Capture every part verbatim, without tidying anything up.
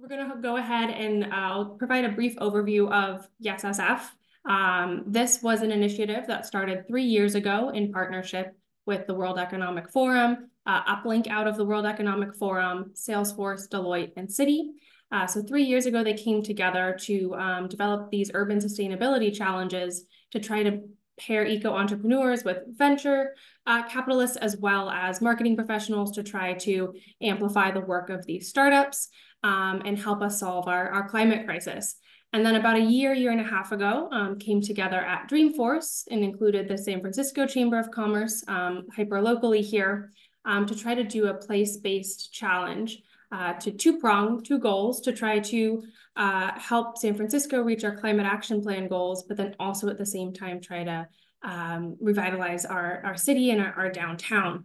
We're going to go ahead and I'll provide a brief overview of YesSF. Um, this was an initiative that started three years ago in partnership with the World Economic Forum, uh, Uplink out of the World Economic Forum, Salesforce, Deloitte, and Citi. Uh, so three years ago, they came together to um, develop these urban sustainability challenges to try to pair eco-entrepreneurs with venture uh, capitalists as well as marketing professionals to try to amplify the work of these startups um, and help us solve our, our climate crisis. And then about a year, year and a half ago, um, came together at Dreamforce and included the San Francisco Chamber of Commerce, um, hyper-locally here, um, to try to do a place-based challenge uh, to two-prong, two goals to try to uh, help San Francisco reach our climate action plan goals, but then also at the same time try to um, revitalize our, our city and our, our downtown.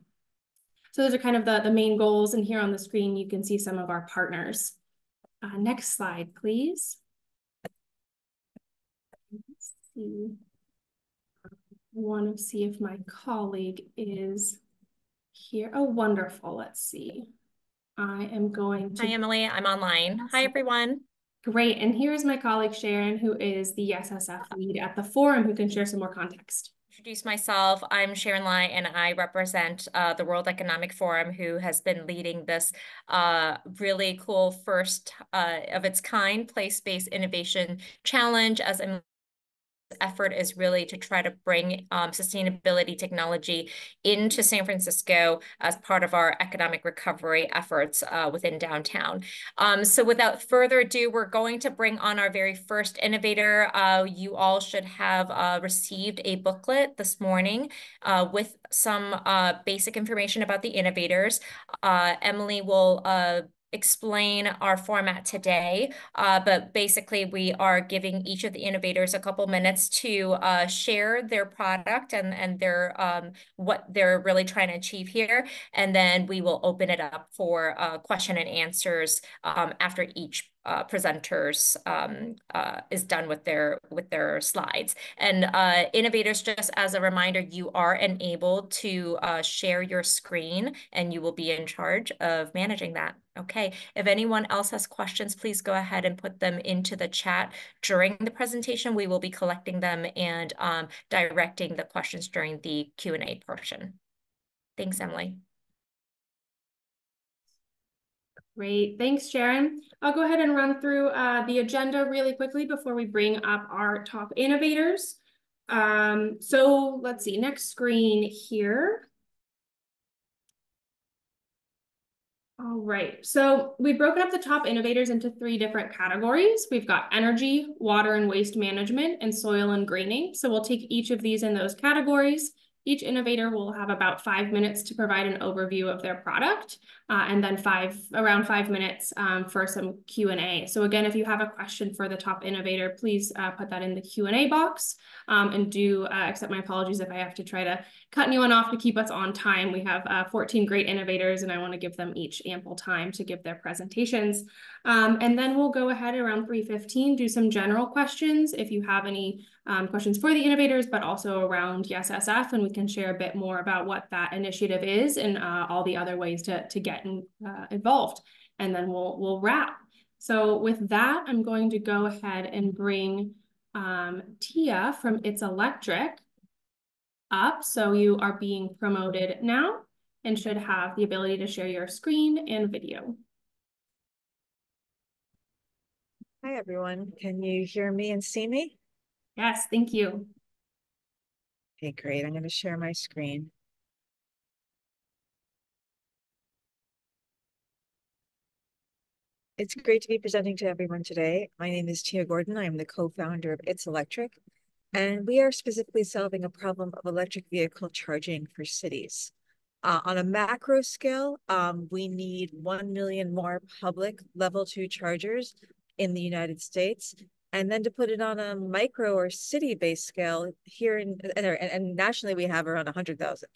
So those are kind of the, the main goals. And here on the screen, you can see some of our partners. Uh, next slide, please. I want to see if my colleague is here. Oh, wonderful. Let's see. I am going to... Hi, Emily. I'm online. Hi, everyone. Great. And here's my colleague, Sharon, who is the YesSF lead at the forum, who can share some more context. Introduce myself. I'm Sharon Lai, and I represent uh, the World Economic Forum, who has been leading this uh, really cool first uh, of its kind place-based innovation challenge. As Emily effort is really to try to bring um, sustainability technology into San Francisco as part of our economic recovery efforts uh, within downtown. Um, so without further ado, we're going to bring on our very first innovator. Uh, you all should have uh, received a booklet this morning uh, with some uh, basic information about the innovators. Uh, Emily will uh, explain our format today, uh, but basically we are giving each of the innovators a couple minutes to uh, share their product and, and their um, what they're really trying to achieve here. And then we will open it up for uh, question and answers um, after each Uh, presenters um, uh, is done with their with their slides. And uh, innovators, just as a reminder, you are enabled to uh, share your screen and you will be in charge of managing that. Okay, if anyone else has questions, please go ahead and put them into the chat during the presentation. We will be collecting them and um, directing the questions during the Q and A portion. Thanks, Emily. Great, thanks, Sharon. I'll go ahead and run through uh, the agenda really quickly before we bring up our top innovators. Um, so let's see, next screen here. All right, so we've broken up the top innovators into three different categories. We've got energy, water and waste management, and soil and greening. So we'll take each of these in those categories. Each innovator will have about five minutes to provide an overview of their product, uh, and then five around five minutes um, for some Q and A. So again, if you have a question for the top innovator, please uh, put that in the Q and A box, um, and do uh, accept my apologies if I have to try to cut anyone off to keep us on time. We have uh, fourteen great innovators, and I want to give them each ample time to give their presentations. Um, and then we'll go ahead around three fifteen, do some general questions if you have any Um, questions for the innovators, but also around YesSF, and we can share a bit more about what that initiative is and uh, all the other ways to, to get in, uh, involved. And then we'll, we'll wrap. So with that, I'm going to go ahead and bring um, Tia from It's Electric up. So you are being promoted now and should have the ability to share your screen and video. Hi, everyone. Can you hear me and see me? Yes, thank you. Okay, great. I'm going to share my screen. It's great to be presenting to everyone today. My name is Tia Gordon. I am the co-founder of It's Electric, and we are specifically solving a problem of electric vehicle charging for cities. Uh, on a macro scale, um, we need one million more public level two chargers in the United States. And then to put it on a micro or city-based scale here in, and, and nationally, we have around one hundred thousand.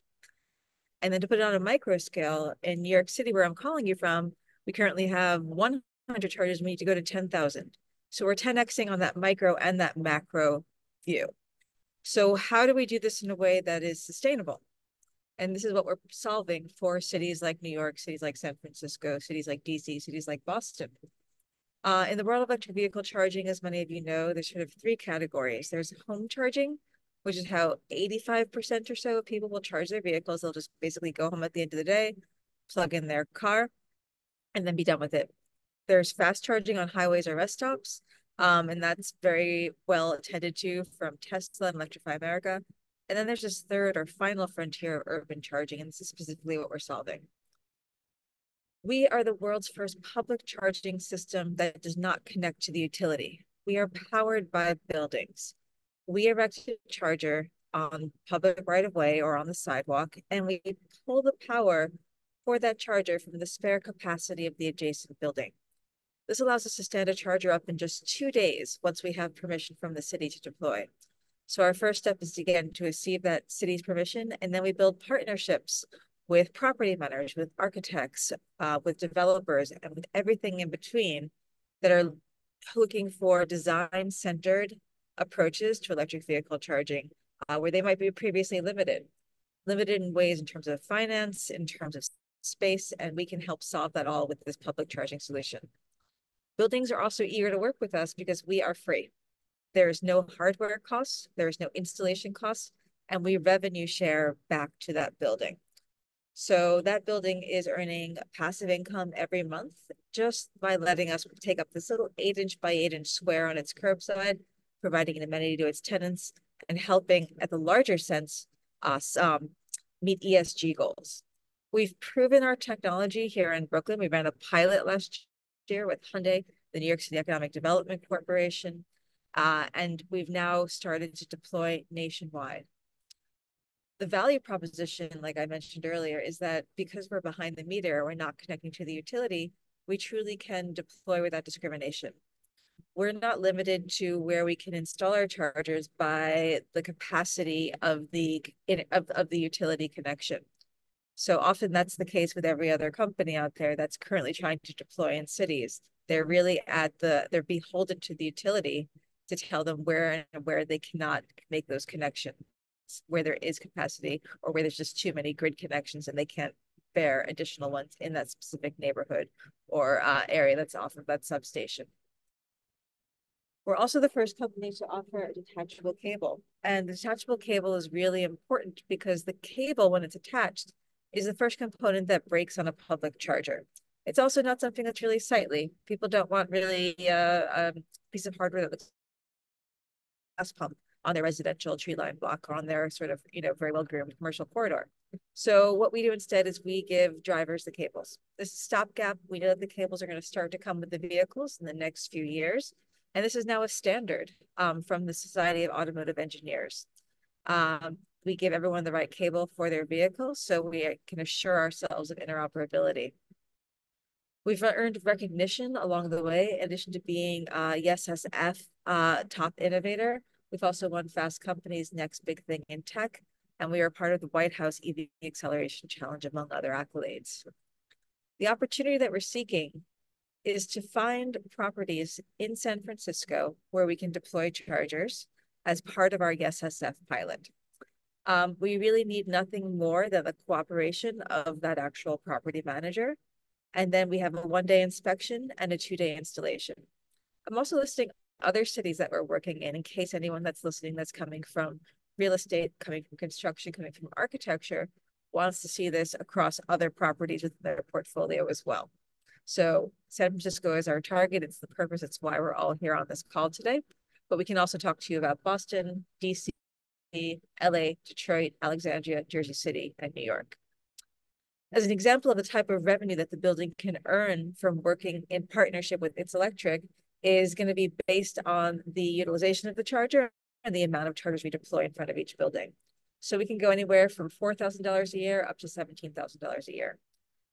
And then to put it on a micro scale in New York City, where I'm calling you from, we currently have one hundred chargers. We need to go to ten thousand. So we're ten X ing on that micro and that macro view. So how do we do this in a way that is sustainable? And this is what we're solving for cities like New York, cities like San Francisco, cities like D C, cities like Boston. Uh, in the world of electric vehicle charging, as many of you know, there's sort of three categories. There's home charging, which is how eighty-five percent or so of people will charge their vehicles. They'll just basically go home at the end of the day, plug in their car, and then be done with it. There's fast charging on highways or rest stops, um, and that's very well attended to from Tesla and Electrify America. And then there's this third or final frontier of urban charging, and this is specifically what we're solving. We are the world's first public charging system that does not connect to the utility. We are powered by buildings. We erect a charger on public right-of-way or on the sidewalk, and we pull the power for that charger from the spare capacity of the adjacent building. This allows us to stand a charger up in just two days once we have permission from the city to deploy. So our first step is, again, to receive that city's permission, and then we build partnerships with property managers, with architects, uh, with developers, and with everything in between that are looking for design-centered approaches to electric vehicle charging, uh, where they might be previously limited, limited in ways in terms of finance, in terms of space, and we can help solve that all with this public charging solution. Buildings are also eager to work with us because we are free. There is no hardware costs, there is no installation costs, and we revenue share back to that building. So that building is earning passive income every month just by letting us take up this little eight inch by eight inch square on its curbside, providing an amenity to its tenants and helping at the larger sense us um, meet E S G goals. We've proven our technology here in Brooklyn. We ran a pilot last year with Hyundai, the New York City Economic Development Corporation, uh, and we've now started to deploy nationwide. The value proposition, like I mentioned earlier, is that because we're behind the meter, we're not connecting to the utility, we truly can deploy without discrimination. We're not limited to where we can install our chargers by the capacity of the, of, of the utility connection. So often that's the case with every other company out there that's currently trying to deploy in cities. They're really at the, they're beholden to the utility to tell them where and where they cannot make those connections, where there is capacity or where there's just too many grid connections and they can't bear additional ones in that specific neighborhood or uh, area that's off of that substation. We're also the first company to offer a detachable cable. And the detachable cable is really important because the cable, when it's attached, is the first component that breaks on a public charger. It's also not something that's really sightly. People don't want really uh, a piece of hardware that looks like a gas pump on their residential tree line block or on their sort of, you know, very well-groomed commercial corridor. So what we do instead is we give drivers the cables. This is stopgap. We know that the cables are going to start to come with the vehicles in the next few years. And this is now a standard um, from the Society of Automotive Engineers. Um, we give everyone the right cable for their vehicle so we can assure ourselves of interoperability. We've earned recognition along the way, in addition to being uh, YesSF uh, top innovator. We've also won Fast Company's Next Big Thing in Tech, and we are part of the White House E V acceleration challenge, among other accolades. The opportunity that we're seeking is to find properties in San Francisco where we can deploy chargers as part of our YesSF pilot. Um, we really need nothing more than the cooperation of that actual property manager, and then we have a one-day inspection and a two-day installation. I'm also listing other cities that we're working in, in case anyone that's listening that's coming from real estate, coming from construction, coming from architecture, wants to see this across other properties within their portfolio as well. So San Francisco is our target. It's the purpose. It's why we're all here on this call today. But we can also talk to you about Boston, D C, L A, Detroit, Alexandria, Jersey City, and New York. As an example of the type of revenue that the building can earn from working in partnership with It's Electric, is going to be based on the utilization of the charger and the amount of chargers we deploy in front of each building. So we can go anywhere from four thousand dollars a year up to seventeen thousand dollars a year.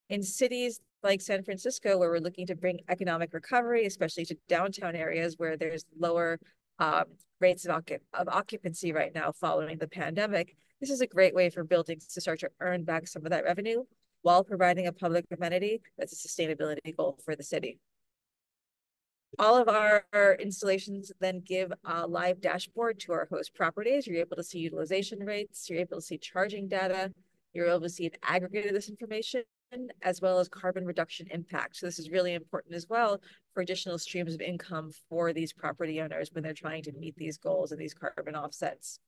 In cities like San Francisco, where we're looking to bring economic recovery, especially to downtown areas where there's lower um, rates of, occup of occupancy right now following the pandemic, this is a great way for buildings to start to earn back some of that revenue while providing a public amenity that's a sustainability goal for the city. All of our, our installations then give a live dashboard to our host properties. You're able to see utilization rates, you're able to see charging data, you're able to see an aggregate of this information, as well as carbon reduction impact. So this is really important as well for additional streams of income for these property owners when they're trying to meet these goals and these carbon offsets.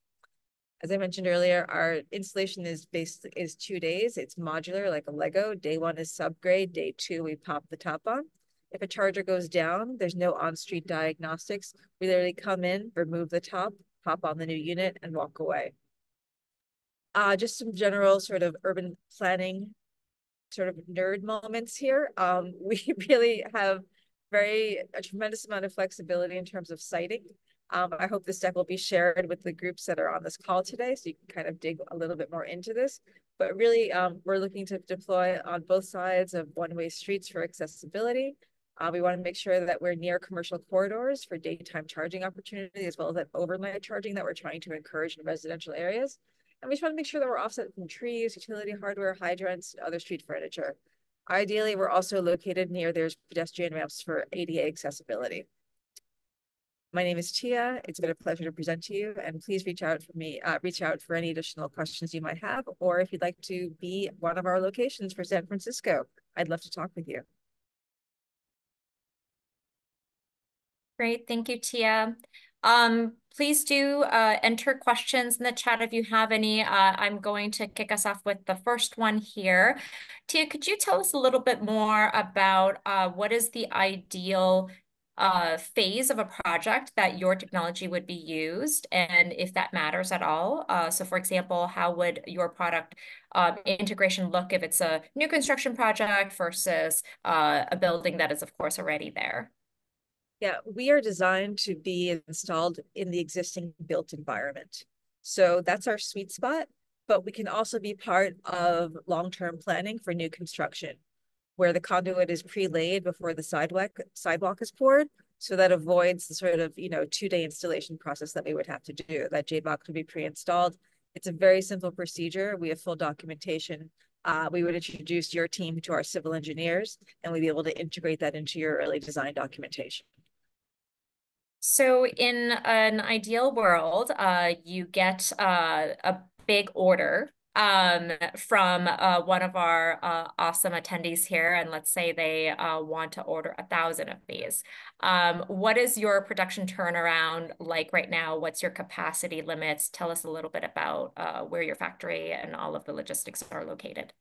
As I mentioned earlier, our installation is based is two days. It's modular, like a Lego. Day one is subgrade. Day two, we pop the top on. If a charger goes down, there's no on-street diagnostics. We literally come in, remove the top, pop on the new unit, and walk away. Uh, just some general sort of urban planning, sort of nerd moments here. Um, we really have very a tremendous amount of flexibility in terms of siting. Um, I hope this deck will be shared with the groups that are on this call today, so you can kind of dig a little bit more into this. But really, um, we're looking to deploy on both sides of one-way streets for accessibility. Uh, we want to make sure that we're near commercial corridors for daytime charging opportunity, as well as that overnight charging that we're trying to encourage in residential areas. And we just want to make sure that we're offset from trees, utility hardware, hydrants, and other street furniture. Ideally, we're also located near there's pedestrian ramps for A D A accessibility. My name is Tia. It's been a pleasure to present to you, and please reach out for me. Uh, reach out for any additional questions you might have, or if you'd like to be one of our locations for San Francisco, I'd love to talk with you. Great, thank you, Tia. Um, please do uh, enter questions in the chat if you have any. Uh, I'm going to kick us off with the first one here. Tia, could you tell us a little bit more about uh, what is the ideal Uh, phase of a project that your technology would be used, and if that matters at all? Uh, so for example, how would your product uh, integration look if it's a new construction project versus uh, a building that is of course already there? Yeah, we are designed to be installed in the existing built environment. So that's our sweet spot, but we can also be part of long-term planning for new construction, where the conduit is pre-laid before the sidewalk sidewalk is poured, so that avoids the sort of you know two-day installation process that we would have to do. That J box would be pre-installed. It's a very simple procedure. We have full documentation. Uh, we would introduce your team to our civil engineers, and we'd be able to integrate that into your early design documentation. So, in an ideal world, uh, you get uh, a big order Um, from uh, one of our uh, awesome attendees here, and let's say they uh, want to order a thousand of these. Um, what is your production turnaround like right now? What's your capacity limits? Tell us a little bit about uh, where your factory and all of the logistics are located.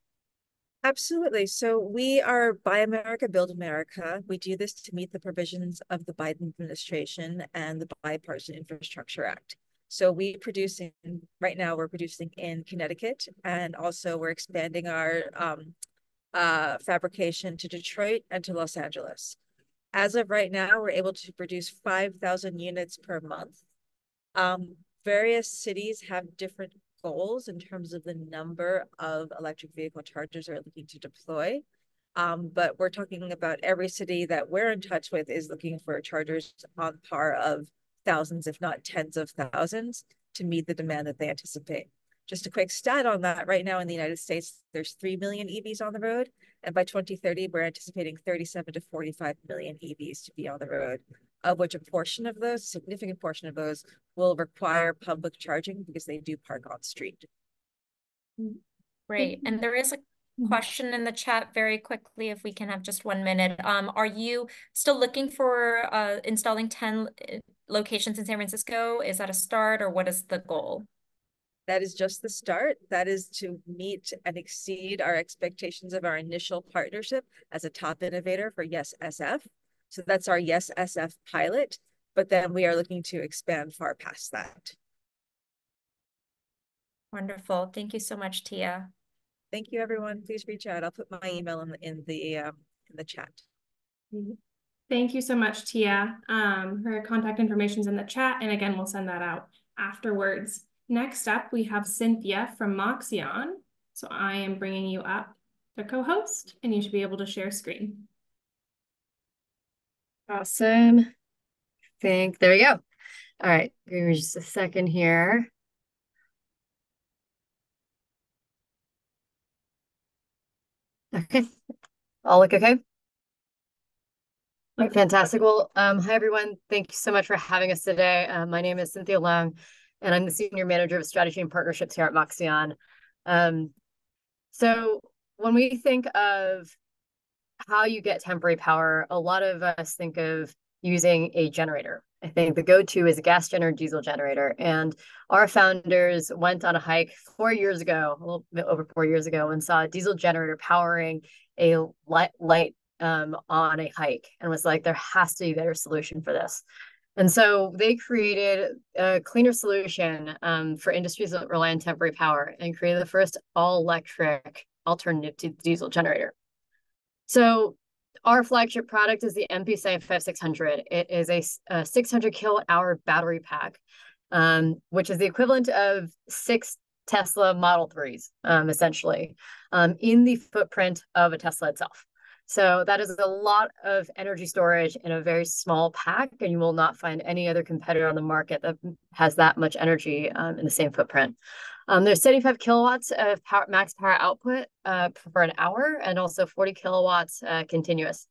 Absolutely. So we are Buy America, Build America. We do this to meet the provisions of the Biden administration and the Bipartisan Infrastructure Act. So we producing right now, we're producing in Connecticut, and also we're expanding our um, uh, fabrication to Detroit and to Los Angeles. As of right now, we're able to produce five thousand units per month. Um, various cities have different goals in terms of the number of electric vehicle chargers they're looking to deploy. Um, but we're talking about every city that we're in touch with is looking for chargers on par of thousands, if not tens of thousands, to meet the demand that they anticipate. Just a quick stat on that, right now in the United States, there's three million E Vs on the road, and by twenty thirty, we're anticipating thirty-seven to forty-five million E Vs to be on the road, of which a portion of those, a significant portion of those, will require public charging because they do park on street. Great, and there is a question in the chat very quickly, if we can have just one minute. Um, are you still looking for uh, installing ten locations in San Francisco? Is that a start, or what is the goal? That is just the start. That is to meet and exceed our expectations of our initial partnership as a top innovator for Yes S F. So that's our Yes S F pilot, but then we are looking to expand far past that. Wonderful. Thank you so much, Tia. Thank you, everyone. Please reach out. I'll put my email in the in the, um, in the chat. Thank you so much, Tia. Um, her contact information is in the chat, and again, we'll send that out afterwards. Next up, we have Cynthia from Moxion. So I am bringing you up to co-host, and you should be able to share screen. Awesome. I think there we go. All right, give me just a second here. Okay, all look okay? Okay. Fantastic. Well, um, hi, everyone. Thank you so much for having us today. Uh, my name is Cynthia Leung, and I'm the Senior Manager of Strategy and Partnerships here at Moxion. Um, so when we think of how you get temporary power, a lot of us think of using a generator. I think the go-to is a gas generator, diesel generator. And our founders went on a hike four years ago, a little bit over four years ago, and saw a diesel generator powering a light, light um, on a hike, and was like, there has to be a better solution for this. And so they created a cleaner solution um, for industries that rely on temporary power, and created the first all-electric alternative to diesel generator. So our flagship product is the MPSafe fifty-six hundred. It is a, a six hundred kilowatt hour battery pack, um, which is the equivalent of six Tesla Model threes, um, essentially, um, in the footprint of a Tesla itself. So that is a lot of energy storage in a very small pack, and you will not find any other competitor on the market that has that much energy um, in the same footprint. Um, there's seventy-five kilowatts of power, max power output uh, for an hour, and also forty kilowatts uh, continuous.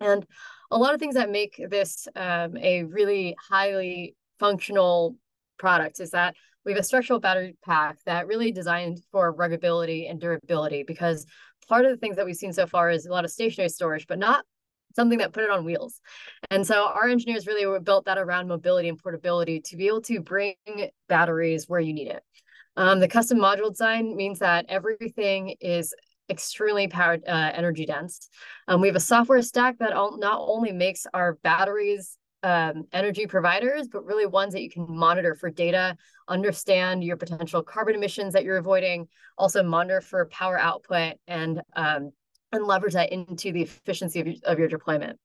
And a lot of things that make this um, a really highly functional product is that we have a structural battery pack that really designed for ruggedability and durability, because part of the things that we've seen so far is a lot of stationary storage, but not something that put it on wheels. And so our engineers really were built that around mobility and portability to be able to bring batteries where you need it. Um, the custom module design means that everything is extremely powered, uh, energy dense. Um, we have a software stack that all, not only makes our batteries Um, energy providers, but really ones that you can monitor for data, understand your potential carbon emissions that you're avoiding, also monitor for power output, and um, and leverage that into the efficiency of your, of your deployment.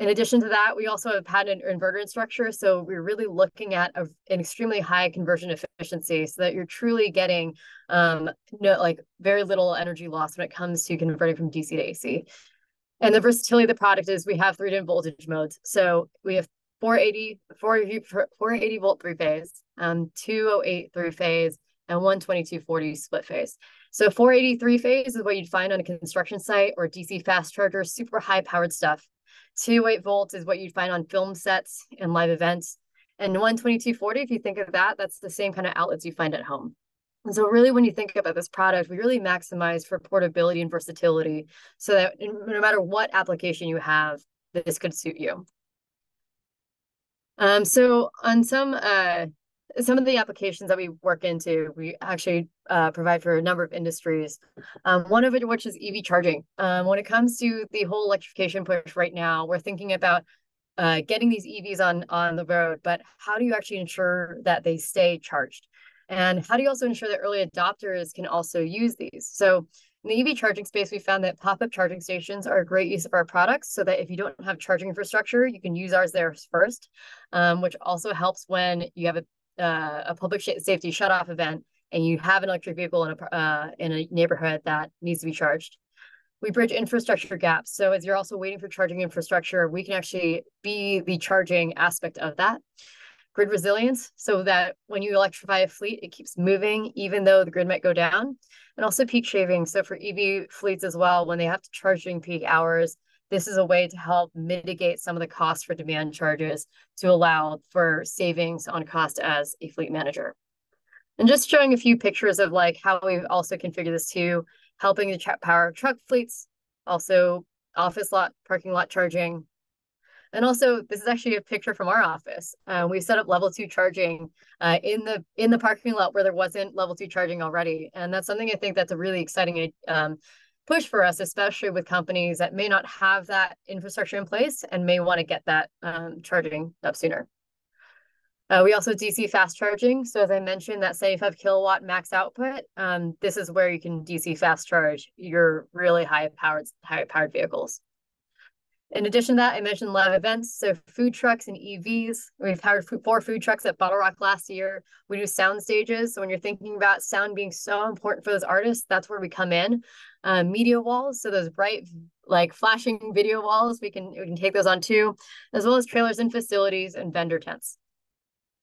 In addition to that, we also have patented inverter structure, so we're really looking at a, an extremely high conversion efficiency, so that you're truly getting um, no like very little energy loss when it comes to converting from D C to A C. And the versatility of the product is we have three different voltage modes. So we have four eighty volt three phase, um, two oh eight three phase, and one twenty-two forty split phase. So four eighty-three phase is what you'd find on a construction site or D C fast charger, super high powered stuff. two oh eight volts is what you'd find on film sets and live events. And one twenty-two forty, if you think of that, that's the same kind of outlets you find at home. And so really, when you think about this product, we really maximize for portability and versatility, so that no matter what application you have, this could suit you. Um, so on some uh, some of the applications that we work into, we actually uh, provide for a number of industries. Um, one of it, which is E V charging. Um, when it comes to the whole electrification push right now, we're thinking about uh, getting these E Vs on, on the road, but how do you actually ensure that they stay charged? And how do you also ensure that early adopters can also use these? So in the E V charging space, we found that pop-up charging stations are a great use of our products, so that if you don't have charging infrastructure, you can use ours there first, um, which also helps when you have a, uh, a public safety shutoff event and you have an electric vehicle in a, uh, in a neighborhood that needs to be charged. We bridge infrastructure gaps. So as you're also waiting for charging infrastructure, we can actually be the charging aspect of that. Grid resilience, so that when you electrify a fleet, it keeps moving, even though the grid might go down. And also peak shaving. So for E V fleets as well, when they have to charge during peak hours, this is a way to help mitigate some of the costs for demand charges to allow for savings on cost as a fleet manager. And just showing a few pictures of like how we've also configured this to helping to power truck fleets, also office lot, parking lot charging. And also, this is actually a picture from our office. Uh, we set up level two charging uh, in the in the parking lot where there wasn't level two charging already. And that's something I think that's a really exciting um, push for us, especially with companies that may not have that infrastructure in place and may want to get that um, charging up sooner. Uh, we also D C fast charging. So as I mentioned, that seventy-five kilowatt max output, um, this is where you can D C fast charge your really high powered, high powered vehicles. In addition to that, I mentioned live events, so food trucks and E Vs. We've powered four food trucks at Bottle Rock last year. We do sound stages, so when you're thinking about sound being so important for those artists, that's where we come in. Uh, media walls, so those bright, like flashing video walls, we can we can take those on too, as well as trailers and facilities and vendor tents.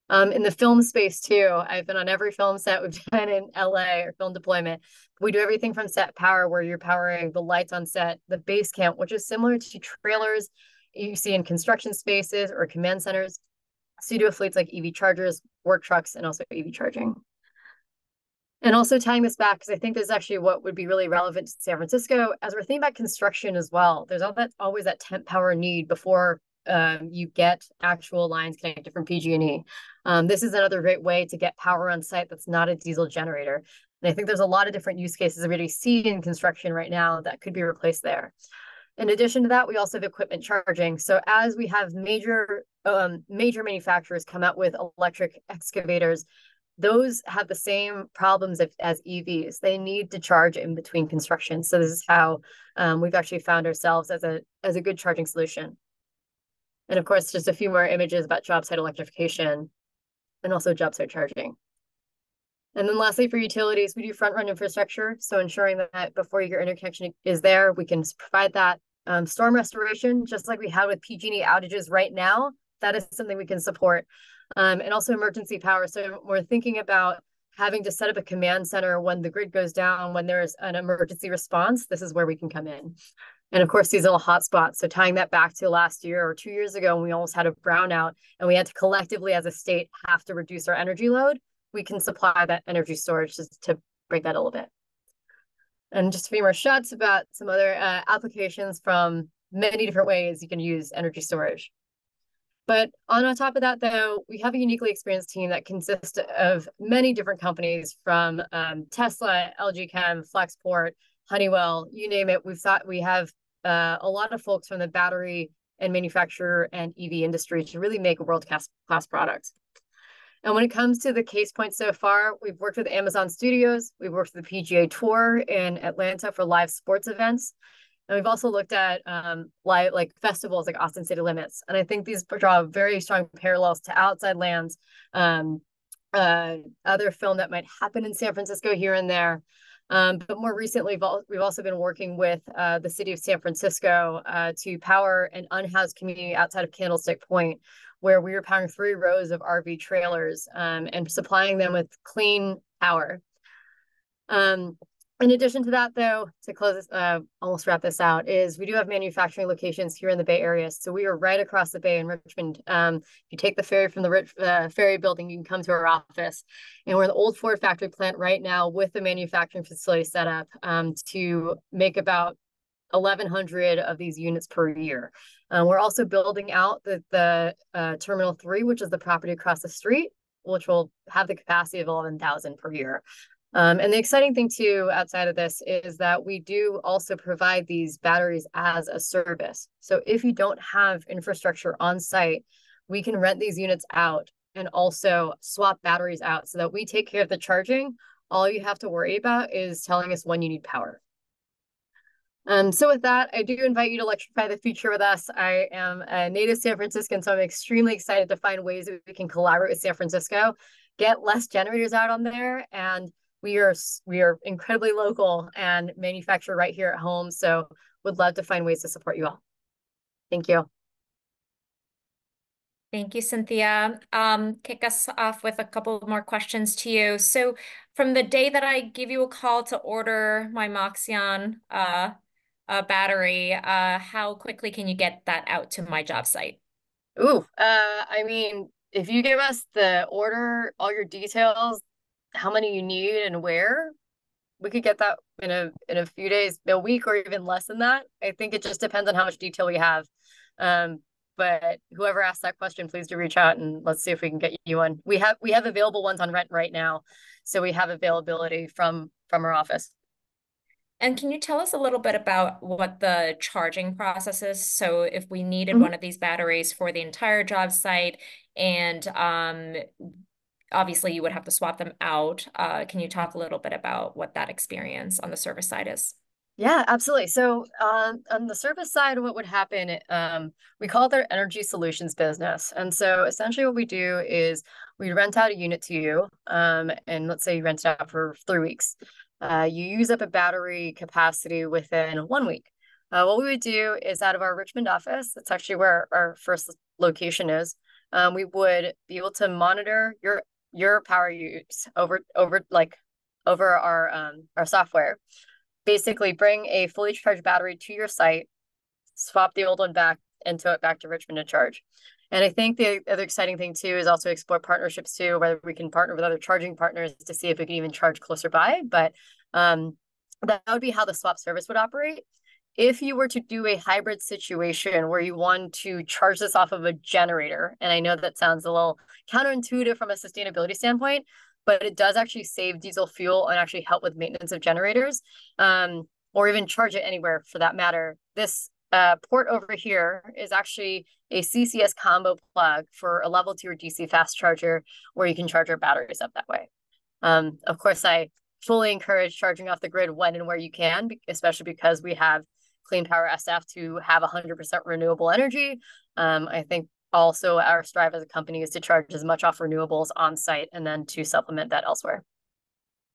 Um, in the film space too, I've been on every film set we've done in L A or film deployment. We do everything from set power, where you're powering the lights on set, the base camp, which is similar to trailers you see in construction spaces or command centers. So you do fleets like E V chargers, work trucks, and also E V charging. And also tying this back, because I think this is actually what would be really relevant to San Francisco, as we're thinking about construction as well, there's all that, always that temp power need before um, you get actual lines connected from P G and E. Um, this is another great way to get power on site that's not a diesel generator. And I think there's a lot of different use cases that we already see in construction right now that could be replaced there. In addition to that, we also have equipment charging. So as we have major, um, major manufacturers come out with electric excavators, those have the same problems if, as E Vs. They need to charge in between construction. So this is how um, we've actually found ourselves as a, as a good charging solution. And of course, just a few more images about job site electrification and also job site charging. And then lastly, for utilities, we do front-run infrastructure. So ensuring that before your interconnection is there, we can provide that. Um, storm restoration, just like we had with P G and E outages right now, that is something we can support. Um, and also emergency power. So we're thinking about having to set up a command center when the grid goes down, when there's an emergency response, this is where we can come in. And of course, these little hotspots. So tying that back to last year or two years ago, when we almost had a brownout and we had to collectively as a state have to reduce our energy load, we can supply that energy storage just to break that a little bit. And just a few more shots about some other uh, applications from many different ways you can use energy storage. But on top of that, though, we have a uniquely experienced team that consists of many different companies from um, Tesla, L G Chem, Flexport, Honeywell, you name it. We've thought we have uh, a lot of folks from the battery and manufacturer and E V industry to really make a world-class class product. And when it comes to the case points so far, we've worked with Amazon Studios, we've worked with the P G A Tour in Atlanta for live sports events, and we've also looked at um, live, like festivals like Austin City Limits. And I think these draw very strong parallels to Outside Lands, um, uh, other film that might happen in San Francisco here and there. Um, but more recently, we've also been working with uh, the city of San Francisco uh, to power an unhoused community outside of Candlestick Point, where we were powering three rows of R V trailers um, and supplying them with clean power. Um, in addition to that, though, to close this, uh, almost wrap this out, is we do have manufacturing locations here in the Bay Area. So we are right across the bay in Richmond. Um, if you take the ferry from the Rich, uh, ferry building, you can come to our office. And we're in the old Ford factory plant right now with the manufacturing facility set up um, to make about eleven hundred of these units per year. Um, we're also building out the, the uh, Terminal three, which is the property across the street, which will have the capacity of eleven thousand per year. Um, and the exciting thing too, outside of this, is that we do also provide these batteries as a service. So if you don't have infrastructure on site, we can rent these units out and also swap batteries out so that we take care of the charging. All you have to worry about is telling us when you need power. Um, so with that, I do invite you to electrify the future with us. I am a native San Franciscan, so I'm extremely excited to find ways that we can collaborate with San Francisco, get less generators out on there, and we are we are incredibly local and manufacture right here at home. So would love to find ways to support you all. Thank you. Thank you, Cynthia. Um, kick us off with a couple more questions to you. So from the day that I give you a call to order my Moxion uh, a battery, uh, how quickly can you get that out to my job site? Ooh, uh, I mean, if you give us the order, all your details, how many you need and where, we could get that in a in a few days, a week, or even less than that. I think it just depends on how much detail we have. Um, but whoever asked that question, please do reach out and let's see if we can get you one. We have we have available ones on rent right now, so we have availability from from our office. And can you tell us a little bit about what the charging process is? So if we needed mm-hmm. one of these batteries for the entire job site, and um, obviously you would have to swap them out. Uh, can you talk a little bit about what that experience on the service side is? Yeah, absolutely. So um, on the service side, what would happen, um, we call it our energy solutions business. And so essentially what we do is we rent out a unit to you. Um, and let's say you rent it out for three weeks. Uh, you use up a battery capacity within one week. Uh, what we would do is out of our Richmond office, that's actually where our first location is, um, we would be able to monitor your your power use over over like over our um, our software. Basically, bring a fully charged battery to your site, swap the old one back, and tow it back to Richmond to charge. And I think the other exciting thing too is also explore partnerships too, whether we can partner with other charging partners to see if we can even charge closer by. But um, that would be how the swap service would operate. If you were to do a hybrid situation where you want to charge this off of a generator, and I know that sounds a little counterintuitive from a sustainability standpoint, but it does actually save diesel fuel and actually help with maintenance of generators, um, or even charge it anywhere for that matter. This uh, port over here is actually a C C S combo plug for a level two or D C fast charger where you can charge your batteries up that way. Um, of course, I fully encourage charging off the grid when and where you can, especially because we have Clean Power S F to have one hundred percent renewable energy. Um, I think also our strive as a company is to charge as much off renewables on site and then to supplement that elsewhere.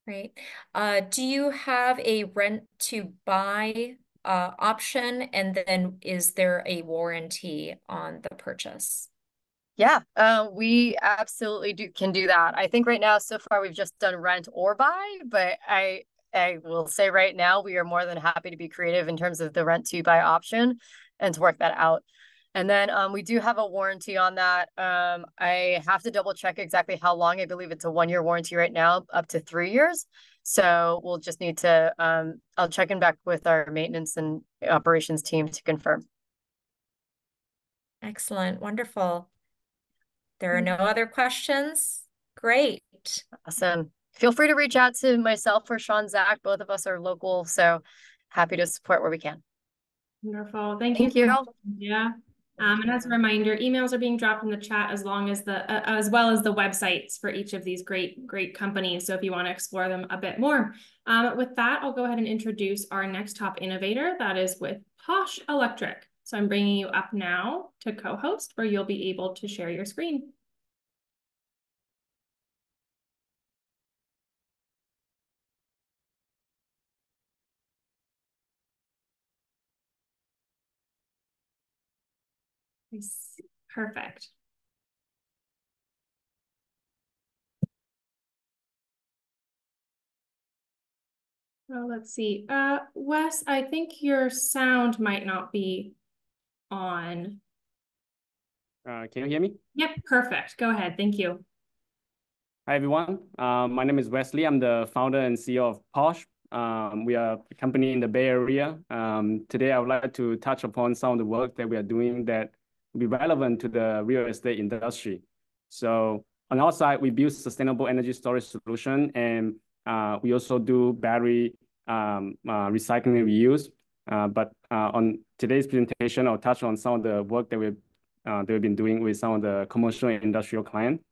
Great. Uh, do you have a rent to buy uh, option? And then is there a warranty on the purchase? Yeah, uh, we absolutely do can do that. I think right now, so far, we've just done rent or buy, but I I will say right now, we are more than happy to be creative in terms of the rent to buy option and to work that out. And then um, we do have a warranty on that. Um, I have to double check exactly how long. I believe it's a one year warranty right now, up to three years. So we'll just need to, um, I'll check in back with our maintenance and operations team to confirm. Excellent, wonderful. There are no other questions. Great. Awesome. Feel free to reach out to myself or Sean Zach. Both of us are local, so happy to support where we can. Wonderful. Thank, Thank you. you. Yeah. Um, and as a reminder, emails are being dropped in the chat as long as the uh, as well as the websites for each of these great, great companies. So if you want to explore them a bit more. Um, with that, I'll go ahead and introduce our next top innovator. That is with Posh Electric. So I'm bringing you up now to co-host where you'll be able to share your screen. Perfect. Well, let's see. Uh, Wes, I think your sound might not be on. Uh, can you hear me? Yep, perfect. Go ahead. Thank you. Hi, everyone. Uh, my name is Wesley. I'm the founder and C E O of Posh. Um, we are a company in the Bay Area. Um, today, I would like to touch upon some of the work that we are doing that be relevant to the real estate industry. So on our side, we build sustainable energy storage solution, and uh, we also do battery um, uh, recycling and reuse. Uh, but uh, on today's presentation, I'll touch on some of the work that we've, uh, that we've been doing with some of the commercial and industrial clients.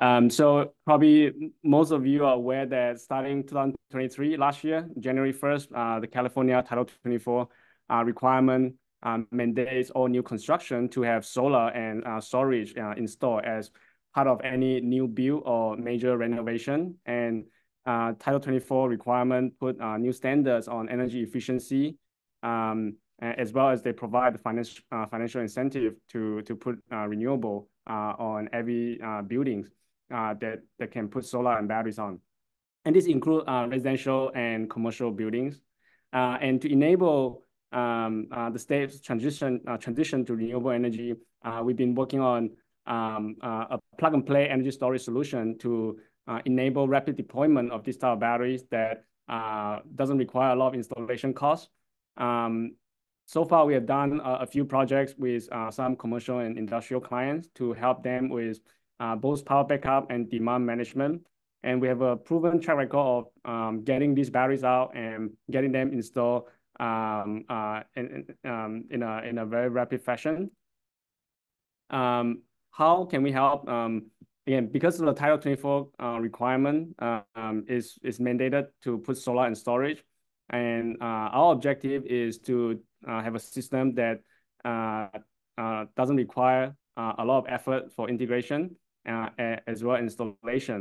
Um, so probably most of you are aware that starting twenty twenty-three, last year, January first, uh, the California Title twenty-four uh, requirement Um, mandates all new construction to have solar and uh, storage uh, installed as part of any new build or major renovation. And uh, Title twenty-four requirement put uh, new standards on energy efficiency, um, as well as they provide the financial uh, financial incentive to to put uh, renewable uh, on every uh, buildings uh, that that can put solar and batteries on. And this includes uh, residential and commercial buildings, uh, and to enable Um, uh, the state's transition uh, transition to renewable energy. Uh, we've been working on um, uh, a plug-and-play energy storage solution to uh, enable rapid deployment of these type of batteries that uh, doesn't require a lot of installation costs. Um, so far, we have done a, a few projects with uh, some commercial and industrial clients to help them with uh, both power backup and demand management. And we have a proven track record of um, getting these batteries out and getting them installed Um, uh, in, in, um, in, a, in a very rapid fashion. Um, how can we help? Um, again, because of the Title twenty-four uh, requirement uh, um, is, is mandated to put solar and storage. And uh, our objective is to uh, have a system that uh, uh, doesn't require uh, a lot of effort for integration uh, as well as installation.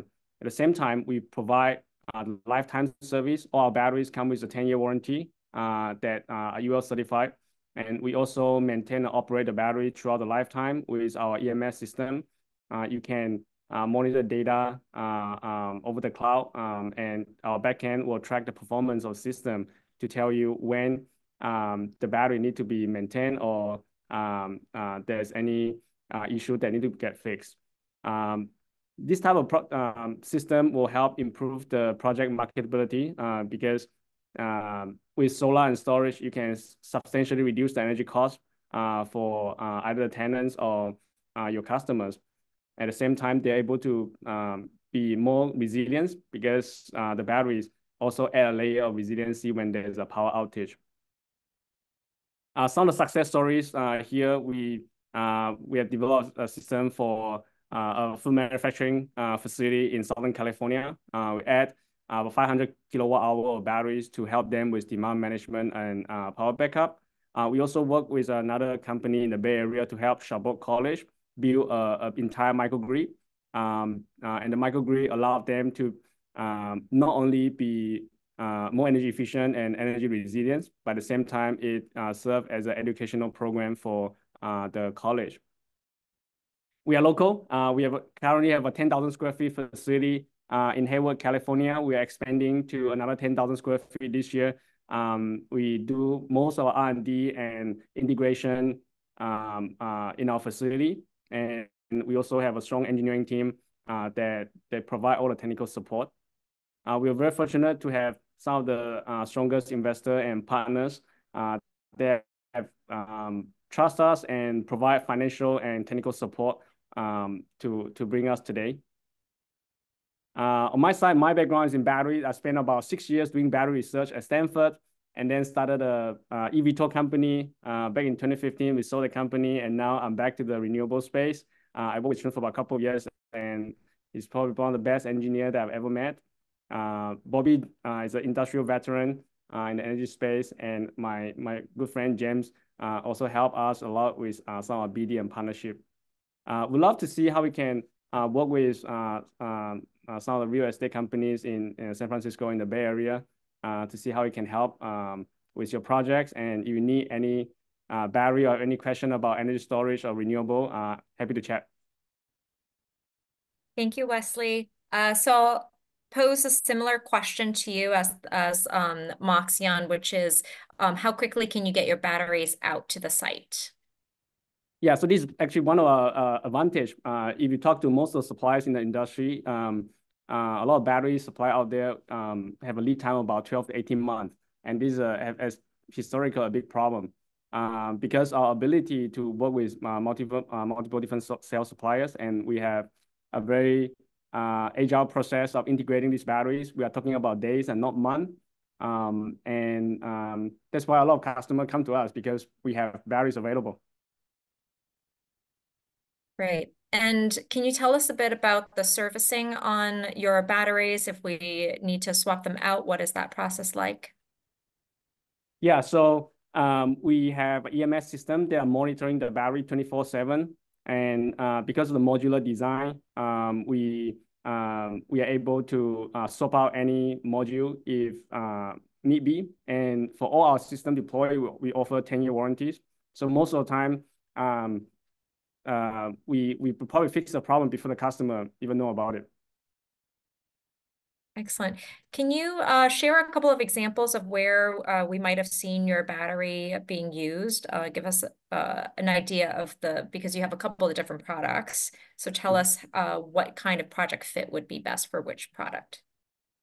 At the same time, we provide a lifetime service. All our batteries come with a ten year warranty. Uh, that uh, are U L certified. And we also maintain and operate the battery throughout the lifetime with our E M S system. Uh, you can uh, monitor data uh, um, over the cloud, um, and our backend will track the performance of the system to tell you when um, the battery needs to be maintained or um, uh, there's any uh, issue that need to get fixed. Um, this type of pro um, system will help improve the project marketability uh, because um, with solar and storage, you can substantially reduce the energy cost uh, for uh, either the tenants or uh, your customers. At the same time, they're able to um, be more resilient because uh, the batteries also add a layer of resiliency when there's a power outage. Uh, some of the success stories uh, here, we, uh, we have developed a system for uh, a food manufacturing uh, facility in Southern California. Uh, we add uh, five hundred kilowatt hour of batteries to help them with demand management and uh, power backup. Uh, we also work with another company in the Bay Area to help Chabot College build an entire microgrid. Um, uh, and the microgrid allowed them to um, not only be uh, more energy efficient and energy resilient, but at the same time, it uh, served as an educational program for uh, the college. We are local. Uh, we have currently have a ten thousand square feet facility uh, in Hayward, California. We are expanding to another ten thousand square feet this year. Um, we do most of our R and D and integration um, uh, in our facility. And And we also have a strong engineering team uh, that, that provide all the technical support. Uh, we are very fortunate to have some of the uh, strongest investors and partners uh, that have um, trust us and provide financial and technical support um, to, to bring us today. Uh, on my side, my background is in batteries. I spent about six years doing battery research at Stanford and then started a, a eVTOL company uh, back in twenty fifteen. We sold the company and now I'm back to the renewable space. Uh, I worked with Richmond for about a couple of years, and he's probably one of the best engineers that I've ever met. Uh, Bobby uh, is an industrial veteran uh, in the energy space, and my, my good friend James uh, also helped us a lot with uh, some of our B D and partnership. Uh, we'd love to see how we can uh, work with uh, um, uh, some of the real estate companies in, in San Francisco in the Bay Area uh, to see how we can help um, with your projects, and if you need any Uh, Barry, or any question about energy storage or renewable, uh, happy to chat. Thank you, Wesley. Uh, so I'll pose a similar question to you as, as um, Moxion, which is um, how quickly can you get your batteries out to the site? Yeah, so this is actually one of our uh, advantage. Uh, if you talk to most of the suppliers in the industry, um, uh, a lot of battery supply out there um, have a lead time of about twelve to eighteen months. And this is a, a, a historical a big problem. Uh, because our ability to work with uh, multiple uh, multiple different so sales suppliers, and we have a very uh, agile process of integrating these batteries. We are talking about days and not months, um, and um, that's why a lot of customers come to us because we have batteries available. Great. And can you tell us a bit about the servicing on your batteries? If we need to swap them out, what is that process like? Yeah. So. Um, we have an E M S system that are monitoring the battery twenty-four seven, and uh, because of the modular design, um, we um, we are able to uh, swap out any module if uh, need be. And for all our system deployed, we offer ten year warranties. So most of the time, um, uh, we we probably fix the problem before the customer even know about it. Excellent. Can you uh, share a couple of examples of where uh, we might have seen your battery being used? Uh, give us uh, an idea of the, because you have a couple of different products. So tell us uh, what kind of project fit would be best for which product.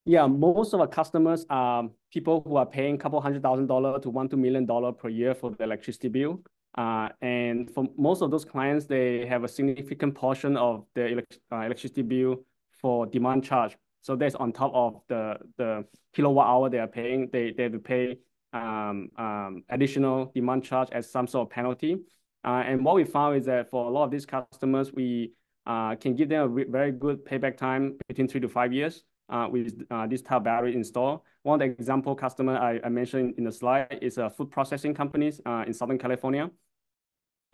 Yeah, most of our customers are people who are paying a couple hundred thousand dollars to one, two million dollars per year for the electricity bill. Uh, and for most of those clients, they have a significant portion of their elect uh, electricity bill for demand charge. So that's on top of the, the kilowatt hour they are paying. They, they have to pay um, um, additional demand charge as some sort of penalty. Uh, and what we found is that for a lot of these customers, we uh, can give them a very good payback time between three to five years uh, with uh, this type of battery installed. One of the example customer I, I mentioned in the slide is a food processing companies uh, in Southern California.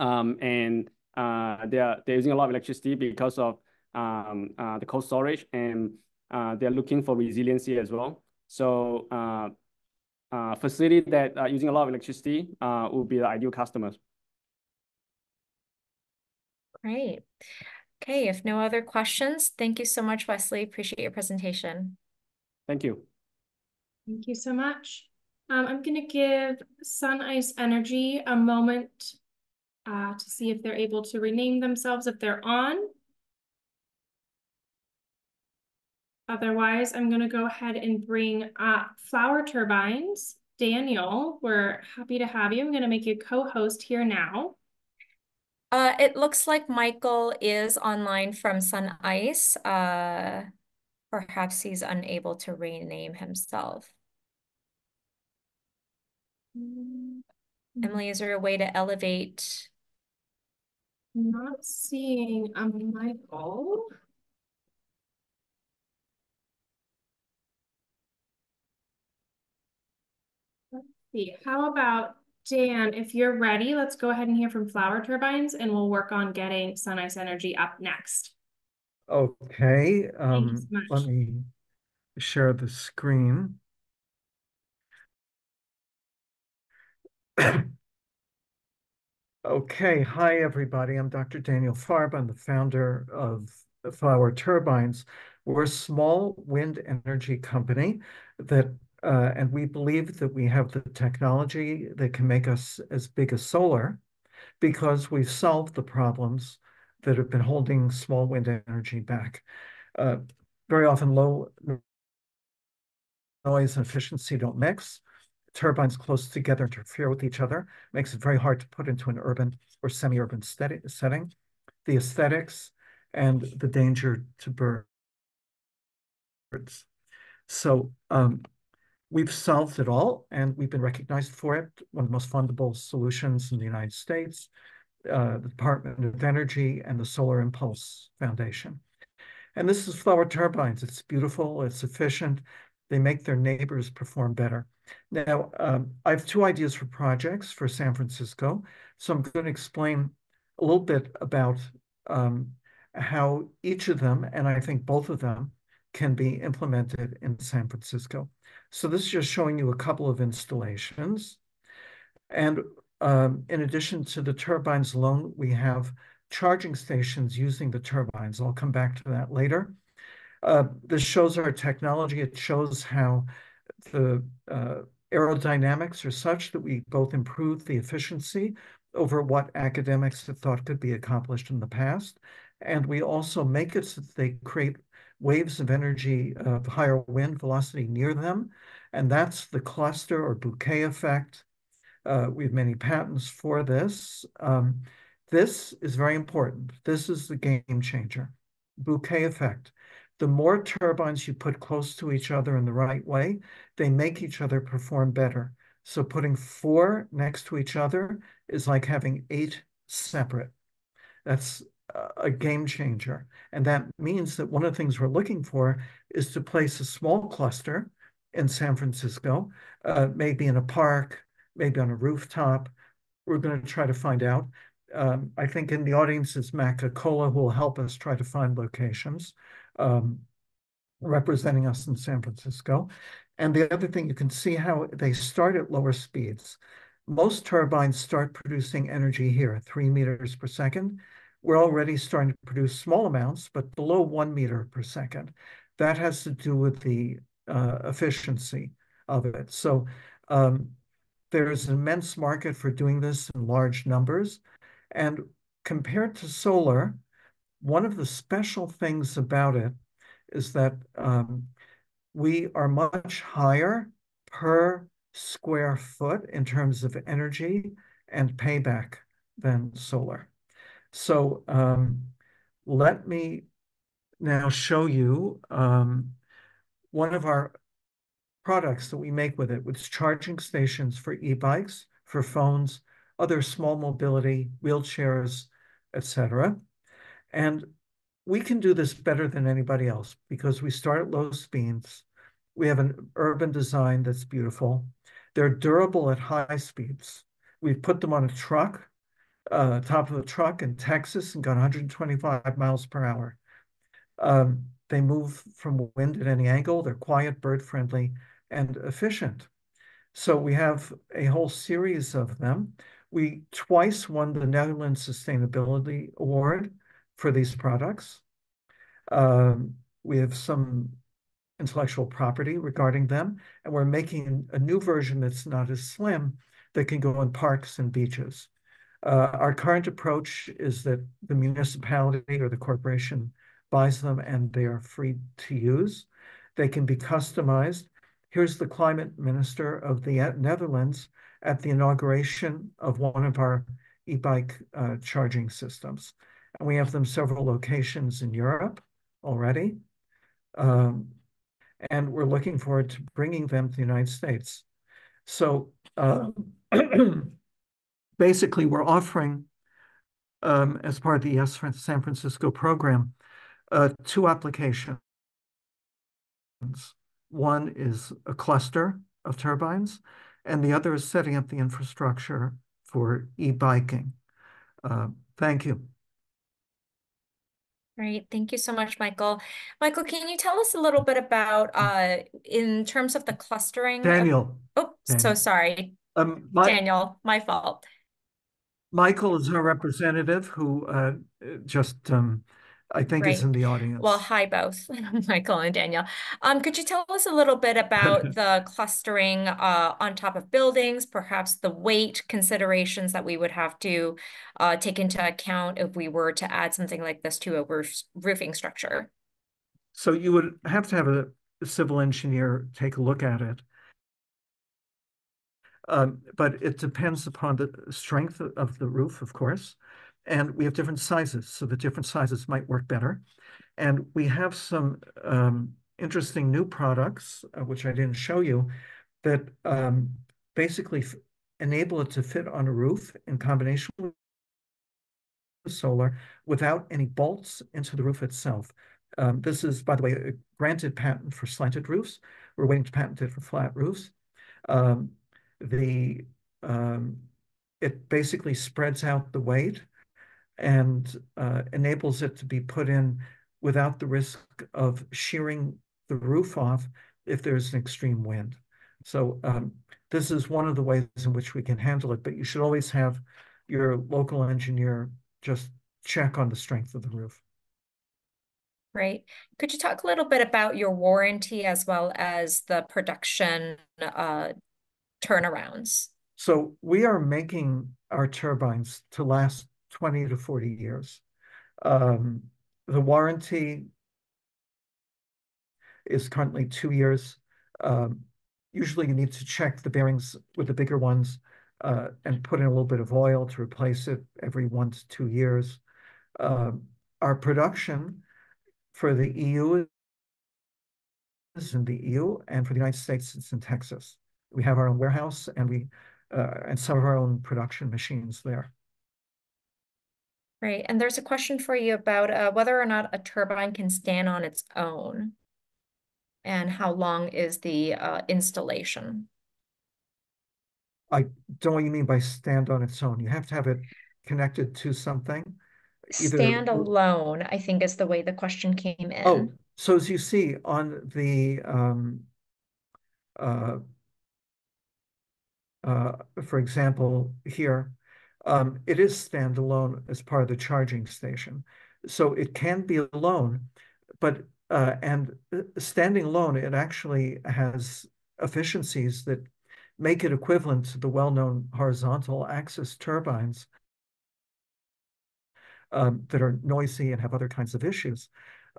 Um, and uh, they are, they're using a lot of electricity because of um, uh, the cold storage, and Uh, they're looking for resiliency as well. So uh, uh, facility that are using a lot of electricity uh, will be the ideal customers. Great. Okay, if no other questions, thank you so much, Wesley. Appreciate your presentation. Thank you. Thank you so much. Um, I'm gonna give SunIce Energy a moment uh, to see if they're able to rename themselves if they're on. Otherwise, I'm going to go ahead and bring up Flower Turbines. Daniel, we're happy to have you. I'm going to make you co-host here now. Uh, it looks like Michael is online from SunIce. Uh, perhaps he's unable to rename himself. Mm-hmm. Emily, is there a way to elevate? Not seeing a Michael. Let's see, how about Dan, if you're ready, let's go ahead and hear from Flower Turbines and we'll work on getting SunIce Energy up next. Okay, um, let me share the screen. Okay, hi everybody. I'm Doctor Daniel Farb. I'm the founder of Flower Turbines. We're a small wind energy company that Uh, and we believe that we have the technology that can make us as big as solar because we've solved the problems that have been holding small wind energy back. Uh, very often low noise and efficiency don't mix. Turbines close together interfere with each other. Makes it very hard to put into an urban or semi-urban setting. The aesthetics and the danger to birds. So, um, we've solved it all, and we've been recognized for it. One of the most fundable solutions in the United States, uh, the Department of Energy and the Solar Impulse Foundation. And this is Flower Turbines. It's beautiful, it's efficient. They make their neighbors perform better. Now, um, I have two ideas for projects for San Francisco. So I'm going to explain a little bit about um, how each of them, and I think both of them, can be implemented in San Francisco. So this is just showing you a couple of installations. And um, in addition to the turbines alone, we have charging stations using the turbines. I'll come back to that later. Uh, this shows our technology. It shows how the uh, aerodynamics are such that we both improve the efficiency over what academics have thought could be accomplished in the past. And we also make it so that they create waves of energy of higher wind velocity near them. And that's the cluster or bouquet effect. Uh, we have many patents for this. Um, this is very important. This is the game changer, bouquet effect. The more turbines you put close to each other in the right way, they make each other perform better. So putting four next to each other is like having eight separate. That's a game changer. And that means that one of the things we're looking for is to place a small cluster in San Francisco, uh, maybe in a park, maybe on a rooftop. We're going to try to find out. Um, I think in the audience is Maca Cola, who will help us try to find locations um, representing us in San Francisco. And the other thing, you can see how they start at lower speeds. Most turbines start producing energy here at three meters per second. We're already starting to produce small amounts, but below one meter per second. That has to do with the uh, efficiency of it. So um, there's an immense market for doing this in large numbers. And compared to solar, one of the special things about it is that um, we are much higher per square foot in terms of energy and payback than solar. So um, let me now show you um, one of our products that we make with it, which is charging stations for e-bikes, for phones, other small mobility, wheelchairs, et cetera. And we can do this better than anybody else because we start at low speeds. We have an urban design that's beautiful. They're durable at high speeds. We put them on a truck. Uh, top of a truck in Texas and got one hundred twenty-five miles per hour. Um, they move from wind at any angle. They're quiet, bird-friendly, and efficient. So we have a whole series of them. We twice won the Netherlands Sustainability Award for these products. Um, we have some intellectual property regarding them, and we're making a new version that's not as slim that can go in parks and beaches. Uh, our current approach is that the municipality or the corporation buys them and they are free to use. They can be customized. Here's the climate minister of the Netherlands at the inauguration of one of our e-bike uh, charging systems. And we have them several locations in Europe already. Um, and we're looking forward to bringing them to the United States. So uh, basically we're offering, um, as part of the Yes San Francisco program, uh, two applications. One is a cluster of turbines, and the other is setting up the infrastructure for e-biking. Uh, thank you. Great. Thank you so much, Michael. Michael, can you tell us a little bit about, uh, in terms of the clustering? Daniel. Of, oh, Daniel. So sorry. Um, my, Daniel, my fault. Michael is our representative who uh, just... Um, I think right. It's in the audience. Well, hi both, Michael and Daniel. Um, could you tell us a little bit about the clustering uh, on top of buildings, perhaps the weight considerations that we would have to uh, take into account if we were to add something like this to a roof, roofing structure? So you would have to have a civil engineer take a look at it. Um, but it depends upon the strength of the roof, of course. And we have different sizes, so the different sizes might work better. And we have some um, interesting new products, uh, which I didn't show you, that um, basically enable it to fit on a roof in combination with solar without any bolts into the roof itself. Um, this is, by the way, a granted patent for slanted roofs. We're waiting to patent it for flat roofs. Um, the, um, it basically spreads out the weight and uh, enables it to be put in without the risk of shearing the roof off if there's an extreme wind. So um, this is one of the ways in which we can handle it, but you should always have your local engineer just check on the strength of the roof. Right. Could you talk a little bit about your warranty as well as the production uh, turnarounds? So we are making our turbines to last twenty to forty years. Um, the warranty is currently two years. Um, usually you need to check the bearings with the bigger ones uh, and put in a little bit of oil to replace it every one to two years. Um, our production for the E U is in the E U, and for the United States, it's in Texas. We have our own warehouse and, we, uh, and some of our own production machines there. Right, and there's a question for you about uh, whether or not a turbine can stand on its own, and how long is the uh, installation? I don't know what you mean by stand on its own. You have to have it connected to something. Either... Stand alone, I think, is the way the question came in. Oh, so as you see on the, um, uh, uh, for example, here. Um, it is standalone as part of the charging station. So it can be alone, but uh, and standing alone, it actually has efficiencies that make it equivalent to the well-known horizontal axis turbines um, that are noisy and have other kinds of issues.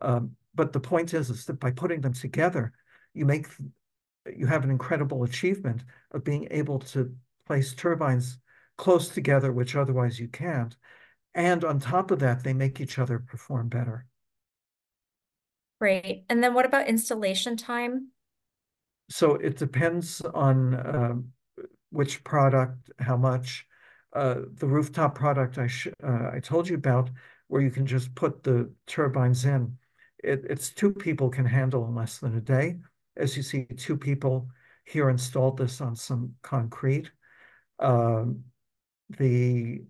Um, but the point is, is that by putting them together, you make you have an incredible achievement of being able to place turbines close together, which otherwise you can't. And on top of that, they make each other perform better. Great. And then what about installation time? So it depends on uh, which product, how much. Uh, the rooftop product I, sh uh, I told you about, where you can just put the turbines in, it, it's two people can handle in less than a day. As you see, two people here installed this on some concrete. Um, The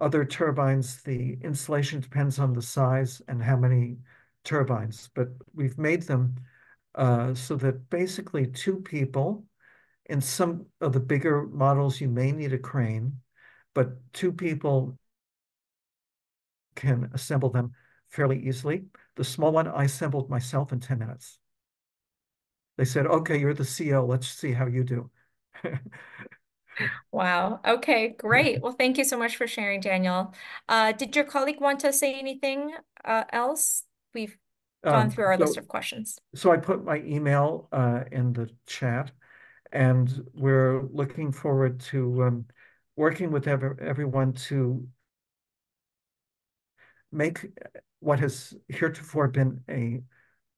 other turbines, the installation depends on the size and how many turbines, but we've made them uh, so that basically two people, in some of the bigger models, you may need a crane, but two people can assemble them fairly easily. The small one I assembled myself in ten minutes. They said, okay, you're the C E O, let's see how you do. Wow. Okay, great. Well, thank you so much for sharing, Daniel. Uh, did your colleague want to say anything uh, else? We've gone um, through our so, list of questions. So I put my email uh, in the chat, and we're looking forward to um, working with ev everyone to make what has heretofore been a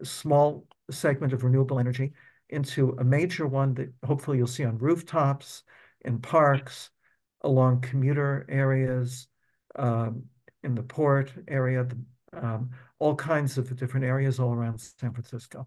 small segment of renewable energy into a major one that hopefully you'll see on rooftops, in parks, along commuter areas, um, in the port area, the, um, all kinds of different areas all around San Francisco.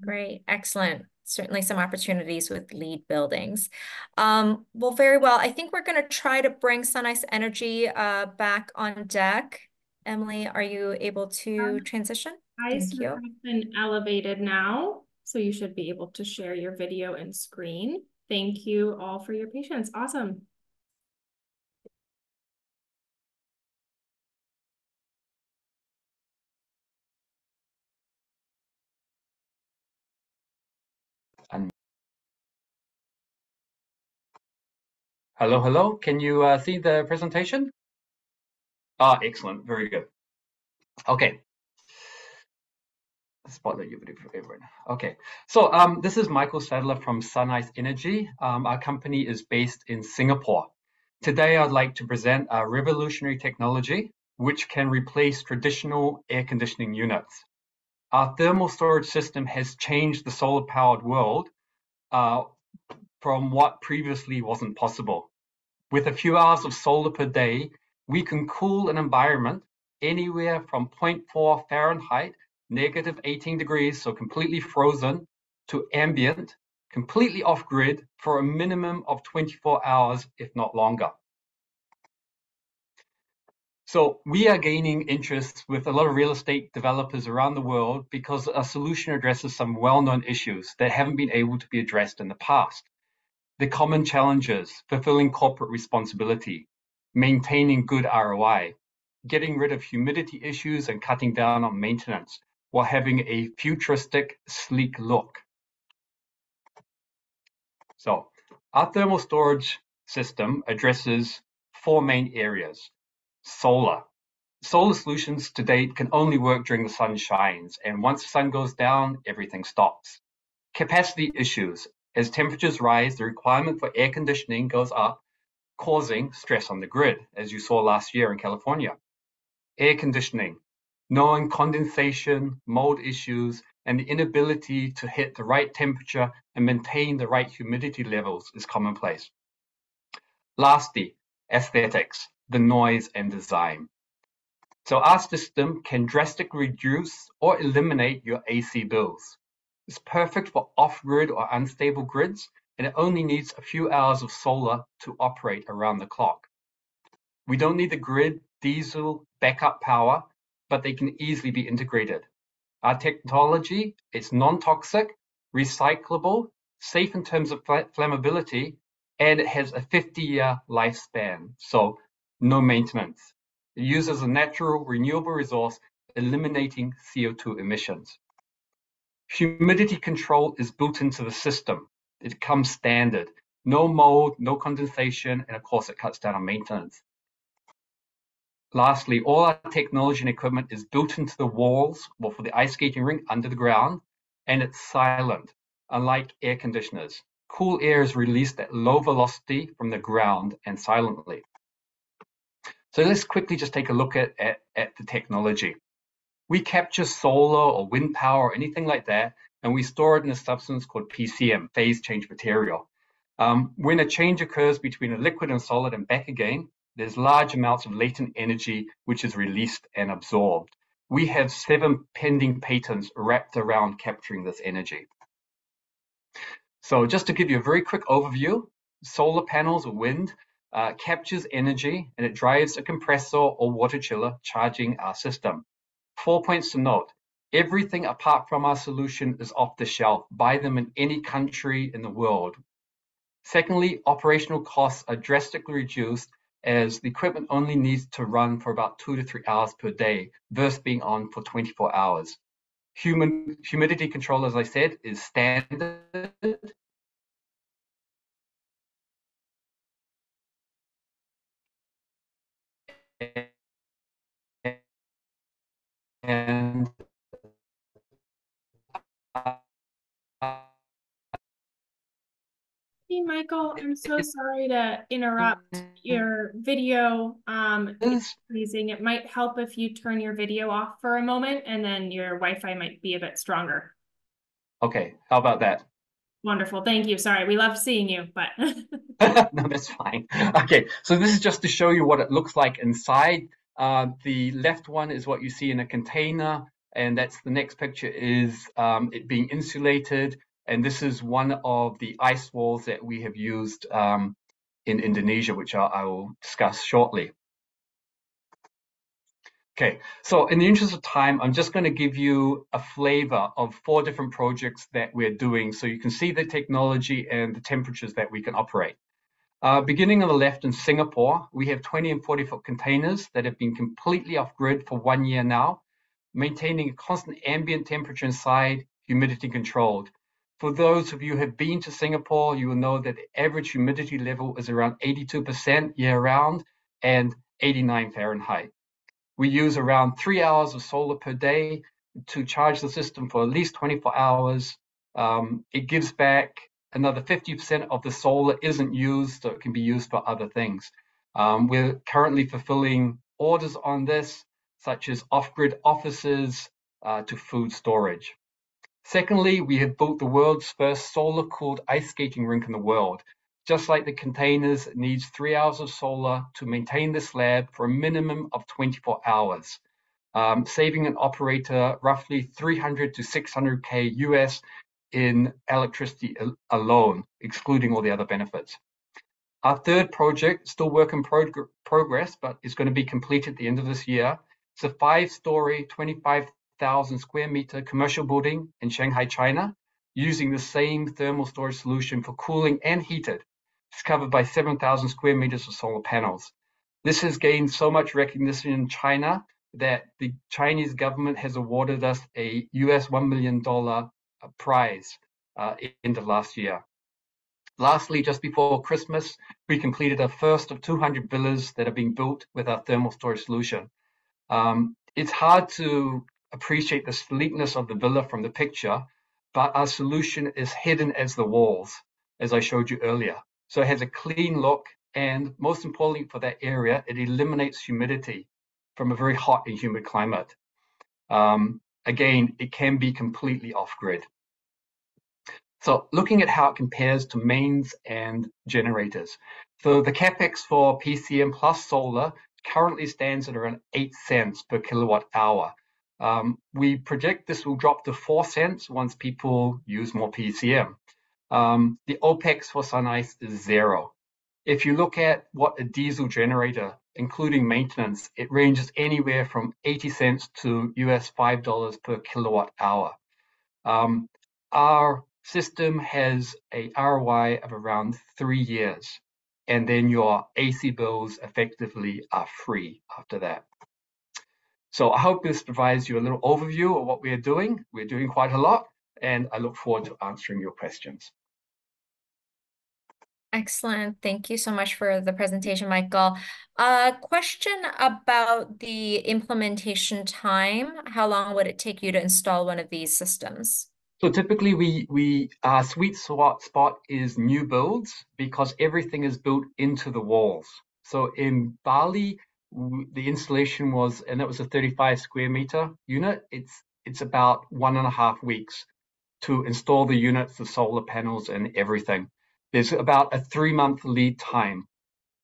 Great, excellent. Certainly some opportunities with LEED buildings. Um, well, very well. I think we're going to try to bring SunIce Energy uh, back on deck. Emily, are you able to transition? Thank you. I've been elevated now, so you should be able to share your video and screen. Thank you all for your patience. Awesome. Hello, hello. Can you uh, see the presentation? Ah, excellent. Very good. Okay. Spotlight you for everyone. Okay. So um, this is Michael Sadler from SunIce Energy. Um, our company is based in Singapore. Today, I'd like to present a revolutionary technology which can replace traditional air conditioning units. Our thermal storage system has changed the solar-powered world uh, from what previously wasn't possible. With a few hours of solar per day, we can cool an environment anywhere from zero point four Fahrenheit, negative eighteen degrees, so completely frozen, to ambient, completely off-grid for a minimum of twenty-four hours, if not longer. So we are gaining interest with a lot of real estate developers around the world because our solution addresses some well-known issues that haven't been able to be addressed in the past. The common challenges: fulfilling corporate responsibility, maintaining good R O I, getting rid of humidity issues and cutting down on maintenance while having a futuristic, sleek look. So our thermal storage system addresses four main areas. Solar. Solar solutions to date can only work during the sun shines, and once the sun goes down, everything stops. Capacity issues. As temperatures rise, the requirement for air conditioning goes up, causing stress on the grid, as you saw last year in California. Air conditioning, knowing condensation, mold issues, and the inability to hit the right temperature and maintain the right humidity levels is commonplace. Lastly, aesthetics, the noise and design. So our system can drastically reduce or eliminate your A C bills. It's perfect for off-grid or unstable grids, and it only needs a few hours of solar to operate around the clock. We don't need the grid, diesel, backup power, but they can easily be integrated. Our technology is non-toxic, recyclable, safe in terms of flammability, and it has a fifty-year lifespan, so no maintenance. It uses a natural, renewable resource, eliminating C O two emissions. Humidity control is built into the system. It comes standard. No mold, no condensation, and of course it cuts down on maintenance. Lastly, all our technology and equipment is built into the walls, or for the ice skating rink, under the ground, and it's silent, unlike air conditioners. Cool air is released at low velocity from the ground and silently. So let's quickly just take a look at, at, at the technology. We capture solar or wind power or anything like that, and we store it in a substance called P C M, phase change material. Um, when a change occurs between a liquid and solid and back again, there's large amounts of latent energy which is released and absorbed. We have seven pending patents wrapped around capturing this energy. So just to give you a very quick overview, solar panels or wind uh, captures energy and it drives a compressor or water chiller charging our system. Four points to note. Everything apart from our solution is off the shelf. Buy them in any country in the world. Secondly, operational costs are drastically reduced as the equipment only needs to run for about two to three hours per day versus being on for twenty-four hours. Human, humidity control, as I said, is standard. and hey, Michael, I'm so sorry to interrupt your video. Um, it's freezing. It might help if you turn your video off for a moment, and then your Wi-Fi might be a bit stronger. Okay, how about that? Wonderful, thank you. Sorry, we love seeing you, but. No, that's fine. Okay, so this is just to show you what it looks like inside. Uh, the left one is what you see in a container, and that's the next picture is um, it being insulated. And this is one of the ice walls that we have used um, in Indonesia, which I, I will discuss shortly. Okay, so in the interest of time, I'm just going to give you a flavor of four different projects that we're doing so you can see the technology and the temperatures that we can operate. Uh, beginning on the left in Singapore, we have twenty and forty foot containers that have been completely off-grid for one year now, maintaining a constant ambient temperature inside, humidity controlled. For those of you who have been to Singapore, you will know that the average humidity level is around eighty-two percent year-round and eighty-nine Fahrenheit. We use around three hours of solar per day to charge the system for at least twenty-four hours. Um, it gives back another fifty percent of the solar isn't used, so it can be used for other things. Um, we're currently fulfilling orders on this, such as off-grid offices uh, to food storage. Secondly, we have built the world's first solar-cooled ice skating rink in the world. Just like the containers, it needs three hours of solar to maintain the slab for a minimum of twenty-four hours, um, saving an operator roughly three hundred to six hundred K U S in electricity al alone, excluding all the other benefits. Our third project, still work in prog progress, but is going to be completed at the end of this year. It's a five-story, twenty-five thousand square meter commercial building in Shanghai, China, using the same thermal storage solution for cooling and heated. It's covered by seven thousand square meters of solar panels. This has gained so much recognition in China that the Chinese government has awarded us a U S one million dollar prize uh, end of last year. Lastly, just before Christmas, we completed our first of two hundred villas that are being built with our thermal storage solution. Um, it's hard to appreciate the sleekness of the villa from the picture, but our solution is hidden as the walls, as I showed you earlier. So it has a clean look, and most importantly for that area, it eliminates humidity from a very hot and humid climate. Um, again, it can be completely off-grid. So looking at how it compares to mains and generators. So the CapEx for P C M plus solar currently stands at around eight cents per kilowatt hour. Um, we project this will drop to four cents once people use more P C M. Um, the OPEX for SunIce is zero. If you look at what a diesel generator, including maintenance, it ranges anywhere from eighty cents to U S five dollars per kilowatt hour. Um, our system has a R O I of around three years, and then your A C bills effectively are free after that. So I hope this provides you a little overview of what we are doing. We're doing quite a lot, and I look forward to answering your questions. Excellent. Thank you so much for the presentation, Michael. A uh, question about the implementation time. How long would it take you to install one of these systems? So typically, we, we our sweet spot is new builds because everything is built into the walls. So in Bali, the installation was, and that was a thirty-five square meter unit. It's it's about one and a half weeks to install the units, the solar panels, and everything. There's about a three month lead time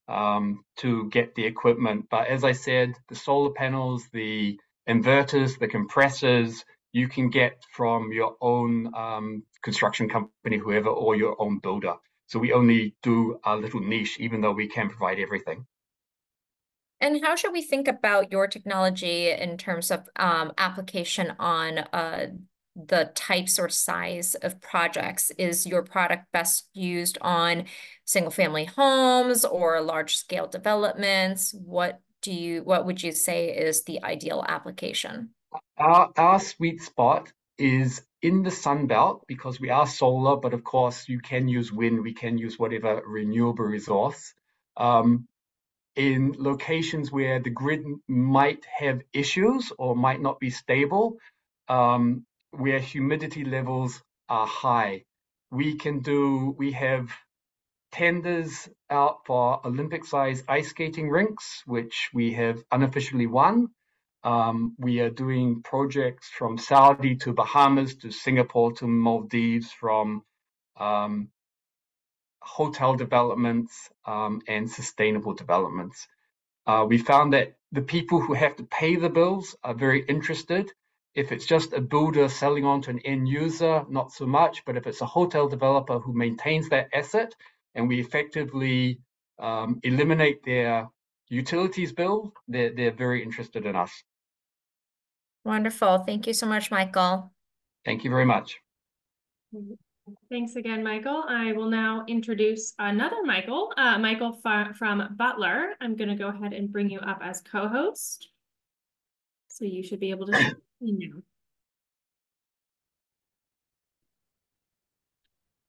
um, to get the equipment. But as I said, the solar panels, the inverters, the compressors, you can get from your own um, construction company, whoever, or your own builder. So we only do a little niche, even though we can provide everything. And how should we think about your technology in terms of um, application on uh, the types or size of projects? Is your product best used on single-family homes or large-scale developments? What do you? What would you say is the ideal application? Our, our sweet spot is in the Sunbelt because we are solar, but of course you can use wind. We can use whatever renewable resource. Um, in locations where the grid might have issues or might not be stable, um, where humidity levels are high. We can do, we have tenders out for Olympic-sized ice skating rinks, which we have unofficially won. Um, we are doing projects from Saudi to Bahamas to Singapore to Maldives, from um, hotel developments um, and sustainable developments. Uh, we found that the people who have to pay the bills are very interested. If it's just a builder selling on to an end user, not so much, but if it's a hotel developer who maintains that asset and we effectively um, eliminate their utilities bill, they're, they're very interested in us. Wonderful. Thank you so much, Michael. Thank you very much. Thanks again, Michael. I will now introduce another Michael, uh, Michael from Butler. I'm going to go ahead and bring you up as co-host. So you should be able to see me now.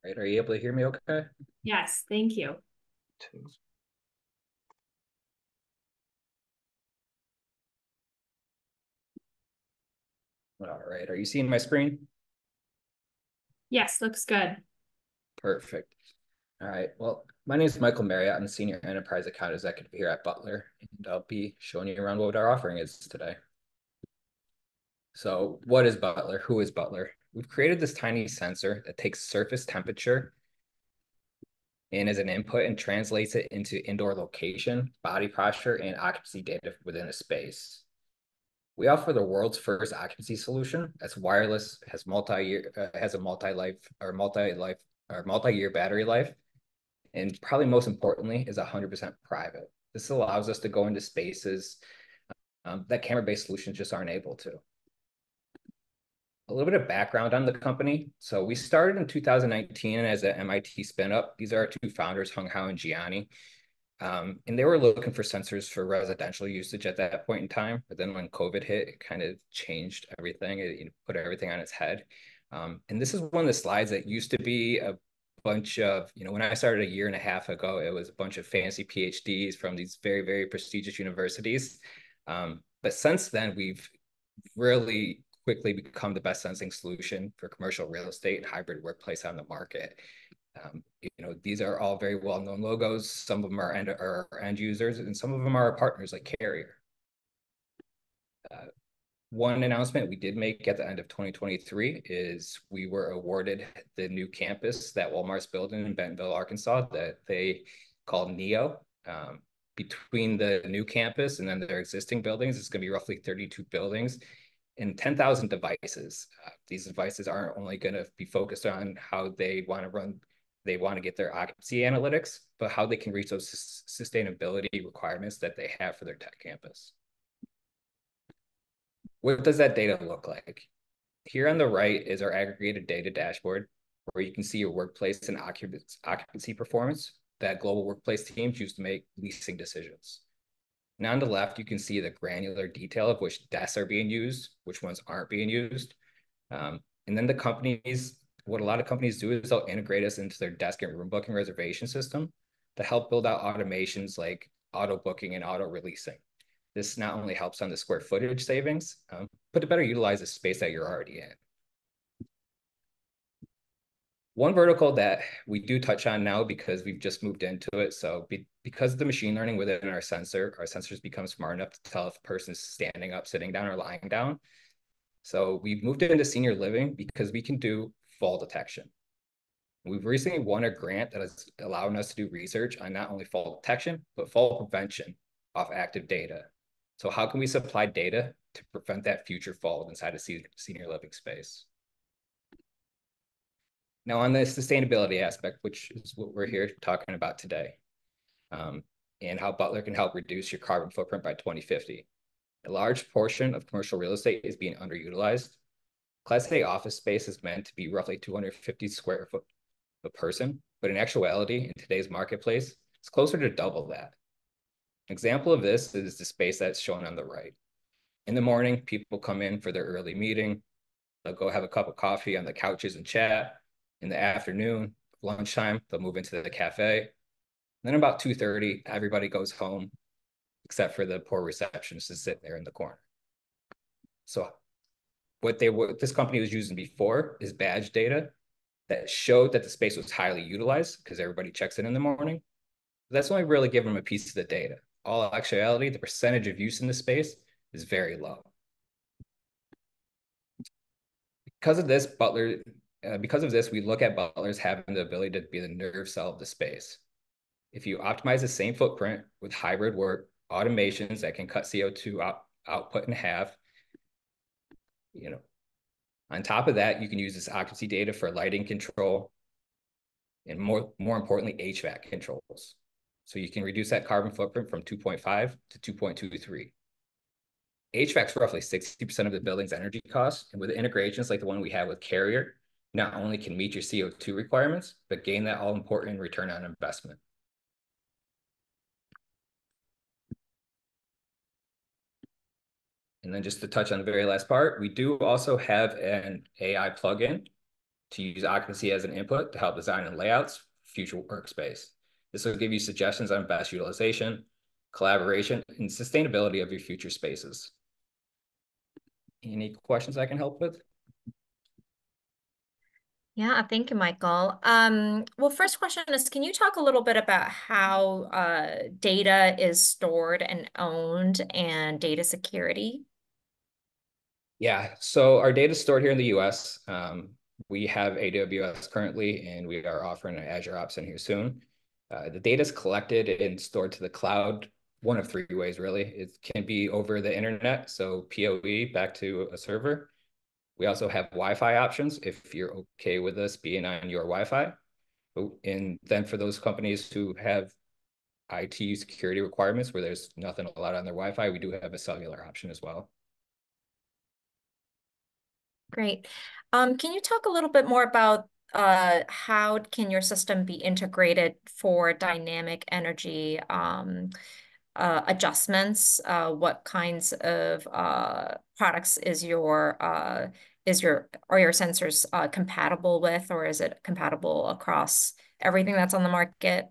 Right, are you able to hear me okay? Yes, thank you. Two. All right, are you seeing my screen? Yes, looks good. Perfect. All right, well, my name is Michael Marriott. I'm Senior Enterprise Account Executive here at Butler, and I'll be showing you around what our offering is today. So what is Butler? Who is Butler? We've created this tiny sensor that takes surface temperature and as an input and translates it into indoor location, body posture, and occupancy data within a space. We offer the world's first occupancy solution that's wireless, has multi-year, uh, has a multi-life or multi-life or multi-year battery life, and probably most importantly is one hundred percent private. This allows us to go into spaces um, that camera-based solutions just aren't able to. A little bit of background on the company. So we started in two thousand nineteen as an M I T spin-up. These are our two founders, Hung Hao and Gianni. Um, and they were looking for sensors for residential usage at that point in time. But then when COVID hit, it kind of changed everything. It, you know, put everything on its head. Um, and this is one of the slides that used to be a bunch of, you know, when I started a year and a half ago, it was a bunch of fancy PhDs from these very, very prestigious universities. Um, but since then, we've really quickly become the best sensing solution for commercial real estate and hybrid workplace on the market. Um, you know, these are all very well-known logos. Some of them are end, are end users, and some of them are partners like Carrier. Uh, one announcement we did make at the end of twenty twenty-three is we were awarded the new campus that Walmart's building in Bentonville, Arkansas, that they call NEO. Um, between the new campus and then their existing buildings, it's going to be roughly thirty-two buildings and ten thousand devices. Uh, these devices aren't only going to be focused on how they want to run they want to get their occupancy analytics, but how they can reach those sustainability requirements that they have for their tech campus. What does that data look like? Here on the right is our aggregated data dashboard, where you can see your workplace and occupancy performance that global workplace teams use to make leasing decisions. And on the left, you can see the granular detail of which desks are being used, which ones aren't being used. Um, and then the companies, what a lot of companies do is they'll integrate us into their desk and room booking reservation system to help build out automations like auto booking and auto releasing. This not only helps on the square footage savings, um, but to better utilize the space that you're already in. One vertical that we do touch on now because we've just moved into it. So be because of the machine learning within our sensor, our sensors become smart enough to tell if a person's standing up, sitting down, or lying down. So we've moved into senior living because we can do fall detection. We've recently won a grant that is allowing us to do research on not only fall detection, but fall prevention off active data. So how can we supply data to prevent that future fall inside a senior living space? Now on the sustainability aspect, which is what we're here talking about today, um, and how Butler can help reduce your carbon footprint by twenty fifty. A large portion of commercial real estate is being underutilized. Class A office space is meant to be roughly two hundred fifty square foot a person, but in actuality, in today's marketplace, it's closer to double that. An example of this is the space that's shown on the right. In the morning, people come in for their early meeting. They'll go have a cup of coffee on the couches and chat. In the afternoon, lunchtime, they'll move into the cafe. And then about two thirty, everybody goes home. except for the poor receptionist to sit there in the corner. So what they what this company was using before is badge data that showed that the space was highly utilized because everybody checks in in the morning. That's only really giving them a piece of the data. All actuality, the percentage of use in the space is very low. Because of this, Butler, uh, because of this, we look at Butler as having the ability to be the nerve cell of the space. If you optimize the same footprint with hybrid work, automations that can cut C O two out, output in half, you know, on top of that, you can use this occupancy data for lighting control and more, more importantly, H V A C controls. So you can reduce that carbon footprint from two point five to two point two three. H V A C is roughly sixty percent of the building's energy costs. And with integrations like the one we have with Carrier, not only can meet your C O two requirements, but gain that all important return on investment. And then just to touch on the very last part, we do also have an A I plugin to use occupancy as an input to help design and layouts for future workspace. This will give you suggestions on best utilization, collaboration, and sustainability of your future spaces. Any questions I can help with? Yeah, thank you, Michael. Um, well, first question is, can you talk a little bit about how uh, data is stored and owned and data security? Yeah, so our data is stored here in the U S. Um, we have A W S currently, and we are offering an Azure Ops in here soon. Uh, the data is collected and stored to the cloud one of three ways, really. It can be over the internet, so P O E back to a server. We also have Wi-Fi options if you're okay with us being on your Wi-Fi. And then for those companies who have I T security requirements where there's nothing allowed on their Wi-Fi, we do have a cellular option as well. Great. Um, can you talk a little bit more about uh, how can your system be integrated for dynamic energy um, uh, adjustments? Uh, what kinds of uh, products is your uh, is your are your sensors uh, compatible with, or is it compatible across everything that's on the market?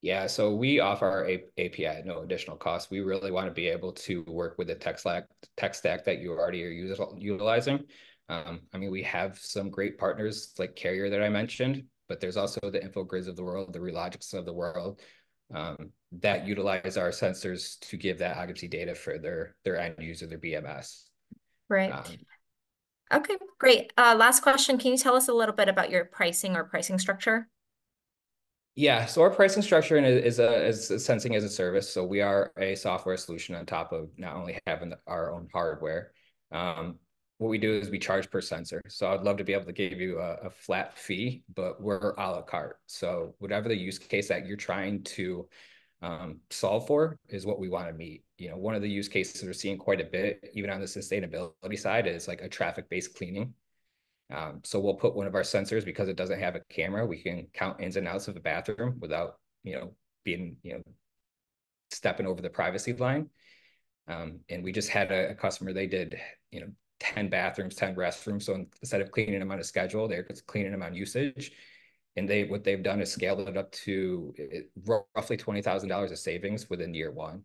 Yeah, so we offer our A P I at no additional cost. We really want to be able to work with the tech stack, tech stack that you already are utilizing. Um, I mean, we have some great partners like Carrier that I mentioned, but there's also the Infogrids of the world, the Relogics of the world um, that utilize our sensors to give that occupancy data for their, their end user, their B M S. Right. Um, okay, great. Uh, last question. Can you tell us a little bit about your pricing or pricing structure? Yeah, so our pricing structure is a, is a sensing as a service. So we are a software solution on top of not only having our own hardware. Um, what we do is we charge per sensor. So I'd love to be able to give you a, a flat fee, but we're a la carte. So whatever the use case that you're trying to um, solve for is what we want to meet. You know, one of the use cases we're seeing quite a bit, even on the sustainability side, is like a traffic-based cleaning. Um, so we'll put one of our sensors, because it doesn't have a camera, we can count ins and outs of a bathroom without, you know, being, you know, stepping over the privacy line. Um, and we just had a, a customer, they did, you know, ten bathrooms, ten restrooms. So instead of cleaning them on a schedule, they're cleaning them on usage. And they, what they've done is scaled it up to it, roughly twenty thousand dollars of savings within year one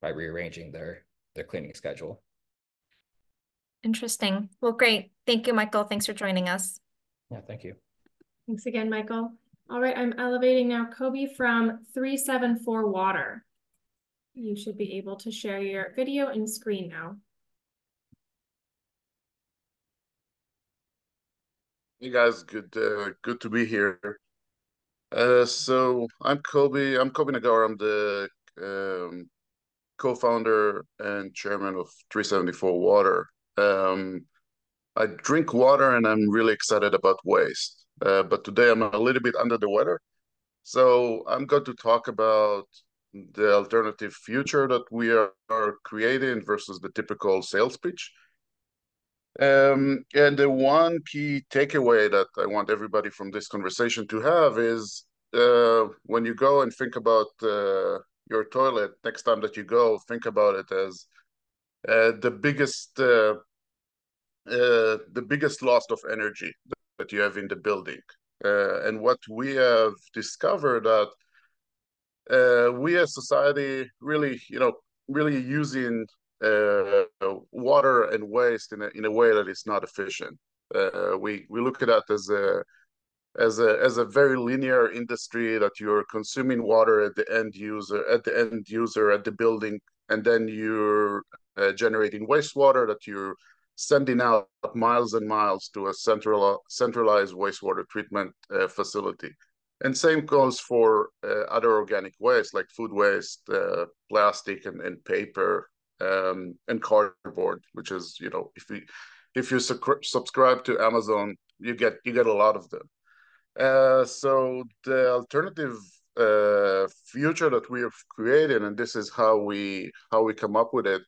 by rearranging their, their cleaning schedule. Interesting. Well, great. Thank you, Michael. Thanks for joining us. Yeah, thank you. Thanks again, Michael. All right, I'm elevating now Kobe from three seven four Water. You should be able to share your video and screen now. Hey guys, good uh, good to be here. Uh, so I'm Kobe. I'm Kobe Nagar. I'm the um, co-founder and chairman of three seventy-four Water. Um, I drink water and I'm really excited about waste, uh, but today I'm a little bit under the weather. So I'm going to talk about the alternative future that we are, are creating versus the typical sales pitch. Um, and the one key takeaway that I want everybody from this conversation to have is uh, when you go and think about uh, your toilet, next time that you go, think about it as Uh, the biggest uh, uh, the biggest loss of energy that you have in the building. Uh, and what we have discovered that uh, we as society really, you know, really using uh, water and waste in a, in a way that is not efficient. Uh, we we look at that as a as a as a very linear industry, that you're consuming water at the end user, at the end user, at the building, and then you're uh, generating wastewater that you're sending out miles and miles to a central centralized wastewater treatment uh, facility. And same goes for uh, other organic waste like food waste, uh, plastic, and, and paper, um, and cardboard, which is, you know, if you if you su- subscribe to Amazon, you get you get a lot of them. Uh, so the alternative uh, future that we have created, and this is how we how we come up with it,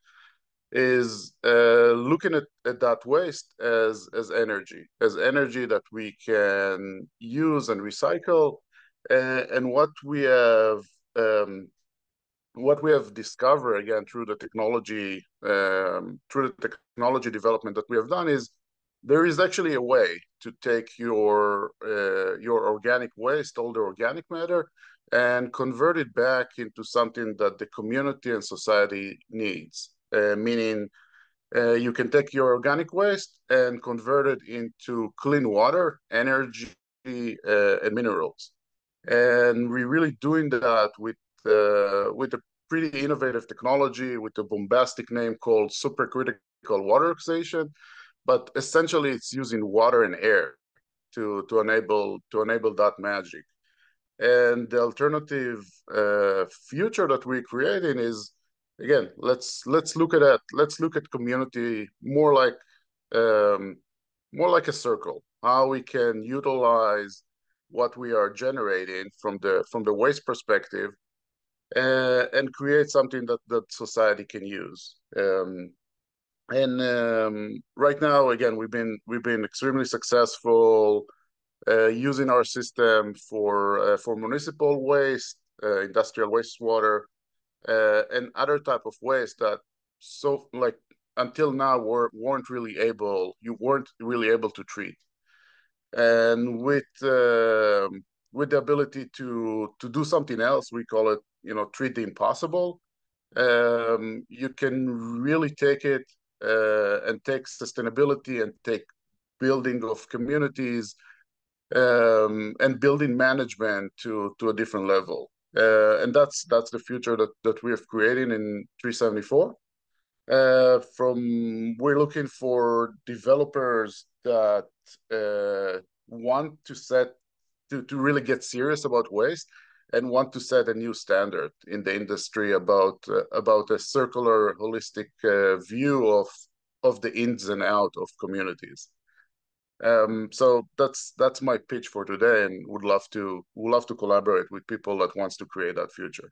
is uh, looking at, at that waste as as energy, as energy that we can use and recycle. Uh, and what we have um, what we have discovered, again, through the technology um, through the technology development that we have done, is there is actually a way to take your uh, your organic waste, all the organic matter, and convert it back into something that the community and society needs. Uh, meaning uh, you can take your organic waste and convert it into clean water, energy, uh, and minerals. And we're really doing that with, uh, with a pretty innovative technology with a bombastic name called supercritical water oxidation. But essentially, it's using water and air to, to, enable, to enable that magic. And the alternative uh, future that we're creating is, again, let's let's look at that. Let's look at community more like um, more like a circle. How we can utilize what we are generating from the from the waste perspective, uh, and create something that that society can use. Um, and um, right now, again, we've been we've been extremely successful uh, using our system for uh, for municipal waste, uh, industrial wastewater. Uh, and other type of waste that, so like until now, were weren't really able you weren't really able to treat, and with uh, with the ability to to do something else, we call it, you know, treat the impossible. Um, you can really take it uh, and take sustainability and take building of communities um, and building management to to a different level. Uh, and that's that's the future that, that we have created in three seventy-four. Uh, from we're looking for developers that uh, want to set to, to really get serious about waste and want to set a new standard in the industry about uh, about a circular, holistic uh, view of of the ins and out of communities. Um, so that's that's my pitch for today, and would love to would love to collaborate with people that wants to create that future.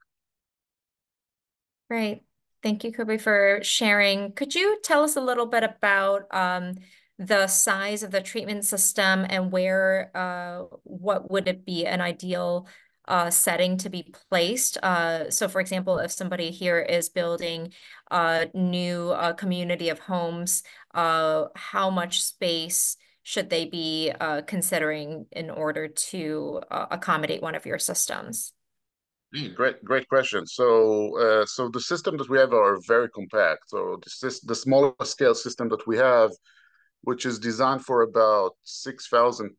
Great, thank you, Kobe, for sharing. Could you tell us a little bit about um, the size of the treatment system and where, uh, what would it be an ideal uh, setting to be placed? Uh, so, for example, if somebody here is building a new uh, community of homes, uh, how much space should they be uh, considering in order to uh, accommodate one of your systems? Great, great question. So, uh, so the system that we have are very compact. So this is the smaller scale system that we have, which is designed for about six thousand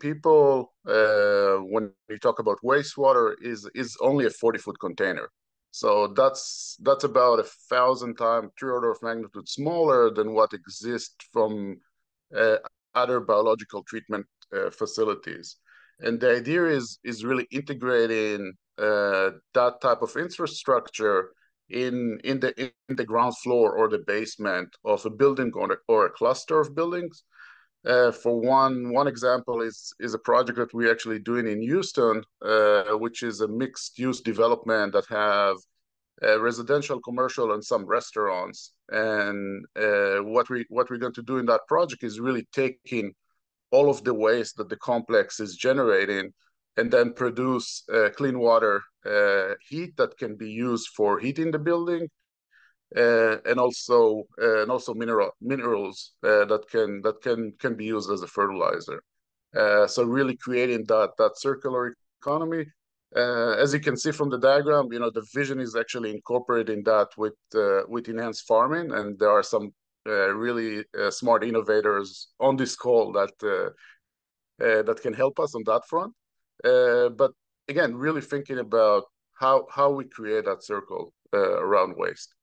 people. Uh, when we talk about wastewater, is is only a forty foot container. So that's that's about a thousand times, three order of magnitude smaller than what exists from Uh, other biological treatment uh, facilities. And the idea is is really integrating uh, that type of infrastructure in in the in the ground floor or the basement of a building or, or a cluster of buildings. Uh, for one one example is is a project that we're actually doing in Houston, uh, which is a mixed use development that have Uh, residential, commercial, and some restaurants. And uh, what we what we're going to do in that project is really taking all of the waste that the complex is generating, and then produce uh, clean water, uh, heat that can be used for heating the building, uh, and also uh, and also mineral minerals uh, that can that can can be used as a fertilizer. Uh, so really creating that that circular economy. Uh, as you can see from the diagram, you know, the vision is actually incorporating that with uh, with enhanced farming, and there are some uh, really uh, smart innovators on this call that uh, uh, that can help us on that front. Uh, but again, really thinking about how how we create that circle uh, around waste.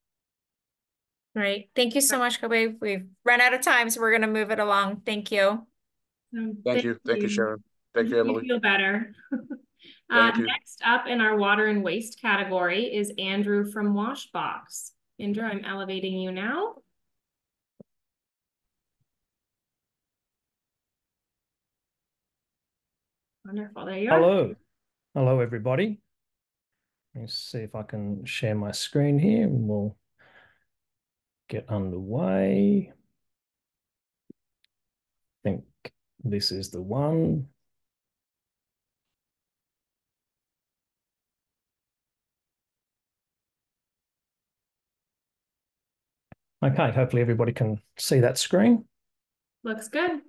Right. Thank you so much, Kobe. We've run out of time, so we're going to move it along. Thank you. Um, thank, thank you. Thank you, Sharon. Thank you, Emily. I feel better. Uh, next up in our water and waste category is Andrew from Washbox. Andrew, I'm elevating you now. Wonderful. There you are. Hello. Hello, everybody. Let's see if I can share my screen here and we'll get underway. I think this is the one. Okay, hopefully everybody can see that screen. Looks good.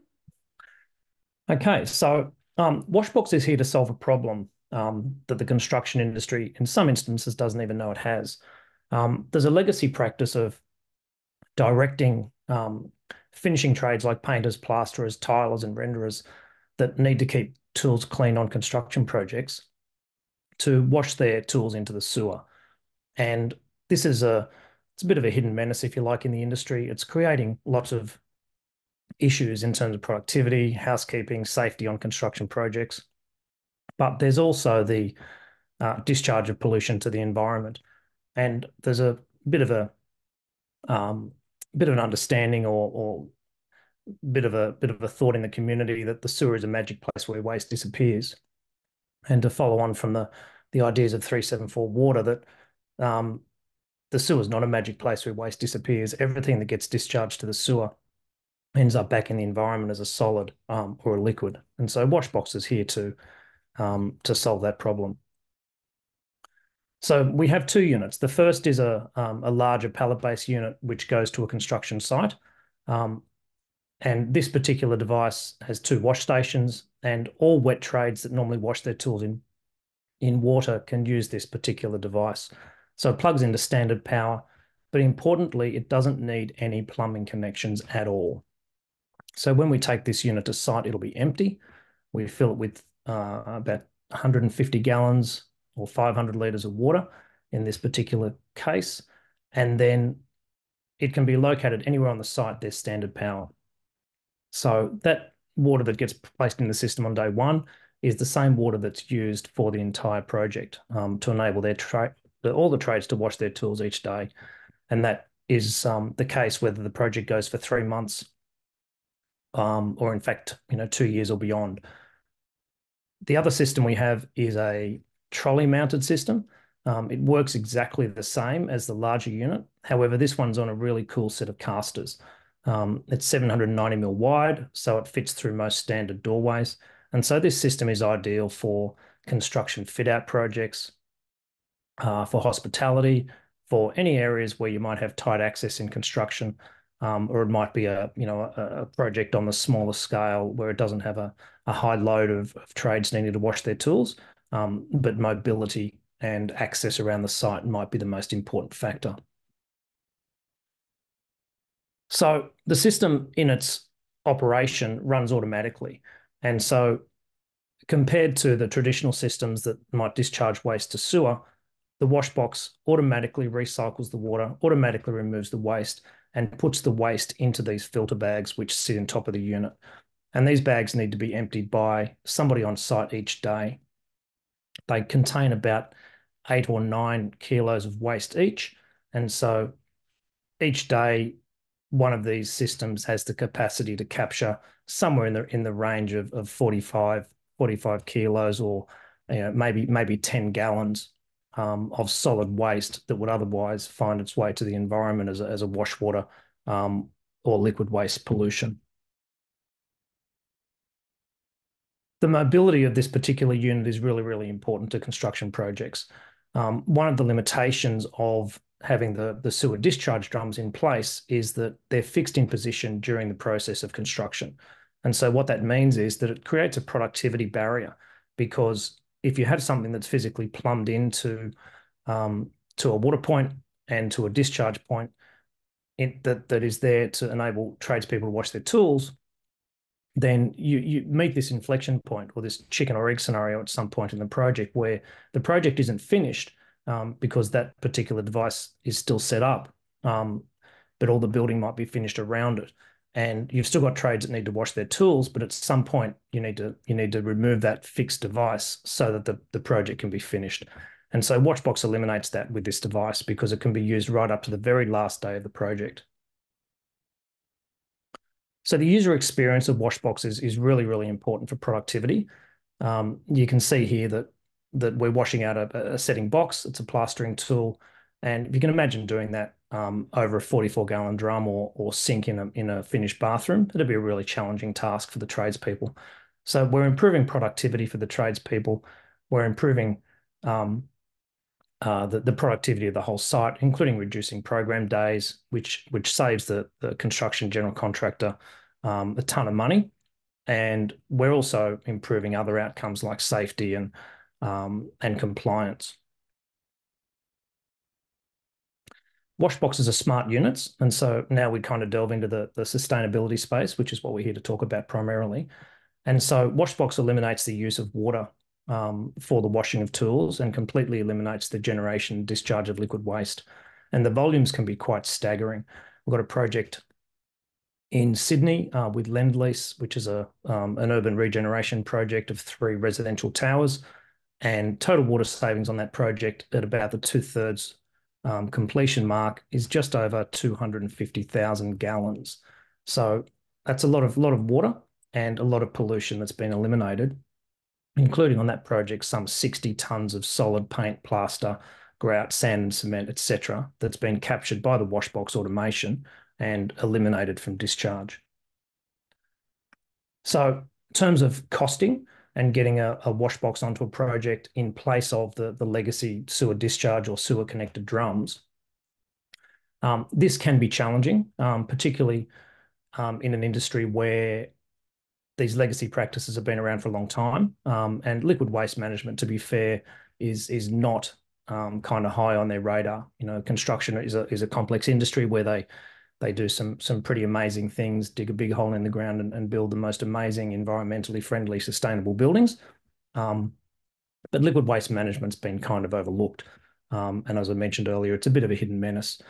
Okay, so um, Washbox is here to solve a problem um, that the construction industry, in some instances, doesn't even know it has. Um, there's a legacy practice of directing um, finishing trades like painters, plasterers, tilers, and renderers that need to keep tools clean on construction projects to wash their tools into the sewer. And this is a It's a bit of a hidden menace, if you like, in the industry. It's creating lots of issues in terms of productivity, housekeeping, safety on construction projects. But there's also the uh, discharge of pollution to the environment. And there's a bit of a um, bit of an understanding or, or bit of a bit of a thought in the community that the sewer is a magic place where waste disappears. And to follow on from the the ideas of three seventy-four Water, that um, the sewer is not a magic place where waste disappears. Everything that gets discharged to the sewer ends up back in the environment as a solid um, or a liquid. And so Washbox is here to, um, to solve that problem. So we have two units. The first is a, um, a larger pallet-based unit which goes to a construction site. Um, and this particular device has two wash stations, and all wet trades that normally wash their tools in, in water can use this particular device. So it plugs into standard power, but importantly, it doesn't need any plumbing connections at all. So when we take this unit to site, it'll be empty. We fill it with uh, about one hundred fifty gallons or five hundred litres of water in this particular case, and then it can be located anywhere on the site. There's standard power. So that water that gets placed in the system on day one is the same water that's used for the entire project um, to enable their trade. all the trades to wash their tools each day. And that is um, the case whether the project goes for three months um, or in fact, you know, two years or beyond. The other system we have is a trolley mounted system. Um, it works exactly the same as the larger unit. However, this one's on a really cool set of casters. Um, it's seven hundred ninety mil wide, so it fits through most standard doorways. And so this system is ideal for construction fit out projects, Uh, for hospitality, for any areas where you might have tight access in construction, um, or it might be a you know a, a project on the smaller scale where it doesn't have a, a high load of, of trades needing to wash their tools, um, but mobility and access around the site might be the most important factor. So the system in its operation runs automatically, and so compared to the traditional systems that might discharge waste to sewer, the Washbox automatically recycles the water, automatically removes the waste, and puts the waste into these filter bags which sit on top of the unit. And these bags need to be emptied by somebody on site each day. They contain about eight or nine kilos of waste each. And so each day, one of these systems has the capacity to capture somewhere in the in the range of, of forty-five, forty-five kilos or you know, maybe, maybe ten gallons. Um, of solid waste that would otherwise find its way to the environment as a, as a wash water um, or liquid waste pollution. The mobility of this particular unit is really, really important to construction projects. Um, one of the limitations of having the, the sewer discharge drums in place is that they're fixed in position during the process of construction. And so what that means is that it creates a productivity barrier because if you have something that's physically plumbed into um, to a water point and to a discharge point, it, that that is there to enable tradespeople to wash their tools, then you you meet this inflection point or this chicken or egg scenario at some point in the project where the project isn't finished um, because that particular device is still set up, um, but all the building might be finished around it. And you've still got trades that need to wash their tools, but at some point you need to you need to remove that fixed device so that the, the project can be finished. And so Washbox eliminates that with this device because it can be used right up to the very last day of the project. So the user experience of Washbox is, is really, really important for productivity. Um, you can see here that, that we're washing out a, a setting box. It's a plastering tool. And if you can imagine doing that um, over a forty-four gallon drum or, or sink in a, in a finished bathroom, it'd be a really challenging task for the tradespeople. So we're improving productivity for the tradespeople. We're improving um, uh, the, the productivity of the whole site, including reducing program days, which, which saves the, the construction general contractor um, a ton of money. And we're also improving other outcomes like safety and, um, and compliance. Washbox is a smart units, and so now we kind of delve into the, the sustainability space, which is what we're here to talk about primarily. And so Washbox eliminates the use of water um, for the washing of tools and completely eliminates the generation and discharge of liquid waste. And the volumes can be quite staggering. We've got a project in Sydney uh, with Lendlease, which is a um, an urban regeneration project of three residential towers, and total water savings on that project at about the two-thirds Um, completion mark is just over two hundred fifty thousand gallons. So that's a lot of lot of water and a lot of pollution that's been eliminated, including on that project some sixty tons of solid paint, plaster, grout, sand and cement, et cetera, that's been captured by the Washbox automation and eliminated from discharge. So in terms of costing and getting a, a Washbox onto a project in place of the, the legacy sewer discharge or sewer connected drums. Um, this can be challenging, um, particularly um, in an industry where these legacy practices have been around for a long time. Um, and liquid waste management, to be fair, is, is not um, kind of high on their radar. You know, construction is a, is a complex industry where they They do some, some pretty amazing things, dig a big hole in the ground and, and build the most amazing, environmentally friendly, sustainable buildings. Um, but liquid waste management's been kind of overlooked. Um, and as I mentioned earlier, it's a bit of a hidden menace.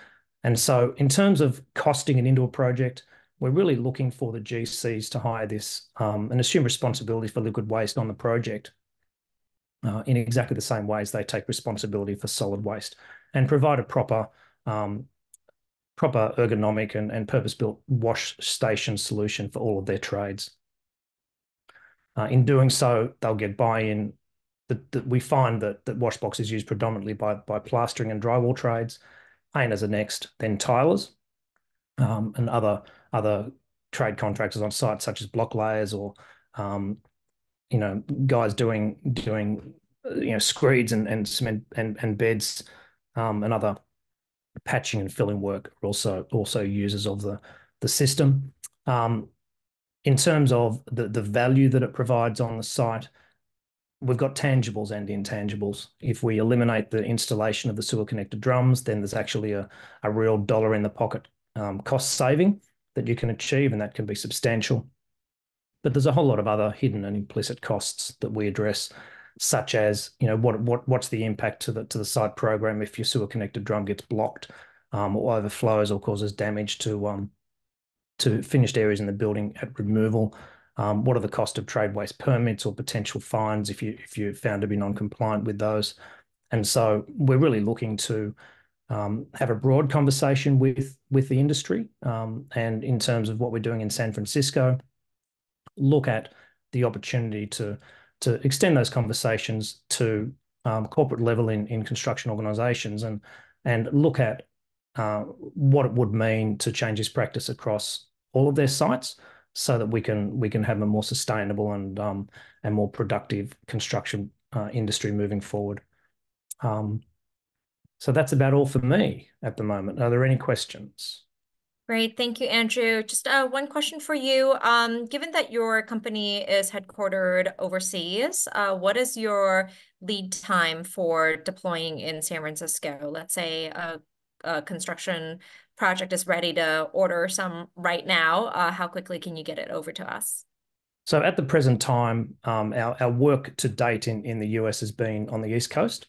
And so in terms of costing an indoor project, we're really looking for the G Cs to hire this um, and assume responsibility for liquid waste on the project uh, in exactly the same way as they take responsibility for solid waste and provide a proper um, proper ergonomic and, and purpose-built wash station solution for all of their trades. Uh, in doing so, they'll get buy-in. That we find that, that Washbox is used predominantly by, by plastering and drywall trades, painters are next, then tilers, um, and other, other trade contractors on site, such as block layers or um, you know, guys doing doing you know screeds and, and cement and, and beds um, and other patching and filling work are also also users of the the system. Um, in terms of the the value that it provides on the site, we've got tangibles and intangibles. If we eliminate the installation of the sewer connected drums, then there's actually a a real dollar in the pocket um, cost saving that you can achieve, and that can be substantial. But there's a whole lot of other hidden and implicit costs that we address, such as, you know, what what what's the impact to the to the site program if your sewer connected drum gets blocked um, or overflows or causes damage to um to finished areas in the building at removal. Um, what are the cost of trade waste permits or potential fines if you if you're found to be non-compliant with those? And so we're really looking to um, have a broad conversation with with the industry um, and in terms of what we're doing in San Francisco, look at the opportunity to to extend those conversations to um, corporate level in, in construction organisations and and look at uh, what it would mean to change this practice across all of their sites so that we can we can have a more sustainable and um, and more productive construction uh, industry moving forward. Um, so that's about all for me at the moment. Are there any questions? Great. Thank you, Andrew. Just uh, one question for you. Um, given that your company is headquartered overseas, uh, what is your lead time for deploying in San Francisco? Let's say a, a construction project is ready to order some right now. Uh, how quickly can you get it over to us? So at the present time, um, our, our work to date in, in the U S has been on the East Coast,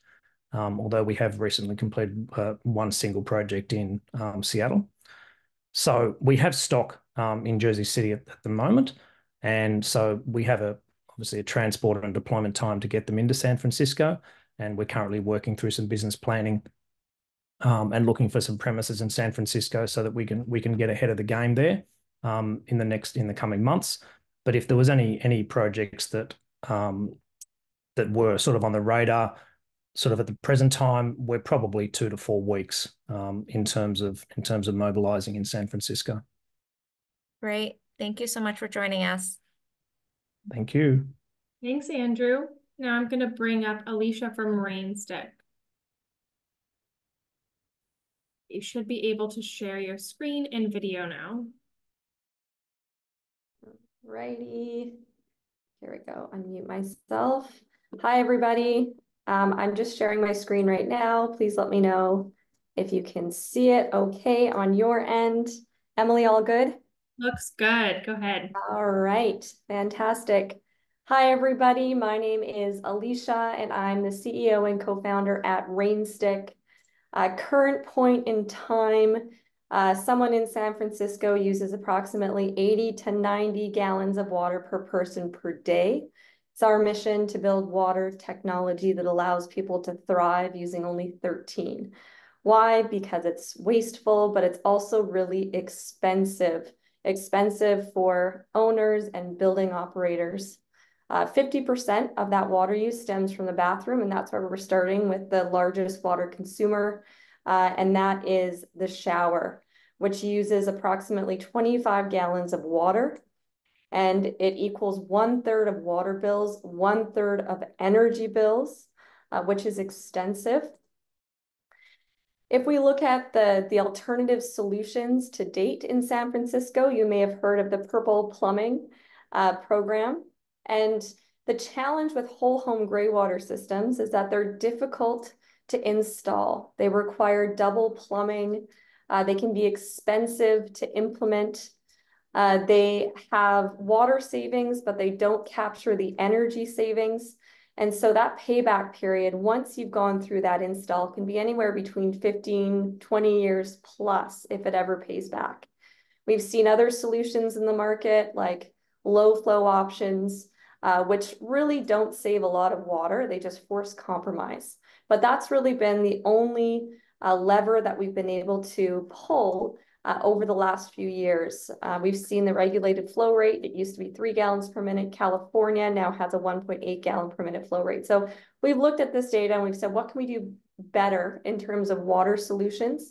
um, although we have recently completed uh, one single project in um, Seattle. So we have stock um, in Jersey City at, at the moment. And so we have a obviously a transport and deployment time to get them into San Francisco. And we're currently working through some business planning um, and looking for some premises in San Francisco so that we can we can get ahead of the game there um, in the next in the coming months. But if there was any any projects that um, that were sort of on the radar, sort of at the present time, we're probably two to four weeks um, in terms of in terms of mobilizing in San Francisco. Great. Thank you so much for joining us. Thank you. Thanks, Andrew. Now I'm going to bring up Alicia from Rainstick. You should be able to share your screen and video now. Righty. Here we go. Unmute myself. Hi, everybody. Um, I'm just sharing my screen right now. Please let me know if you can see it okay on your end. Emily, all good? Looks good. Go ahead. All right. Fantastic. Hi, everybody. My name is Alicia, and I'm the C E O and co-founder at Rainstick. Uh, current point in time, uh, someone in San Francisco uses approximately eighty to ninety gallons of water per person per day. It's our mission to build water technology that allows people to thrive using only thirteen. Why? Because it's wasteful, but it's also really expensive. Expensive for owners and building operators. Uh, fifty percent of that water use stems from the bathroom, and that's where we're starting with the largest water consumer, uh, and that is the shower, which uses approximately twenty-five gallons of water. And it equals one third of water bills, one third of energy bills, uh, which is extensive. If we look at the, the alternative solutions to date in San Francisco, you may have heard of the Purple Plumbing uh, program. And the challenge with whole home gray water systems is that they're difficult to install. They require double plumbing. Uh, they can be expensive to implement. Uh, they have water savings, but they don't capture the energy savings. And so that payback period, once you've gone through that install, can be anywhere between fifteen, twenty years plus if it ever pays back. We've seen other solutions in the market like low flow options, uh, which really don't save a lot of water. They just force compromise. But that's really been the only uh, lever that we've been able to pull Uh, over the last few years. Uh, we've seen the regulated flow rate. It used to be three gallons per minute. California now has a one point eight gallon per minute flow rate. So we've looked at this data and we've said, what can we do better in terms of water solutions?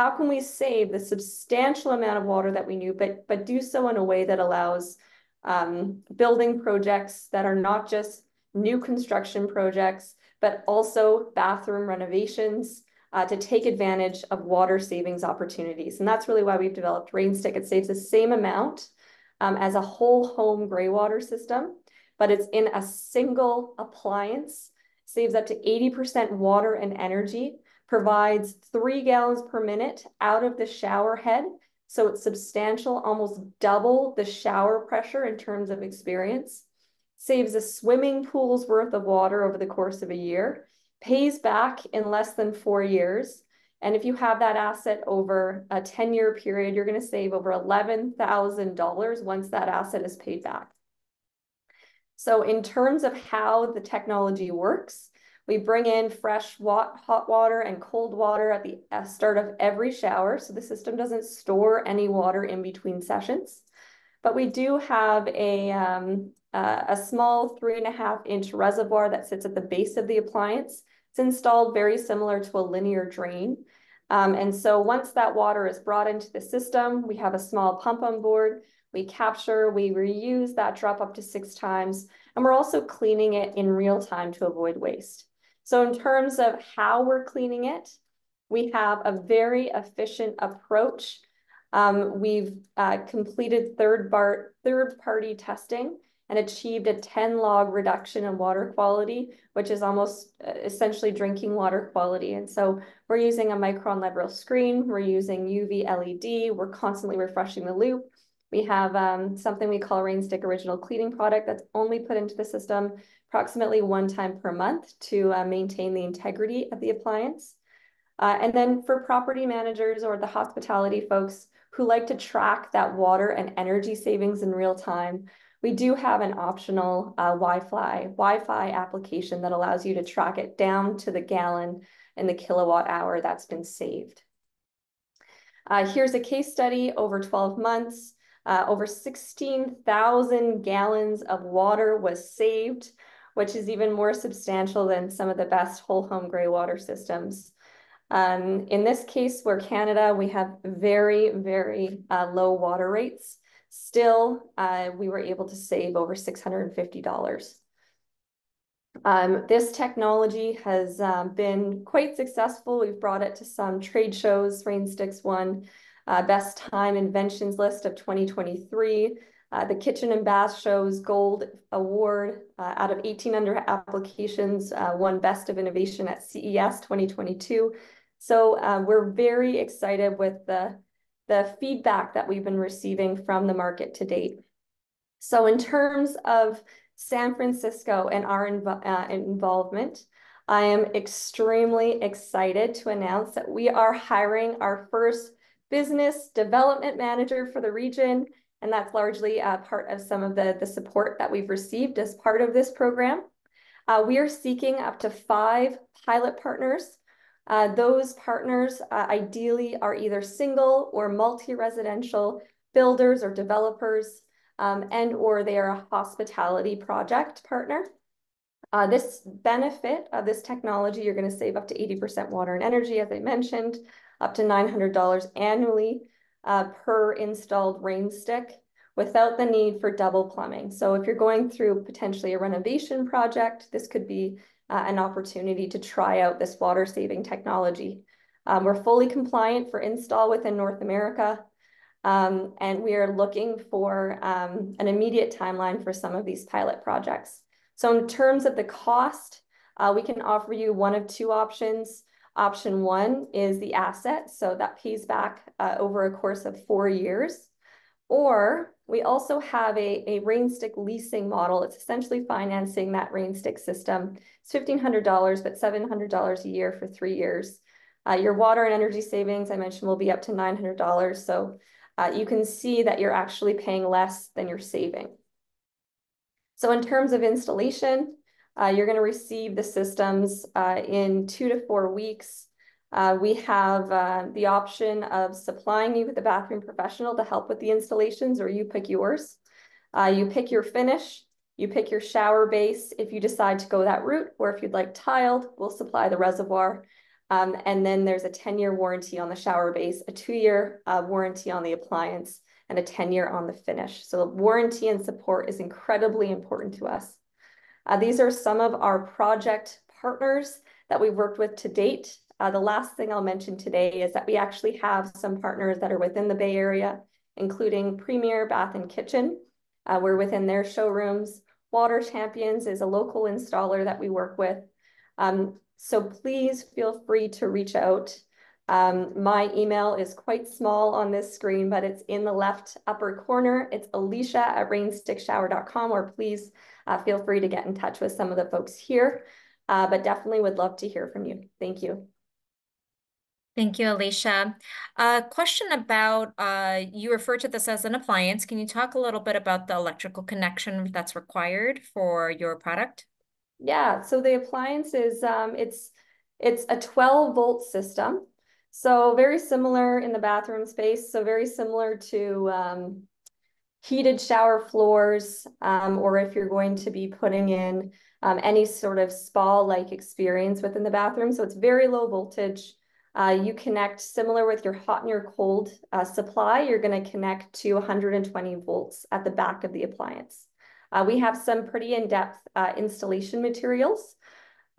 How can we save the substantial amount of water that we knew, but, but do so in a way that allows um, building projects that are not just new construction projects, but also bathroom renovations, Uh, to take advantage of water savings opportunities. And that's really why we've developed Rainstick. It saves the same amount um, as a whole home gray water system, but it's in a single appliance, saves up to eighty percent water and energy, provides three gallons per minute out of the shower head. So it's substantial, almost double the shower pressure in terms of experience, saves a swimming pool's worth of water over the course of a year, pays back in less than four years. And if you have that asset over a ten-year period, you're going to save over eleven thousand dollars once that asset is paid back. So in terms of how the technology works, we bring in fresh hot water and cold water at the start of every shower. So the system doesn't store any water in between sessions. But we do have a, um, uh, a small three and a half inch reservoir that sits at the base of the appliance. It's installed very similar to a linear drain. Um, and so once that water is brought into the system, we have a small pump on board. We capture, we reuse that drop up to six times, and we're also cleaning it in real time to avoid waste. So in terms of how we're cleaning it, we have a very efficient approach Um, we've uh, completed third bar third-party testing and achieved a ten log reduction in water quality, which is almost uh, essentially drinking water quality. And so we're using a micron level screen, we're using U V L E D, we're constantly refreshing the loop. We have um, something we call Rain Stick Original Cleaning Product that's only put into the system approximately one time per month to uh, maintain the integrity of the appliance. Uh, and then for property managers or the hospitality folks who like to track that water and energy savings in real time, we do have an optional uh, Wi-Fi, Wi-Fi application that allows you to track it down to the gallon and the kilowatt hour that's been saved. Uh, here's a case study over twelve months. Uh, over sixteen thousand gallons of water was saved, which is even more substantial than some of the best whole home gray water systems. Um, in this case, we're Canada, we have very, very uh, low water rates. Still, uh, we were able to save over six hundred fifty dollars. Um, this technology has um, been quite successful. We've brought it to some trade shows. Rainsticks won Uh, Best Time Inventions List of twenty twenty-three, uh, the Kitchen and Bath Show's Gold Award uh, out of eighteen hundred applications, uh, won Best of Innovation at C E S twenty twenty-two. So uh, we're very excited with the, the feedback that we've been receiving from the market to date. So in terms of San Francisco and our inv uh, involvement, I am extremely excited to announce that we are hiring our first business development manager for the region, and that's largely uh, part of some of the, the support that we've received as part of this program. Uh, we are seeking up to five pilot partners. Uh, those partners uh, ideally are either single or multi-residential builders or developers, um, and or they are a hospitality project partner. Uh, this benefit of this technology, you're going to save up to eighty percent water and energy, as I mentioned, up to nine hundred dollars annually uh, per installed rain stick without the need for double plumbing. So if you're going through potentially a renovation project, this could be uh, an opportunity to try out this water saving technology. Um, we're fully compliant for install within North America, um, and we are looking for um, an immediate timeline for some of these pilot projects. So in terms of the cost, uh, we can offer you one of two options. Option one is the asset, so that pays back uh, over a course of four years. Or we also have a, a rainstick leasing model. It's essentially financing that rainstick system. It's fifteen hundred dollars, but seven hundred dollars a year for three years. Uh, your water and energy savings, I mentioned, will be up to nine hundred dollars. So uh, you can see that you're actually paying less than you're saving. So in terms of installation, Uh, you're going to receive the systems uh, in two to four weeks. Uh, we have uh, the option of supplying you with a bathroom professional to help with the installations, or you pick yours. Uh, you pick your finish, you pick your shower base if you decide to go that route, or if you'd like tiled, we'll supply the reservoir. Um, and then there's a ten year warranty on the shower base, a two year uh, warranty on the appliance, and a ten year on the finish. So warranty and support is incredibly important to us. Uh, these are some of our project partners that we've worked with to date. Uh, the last thing I'll mention today is that we actually have some partners that are within the Bay Area, including Premier Bath and Kitchen. Uh, we're within their showrooms. Water Champions is a local installer that we work with. Um, so please feel free to reach out. Um, my email is quite small on this screen, but it's in the left upper corner. It's Alicia at rainstick shower dot com, or please uh, feel free to get in touch with some of the folks here, uh, but definitely would love to hear from you. Thank you. Thank you, Alicia. A uh, question about, uh, you refer to this as an appliance. Can you talk a little bit about the electrical connection that's required for your product? Yeah, so the appliance is, um, it's, it's a twelve volt system. So very similar in the bathroom space, so very similar to um, heated shower floors, um, or if you're going to be putting in um, any sort of spa-like experience within the bathroom. So it's very low voltage. Uh, you connect similar with your hot and your cold uh, supply. You're going to connect to one hundred twenty volts at the back of the appliance. Uh, we have some pretty in-depth uh, installation materials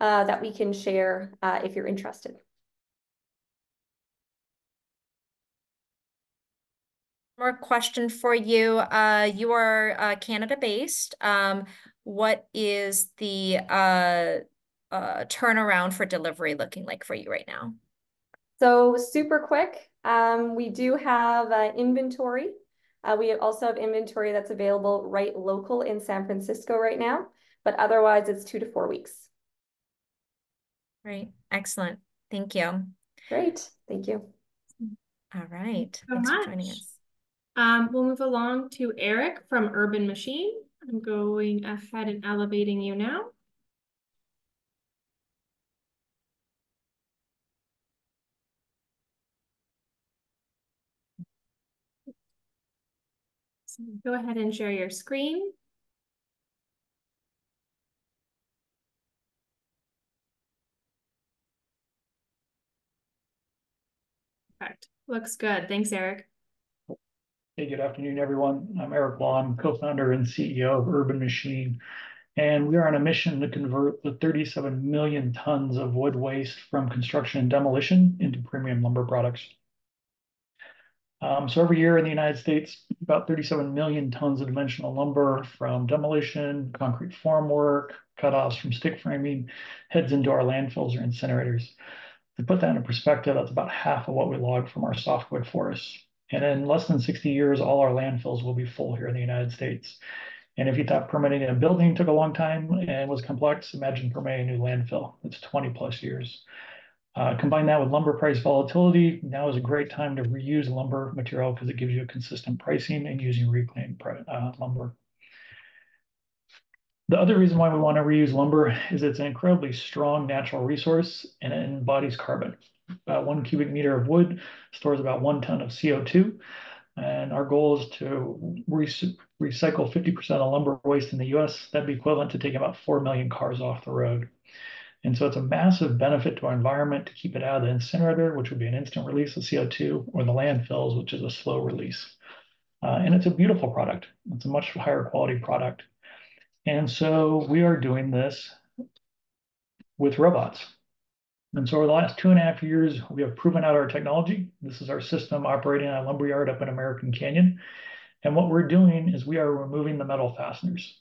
uh, that we can share uh, if you're interested. More question for you. Uh, you are uh, Canada-based. Um, what is the uh, uh, turnaround for delivery looking like for you right now? So super quick. Um, we do have uh, inventory. Uh, we also have inventory that's available right local in San Francisco right now, but otherwise it's two to four weeks. Great. Excellent. Thank you. Great. Thank you. All right. Thanks so much for joining us. Um, we'll move along to Eric from Urban Machine. I'm going ahead and elevating you now. So go ahead and share your screen. Perfect. Looks good. Thanks, Eric. Hey, good afternoon, everyone. I'm Eric Baum, co-founder and C E O of Urban Machine. And we are on a mission to convert the thirty-seven million tons of wood waste from construction and demolition into premium lumber products. Um, so every year in the United States, about thirty-seven million tons of dimensional lumber from demolition, concrete formwork, cutoffs from stick framing, heads into our landfills or incinerators. To put that in perspective, that's about half of what we log from our softwood forests. And in less than sixty years, all our landfills will be full here in the United States. And if you thought permitting a building took a long time and was complex, imagine permitting a new landfill. It's twenty plus years. Uh, combine that with lumber price volatility, now is a great time to reuse lumber material because it gives you a consistent pricing and using reclaimed uh, lumber. The other reason why we want to reuse lumber is it's an incredibly strong natural resource and it embodies carbon. About one cubic meter of wood stores about one ton of C O two. And our goal is to re recycle fifty percent of lumber waste in the U S. That'd be equivalent to taking about four million cars off the road. And so it's a massive benefit to our environment to keep it out of the incinerator, which would be an instant release of C O two, or the landfills, which is a slow release. Uh, and it's a beautiful product. It's a much higher quality product. And so we are doing this with robots. And so over the last two and a half years, we have proven out our technology. This is our system operating at a lumberyard up in American Canyon. And what we're doing is we are removing the metal fasteners.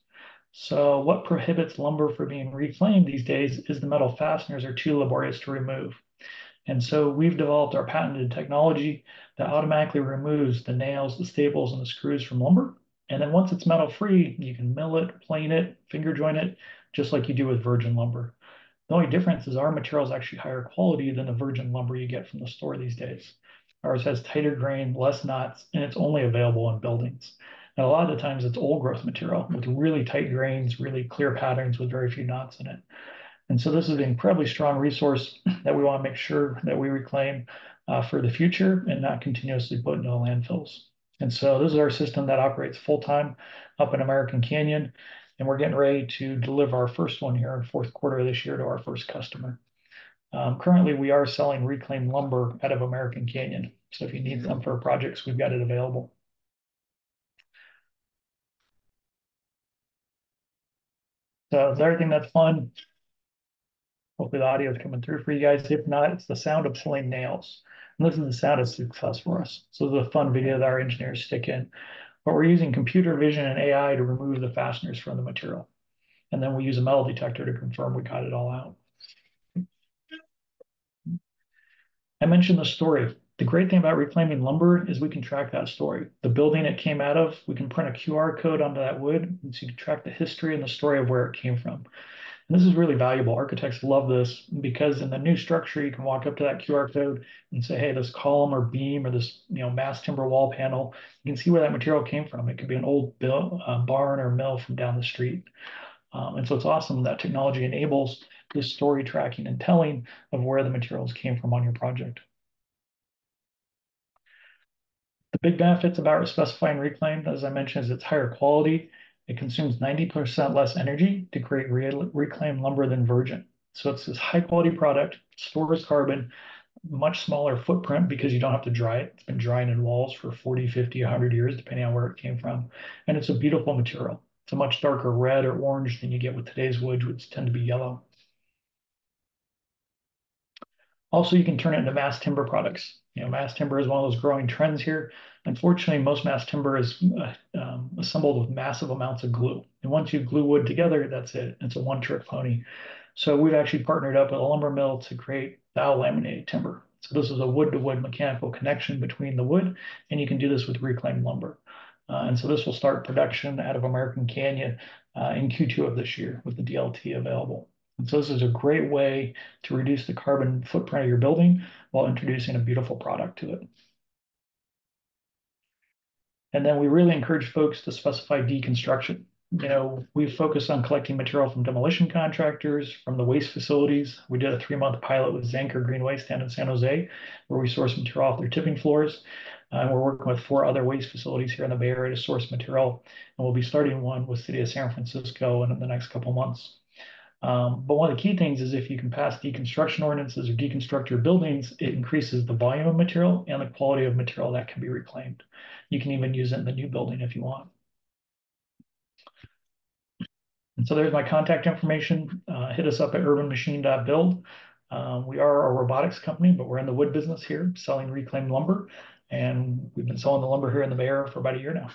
So what prohibits lumber from being reclaimed these days is the metal fasteners are too laborious to remove. And so we've developed our patented technology that automatically removes the nails, the staples, and the screws from lumber. And then once it's metal free, you can mill it, plane it, finger joint it, just like you do with virgin lumber. The only difference is our material is actually higher quality than the virgin lumber you get from the store these days. Ours has tighter grain, less knots, and it's only available in buildings. And a lot of the times it's old growth material with really tight grains, really clear patterns with very few knots in it. And so this is an incredibly strong resource that we want to make sure that we reclaim uh, for the future and not continuously put into landfills. And so this is our system that operates full-time up in American Canyon, and we're getting ready to deliver our first one here in fourth quarter of this year to our first customer. Um, currently, we are selling reclaimed lumber out of American Canyon. So if you need some for projects, we've got it available. So is everything that's fun? Hopefully the audio is coming through for you guys. If not, it's the sound of pulling nails. And this is the sound of success for us. So this is a fun video that our engineers stick in. But we're using computer vision and A I to remove the fasteners from the material. And then we use a metal detector to confirm we got it all out. I mentioned the story. The great thing about reclaiming lumber is we can track that story. The building it came out of, we can print a Q R code onto that wood, and so you can track the history and the story of where it came from. This is really valuable. Architects love this because in the new structure, you can walk up to that Q R code and say, hey, this column or beam or this you know mass timber wall panel, you can see where that material came from. It could be an old bill, uh, barn or mill from down the street. Um, and so it's awesome that technology enables this story tracking and telling of where the materials came from on your project. The big benefits about specifying reclaimed, as I mentioned, is it's higher quality. It consumes ninety percent less energy to create re reclaimed lumber than virgin. So it's this high quality product, stores carbon, much smaller footprint because you don't have to dry it. It's been drying in walls for forty, fifty, a hundred years, depending on where it came from. And it's a beautiful material. It's a much darker red or orange than you get with today's woods, which tend to be yellow. Also, you can turn it into mass timber products. You know, mass timber is one of those growing trends here. Unfortunately, most mass timber is uh, um, assembled with massive amounts of glue. And once you glue wood together, that's it. It's a one-trick pony. So we've actually partnered up with a lumber mill to create thou laminated timber. So this is a wood-to-wood mechanical connection between the wood, and you can do this with reclaimed lumber. Uh, and so this will start production out of American Canyon uh, in Q two of this year with the D L T available. And so this is a great way to reduce the carbon footprint of your building while introducing a beautiful product to it. And then we really encourage folks to specify deconstruction. You know, we focus on collecting material from demolition contractors, from the waste facilities. We did a three-month pilot with Zanker Green Waste down in San Jose, where we source material off their tipping floors. And uh, we're working with four other waste facilities here in the Bay Area to source material. And we'll be starting one with City of San Francisco in the next couple months. Um, but one of the key things is if you can pass deconstruction ordinances or deconstruct your buildings, it increases the volume of material and the quality of material that can be reclaimed. You can even use it in the new building if you want. And so there's my contact information. Uh, hit us up at urban machine dot build. Um, we are a robotics company, but we're in the wood business here, selling reclaimed lumber. And we've been selling the lumber here in the Bay Area for about a year now.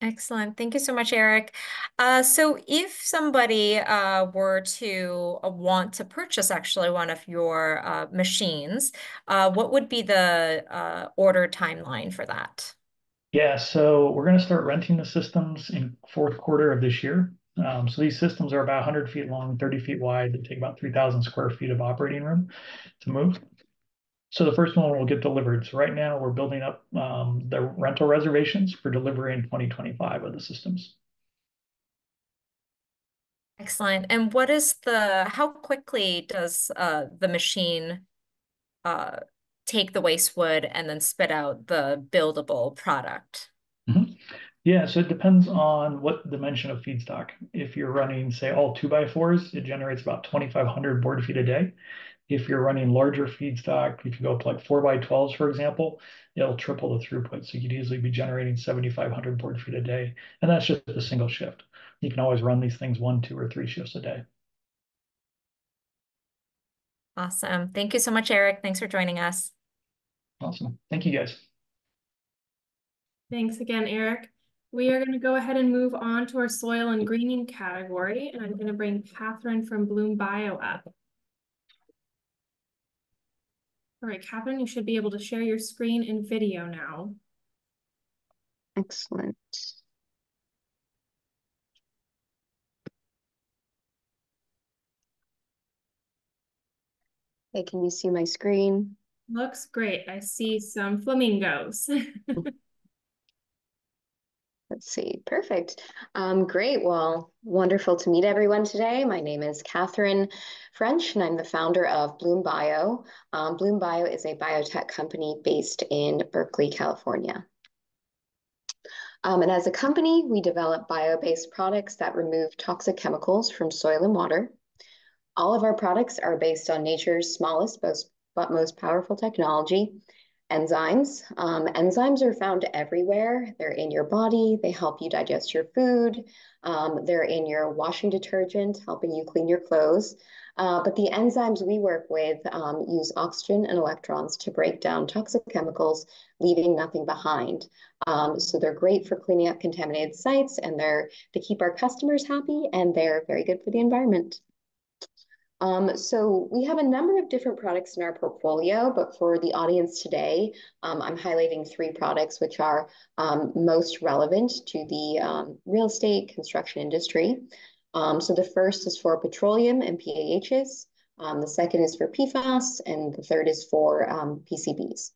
Excellent. Thank you so much, Eric. Uh, so if somebody uh, were to uh, want to purchase actually one of your uh, machines, uh, what would be the uh, order timeline for that? Yeah, so we're going to start renting the systems in fourth quarter of this year. Um, so these systems are about one hundred feet long, thirty feet wide. They take about three thousand square feet of operating room to move. So the first one will get delivered. So right now we're building up um, the rental reservations for delivery in twenty twenty-five of the systems. Excellent. And what is the, how quickly does uh, the machine uh, take the waste wood and then spit out the buildable product? Mm-hmm. Yeah, so it depends on what dimension of feedstock. If you're running, say, all two by fours, it generates about twenty-five hundred board feet a day. If you're running larger feedstock, if you go up to like four by twelves, for example, it'll triple the throughput. So you'd easily be generating seventy-five hundred board feet a day. And that's just a single shift. You can always run these things one, two, or three shifts a day. Awesome. Thank you so much, Eric. Thanks for joining us. Awesome. Thank you, guys. Thanks again, Eric. We are going to go ahead and move on to our soil and greening category. And I'm going to bring Catherine from Bloom Bio up. All right, Catherine, you should be able to share your screen and video now. Excellent. Hey, can you see my screen? Looks great. I see some flamingos. Let's see. Perfect. Um, great. Well, wonderful to meet everyone today. My name is Catherine French, and I'm the founder of Bloom Bio. Um, Bloom Bio is a biotech company based in Berkeley, California. Um, and as a company, we develop bio-based products that remove toxic chemicals from soil and water. All of our products are based on nature's smallest but most powerful technology, enzymes. Um, enzymes are found everywhere. They're in your body. They help you digest your food. Um, they're in your washing detergent, helping you clean your clothes. Uh, but the enzymes we work with um, use oxygen and electrons to break down toxic chemicals, leaving nothing behind. Um, so they're great for cleaning up contaminated sites, and they're they keep our customers happy, and they're very good for the environment. Um, so we have a number of different products in our portfolio, but for the audience today, um, I'm highlighting three products which are um, most relevant to the um, real estate construction industry. Um, so the first is for petroleum and P A Hs, um, the second is for P FAS, and the third is for um, P C Bs.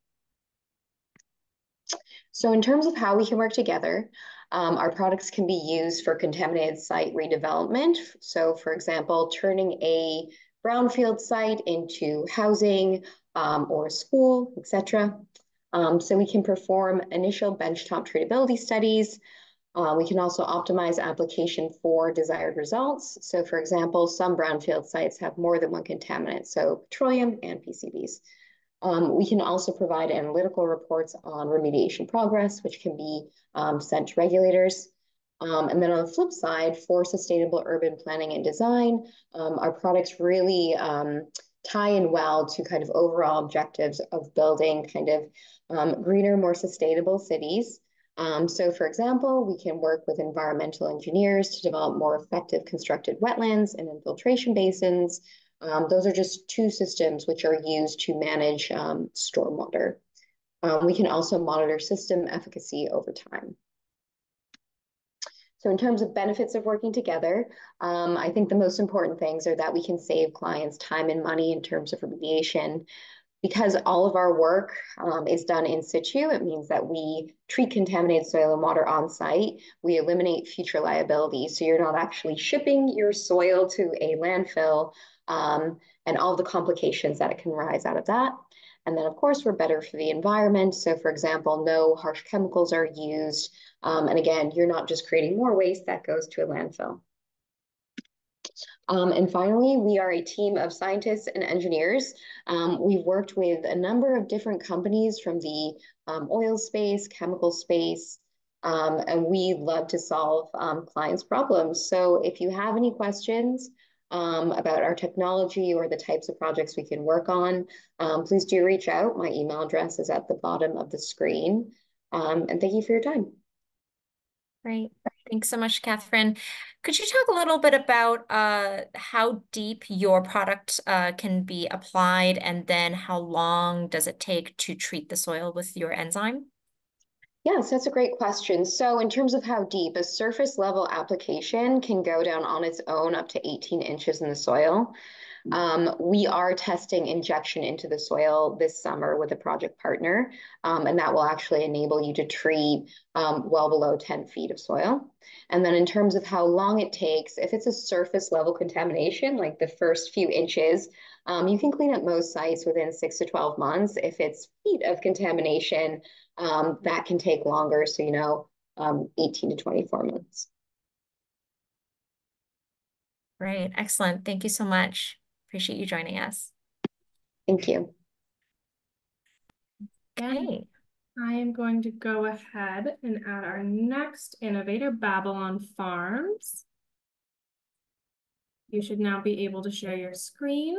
So in terms of how we can work together, Um, our products can be used for contaminated site redevelopment. So, for example, turning a brownfield site into housing um, or a school, et cetera. Um, so we can perform initial benchtop treatability studies. Uh, we can also optimize application for desired results. So, for example, some brownfield sites have more than one contaminant, so petroleum and P C Bs. Um, we can also provide analytical reports on remediation progress, which can be um, sent to regulators. Um, and then on the flip side, for sustainable urban planning and design, um, our products really um, tie in well to kind of overall objectives of building kind of um, greener, more sustainable cities. Um, so for example, we can work with environmental engineers to develop more effective constructed wetlands and infiltration basins. Um, those are just two systems which are used to manage um, stormwater. Um, we can also monitor system efficacy over time. So in terms of benefits of working together, um, I think the most important things are that we can save clients time and money in terms of remediation. Because all of our work um, is done in situ, it means that we treat contaminated soil and water on site. We eliminate future liability. So you're not actually shipping your soil to a landfill um, and all the complications that it can rise out of that. And then of course, we're better for the environment. So for example, no harsh chemicals are used. Um, and again, you're not just creating more waste that goes to a landfill. Um, and finally, we are a team of scientists and engineers. Um, we've worked with a number of different companies from the um, oil space, chemical space, um, and we love to solve um, clients' problems. So if you have any questions um, about our technology or the types of projects we can work on, um, please do reach out. My email address is at the bottom of the screen. Um, and thank you for your time. Great. Thanks so much, Catherine. Could you talk a little bit about uh, how deep your product uh, can be applied, and then how long does it take to treat the soil with your enzyme? Yes, that's a great question. So in terms of how deep, a surface level application can go down on its own up to eighteen inches in the soil. Um, we are testing injection into the soil this summer with a project partner, um, and that will actually enable you to treat um, well below ten feet of soil. And then in terms of how long it takes, if it's a surface level contamination, like the first few inches, um, you can clean up most sites within six to twelve months. If it's feet of contamination, um, that can take longer. So, you know, um, eighteen to twenty-four months. Great. Excellent. Thank you so much. Appreciate you joining us. Thank you. Okay. I am going to go ahead and add our next innovator, Babylon Farms. You should now be able to share your screen.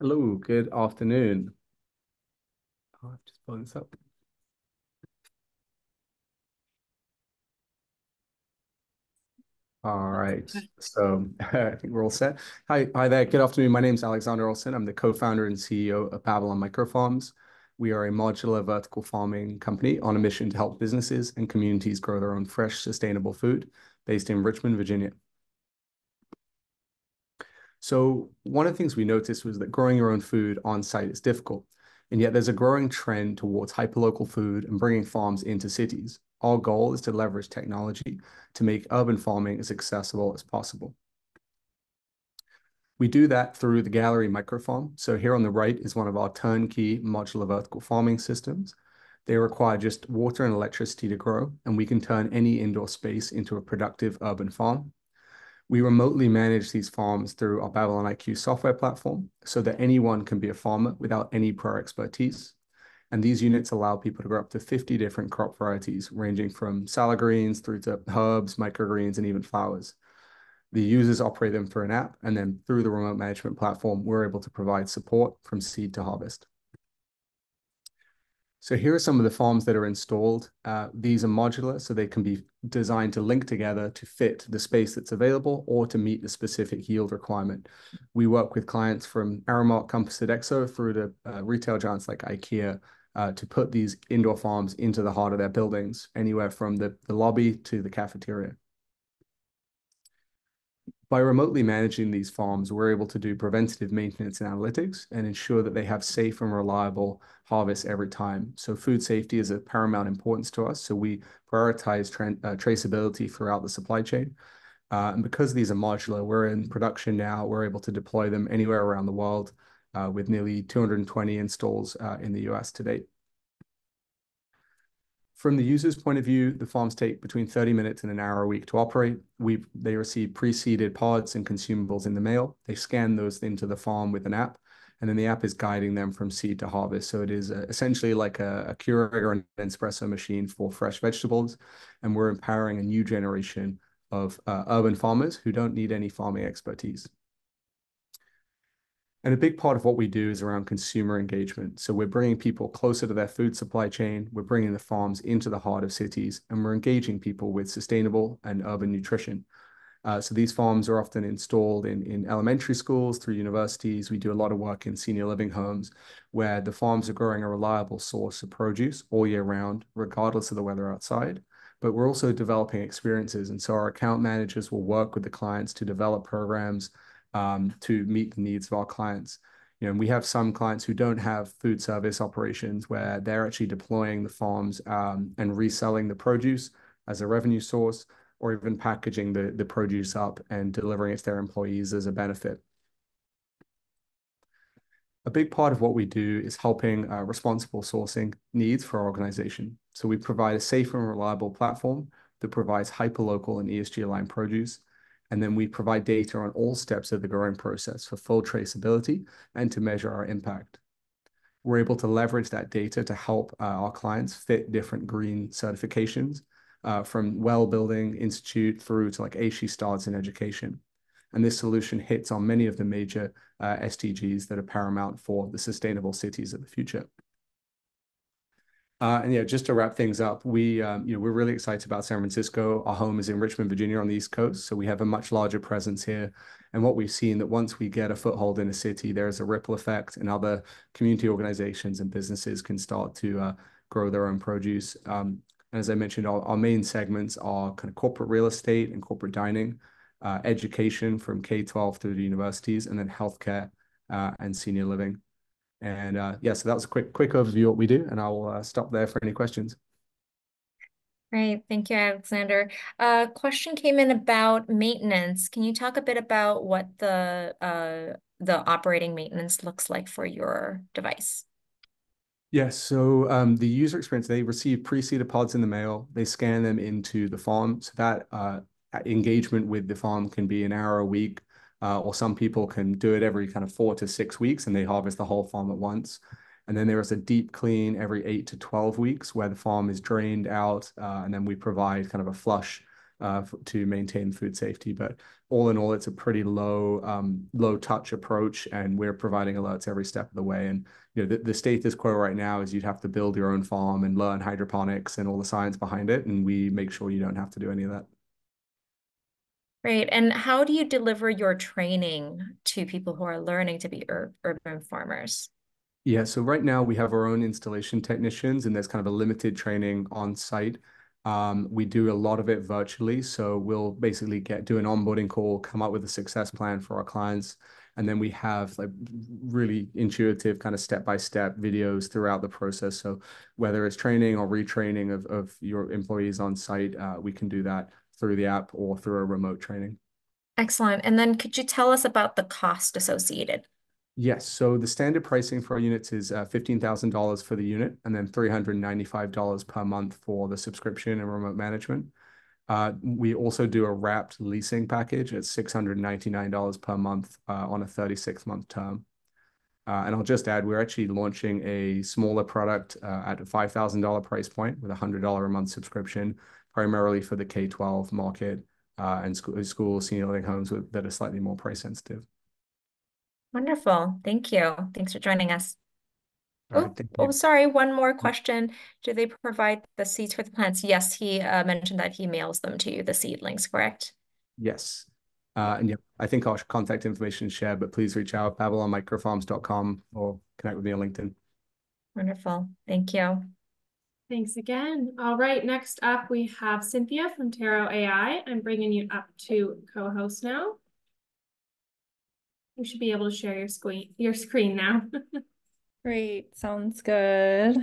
Hello, good afternoon. Oh, I've just pulled this up. All right, so I think we're all set. Hi, hi there, good afternoon. My name is Alexander Olsen. I'm the co-founder and C E O of Babylon Microfarms. We are a modular vertical farming company on a mission to help businesses and communities grow their own fresh, sustainable food based in Richmond, Virginia. So one of the things we noticed was that growing your own food on site is difficult, and yet there's a growing trend towards hyperlocal food and bringing farms into cities. Our goal is to leverage technology to make urban farming as accessible as possible. We do that through the Gallery microfarm. So here on the right is one of our turnkey modular vertical farming systems. They require just water and electricity to grow, and we can turn any indoor space into a productive urban farm. We remotely manage these farms through our Babylon I Q software platform so that anyone can be a farmer without any prior expertise. And these units allow people to grow up to fifty different crop varieties, ranging from salad greens through to herbs, microgreens, and even flowers. The users operate them through an app, and then through the remote management platform, we're able to provide support from seed to harvest. So here are some of the farms that are installed. Uh, these are modular, so they can be designed to link together to fit the space that's available or to meet the specific yield requirement. We work with clients from Aramark, Compass, Sodexo through to uh, retail giants like IKEA, Uh, to put these indoor farms into the heart of their buildings, anywhere from the, the lobby to the cafeteria. By remotely managing these farms, we're able to do preventative maintenance and analytics and ensure that they have safe and reliable harvests every time. So food safety is of paramount importance to us, so we prioritize tra uh, traceability throughout the supply chain. Uh, and because these are modular, we're in production now, we're able to deploy them anywhere around the world. Uh, with nearly two hundred twenty installs uh, in the U S to date. From the user's point of view, the farms take between thirty minutes and an hour a week to operate. We've, they receive pre-seeded pods and consumables in the mail. They scan those into the farm with an app, and then the app is guiding them from seed to harvest. So it is uh, essentially like a, a Keurig or an espresso machine for fresh vegetables, and we're empowering a new generation of uh, urban farmers who don't need any farming expertise. And a big part of what we do is around consumer engagement. So we're bringing people closer to their food supply chain, we're bringing the farms into the heart of cities, and we're engaging people with sustainable and urban nutrition. Uh, so these farms are often installed in, in elementary schools, through universities. We do a lot of work in senior living homes where the farms are growing a reliable source of produce all year round, regardless of the weather outside. But we're also developing experiences. And so our account managers will work with the clients to develop programs um, to meet the needs of our clients. You know, and we have some clients who don't have food service operations where they're actually deploying the farms um, and reselling the produce as a revenue source, or even packaging the, the produce up and delivering it to their employees as a benefit. A big part of what we do is helping uh, responsible sourcing needs for our organization. So we provide a safe and reliable platform that provides hyperlocal and E S G-aligned produce. And then we provide data on all steps of the growing process for full traceability and to measure our impact. We're able to leverage that data to help uh, our clients fit different green certifications, Uh, from Well Building Institute through to like A S H E Stars in education. And this solution hits on many of the major uh, S D Gs that are paramount for the sustainable cities of the future. Uh, and yeah, just to wrap things up, we, um, you know, we're really excited about San Francisco. Our home is in Richmond, Virginia on the East Coast. So we have a much larger presence here. And what we've seen that once we get a foothold in a city, there is a ripple effect and other community organizations and businesses can start to uh, grow their own produce. Um, And as I mentioned, our, our main segments are kind of corporate real estate and corporate dining, uh, education from K twelve through the universities, and then healthcare uh, and senior living. And uh, yeah, so that was a quick, quick overview of what we do, and I'll uh, stop there for any questions. Great, thank you, Alexander. A uh, question came in about maintenance. Can you talk a bit about what the uh, the operating maintenance looks like for your device? Yes, so um, the user experience, they receive pre-seeded pods in the mail, they scan them into the farm, so that uh, engagement with the farm can be an hour a week, uh, or some people can do it every kind of four to six weeks and they harvest the whole farm at once. And then there is a deep clean every eight to twelve weeks where the farm is drained out, uh, and then we provide kind of a flush uh, to maintain food safety. But all in all, it's a pretty low, um, low touch approach, and we're providing alerts every step of the way. And you know, the, the status quo right now is you'd have to build your own farm and learn hydroponics and all the science behind it. And we make sure you don't have to do any of that. Great. And how do you deliver your training to people who are learning to be ur urban farmers? Yeah, so right now we have our own installation technicians, and there's kind of a limited training on site. Um, we do a lot of it virtually. So we'll basically get do an onboarding call, come up with a success plan for our clients. And then we have like really intuitive kind of step-by-step videos throughout the process. So whether it's training or retraining of, of your employees on site, uh, we can do that through the app or through a remote training. Excellent. And then could you tell us about the cost associated? Yes. So the standard pricing for our units is uh, fifteen thousand dollars for the unit, and then three hundred ninety-five dollars per month for the subscription and remote management. Uh, we also do a wrapped leasing package at six hundred ninety-nine dollars per month uh, on a thirty-six month term. Uh, and I'll just add, we're actually launching a smaller product uh, at a five thousand dollar price point with a one hundred dollar a month subscription, primarily for the K twelve market uh, and sc school senior living homes with, that are slightly more price sensitive. Wonderful. Thank you. Thanks for joining us. Right, oh, oh, sorry. One more question. Do they provide the seeds for the plants? Yes, he uh, mentioned that he mails them to you, the seedlings, correct? Yes. Uh, and yeah, I think our contact information is shared, but please reach out babylon micro farms dot com or connect with me on LinkedIn. Wonderful. Thank you. Thanks again. All right. Next up, we have Cynthia from Taro A I. I'm bringing you up to co-host now. You should be able to share your screen, your screen now. Great, sounds good.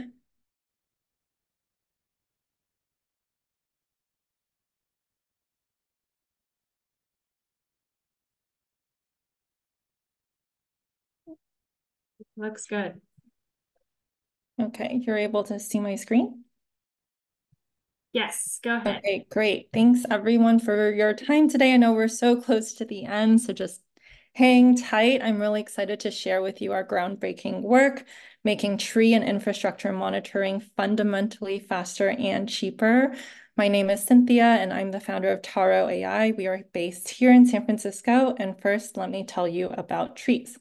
Looks good. Okay, you're able to see my screen? Yes, go ahead. Okay, great. Thanks everyone for your time today. I know we're so close to the end, so just hang tight. I'm really excited to share with you our groundbreaking work, making tree and infrastructure monitoring fundamentally faster and cheaper. My name is Cynthia, and I'm the founder of Taro A I. We are based here in San Francisco. And first, let me tell you about trees.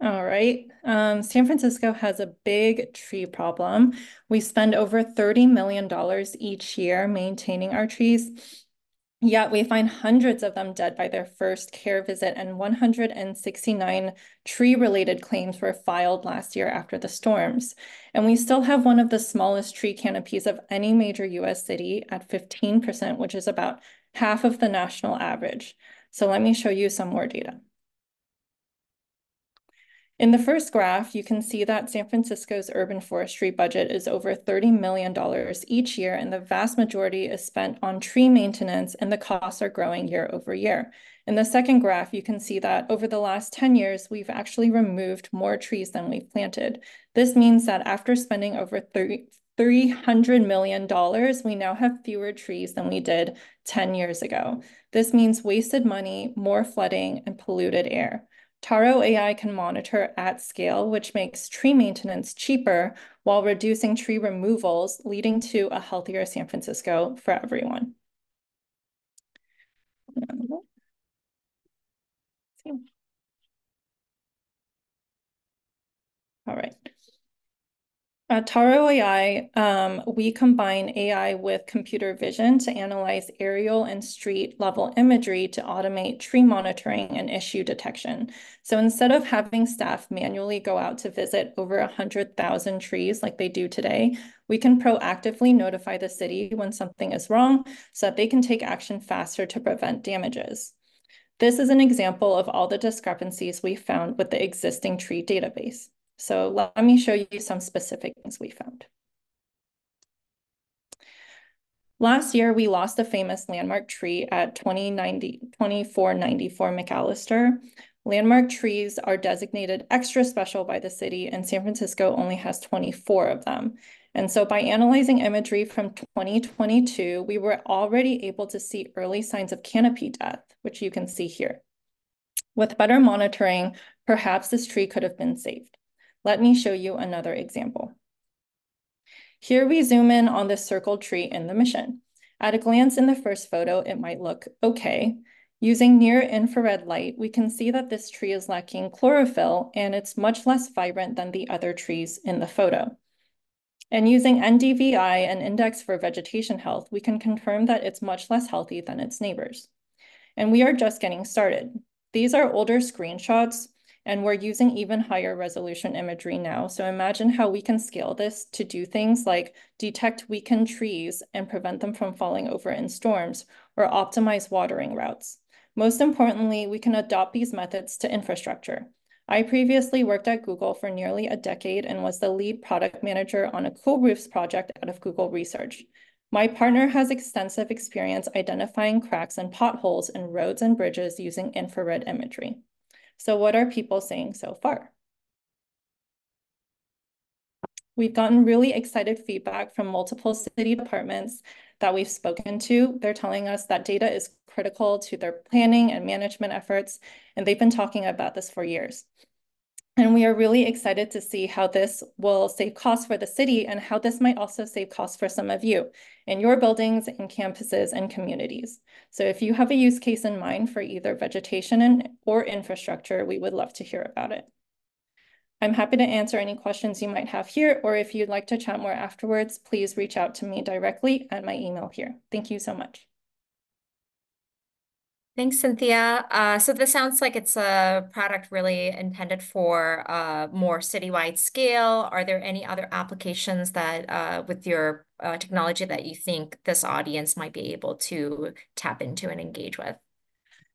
All right. Um, San Francisco has a big tree problem. We spend over thirty million dollars each year maintaining our trees, yet we find hundreds of them dead by their first care visit, and one hundred sixty-nine tree-related claims were filed last year after the storms. And we still have one of the smallest tree canopies of any major U S city at fifteen percent, which is about half of the national average. So let me show you some more data. In the first graph, you can see that San Francisco's urban forestry budget is over thirty million dollars each year, and the vast majority is spent on tree maintenance, and the costs are growing year over year. In the second graph, you can see that over the last ten years, we've actually removed more trees than we've planted. This means that after spending over three hundred million dollars, we now have fewer trees than we did ten years ago. This means wasted money, more flooding, and polluted air. Taro A I can monitor at scale, which makes tree maintenance cheaper while reducing tree removals, leading to a healthier San Francisco for everyone. All right. At Taro A I, um, we combine A I with computer vision to analyze aerial and street level imagery to automate tree monitoring and issue detection. So instead of having staff manually go out to visit over one hundred thousand trees like they do today, we can proactively notify the city when something is wrong so that they can take action faster to prevent damages. This is an example of all the discrepancies we found with the existing tree database. So let me show you some specific things we found. Last year, we lost the famous landmark tree at twenty-four ninety-four McAllister. Landmark trees are designated extra special by the city, and San Francisco only has twenty-four of them. And so by analyzing imagery from twenty twenty-two, we were already able to see early signs of canopy death, which you can see here. With better monitoring, perhaps this tree could have been saved. Let me show you another example. Here we zoom in on this circled tree in the Mission. At a glance in the first photo, it might look okay. Using near infrared light, we can see that this tree is lacking chlorophyll and it's much less vibrant than the other trees in the photo. And using N D V I, an index for vegetation health, we can confirm that it's much less healthy than its neighbors. And we are just getting started. These are older screenshots, and we're using even higher resolution imagery now. So imagine how we can scale this to do things like detect weakened trees and prevent them from falling over in storms, or optimize watering routes. Most importantly, we can adopt these methods to infrastructure. I previously worked at Google for nearly a decade and was the lead product manager on a cool roofs project out of Google Research. My partner has extensive experience identifying cracks and potholes in roads and bridges using infrared imagery. So what are people saying so far? We've gotten really excited feedback from multiple city departments that we've spoken to. They're telling us that data is critical to their planning and management efforts, and they've been talking about this for years. And we are really excited to see how this will save costs for the city and how this might also save costs for some of you in your buildings and campuses and communities. So if you have a use case in mind for either vegetation and, or infrastructure, we would love to hear about it. I'm happy to answer any questions you might have here, or if you'd like to chat more afterwards, please reach out to me directly at my email here. Thank you so much. Thanks, Cynthia. Uh, so this sounds like it's a product really intended for uh, more citywide scale. Are there any other applications that uh, with your uh, technology that you think this audience might be able to tap into and engage with?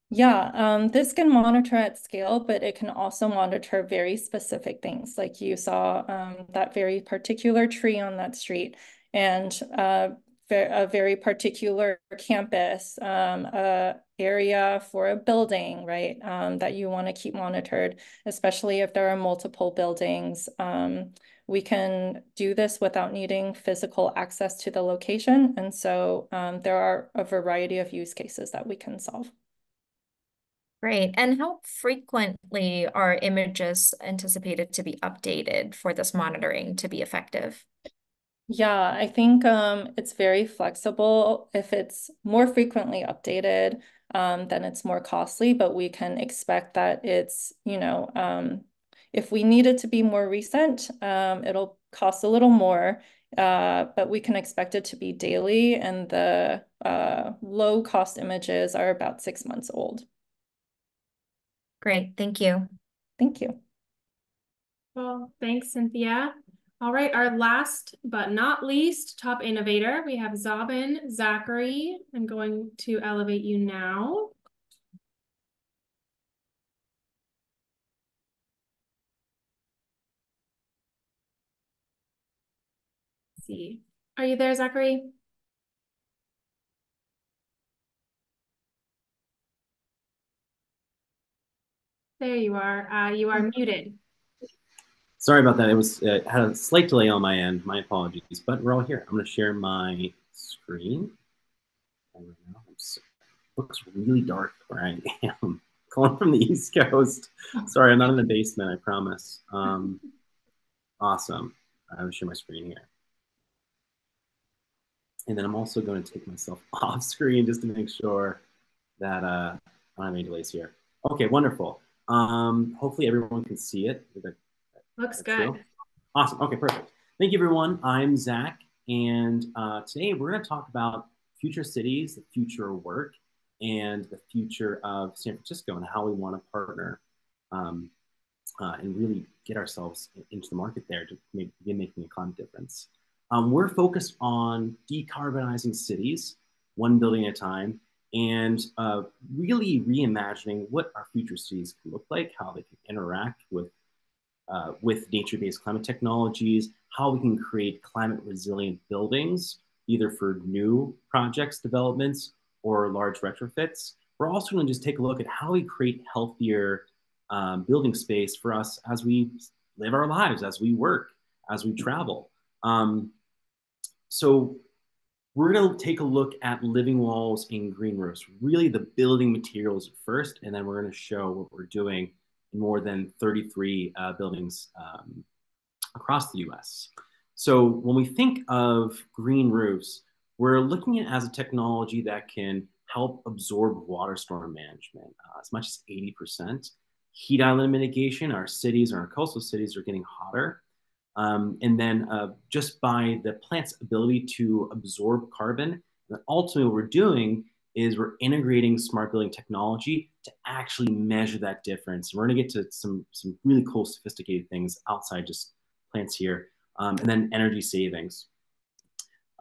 Yeah, um, this can monitor at scale, but it can also monitor very specific things. Like you saw um, that very particular tree on that street, and uh, a very particular campus, um, uh, area for a building, right, um, that you want to keep monitored, especially if there are multiple buildings. Um, we can do this without needing physical access to the location. And so um, there are a variety of use cases that we can solve. Great. And how frequently are images anticipated to be updated for this monitoring to be effective? Yeah, I think um, it's very flexible. If it's more frequently updated, um, then it's more costly, but we can expect that it's, you know, um, If we need it to be more recent, um, it'll cost a little more, uh, but we can expect it to be daily, and the uh, low-cost images are about six months old. Great, thank you. Thank you. Well, thanks, Cynthia. All right, our last but not least top innovator, we have Zabin Zachary. I'm going to elevate you now. Let's see, are you there, Zachary? There you are, uh, you are muted. Sorry about that. It was uh, had a slight delay on my end. My apologies, but we're all here. I'm going to share my screen. It looks really dark where I am. Calling from the East Coast. Sorry, I'm not in the basement. I promise. Um, awesome. I'm going to share my screen here, and then I'm also going to take myself off screen just to make sure that uh, I don't have any delays here. Okay, wonderful. Um, hopefully everyone can see it. Looks good. Awesome. Okay, perfect. Thank you, everyone. I'm Zach, and uh, today we're going to talk about future cities, the future of work, and the future of San Francisco, and how we want to partner um, uh, and really get ourselves into the market there to make, begin making a climate difference. Um, we're focused on decarbonizing cities, one building at a time, and uh, really reimagining what our future cities can look like, how they can interact with Uh, with nature-based climate technologies, how we can create climate-resilient buildings, either for new projects, developments, or large retrofits. We're also going to just take a look at how we create healthier um, building space for us as we live our lives, as we work, as we travel. Um, so we're going to take a look at living walls and green roofs, really the building materials first, and then we're going to show what we're doing more than thirty-three uh, buildings um, across the U S. So when we think of green roofs, we're looking at it as a technology that can help absorb water storm management, uh, as much as eighty percent. Heat island mitigation, our cities and our coastal cities are getting hotter. Um, and then uh, just by the plant's ability to absorb carbon, and ultimately what we're doing is we're integrating smart building technology to actually measure that difference. We're gonna get to some, some really cool, sophisticated things outside just plants here, um, and then energy savings.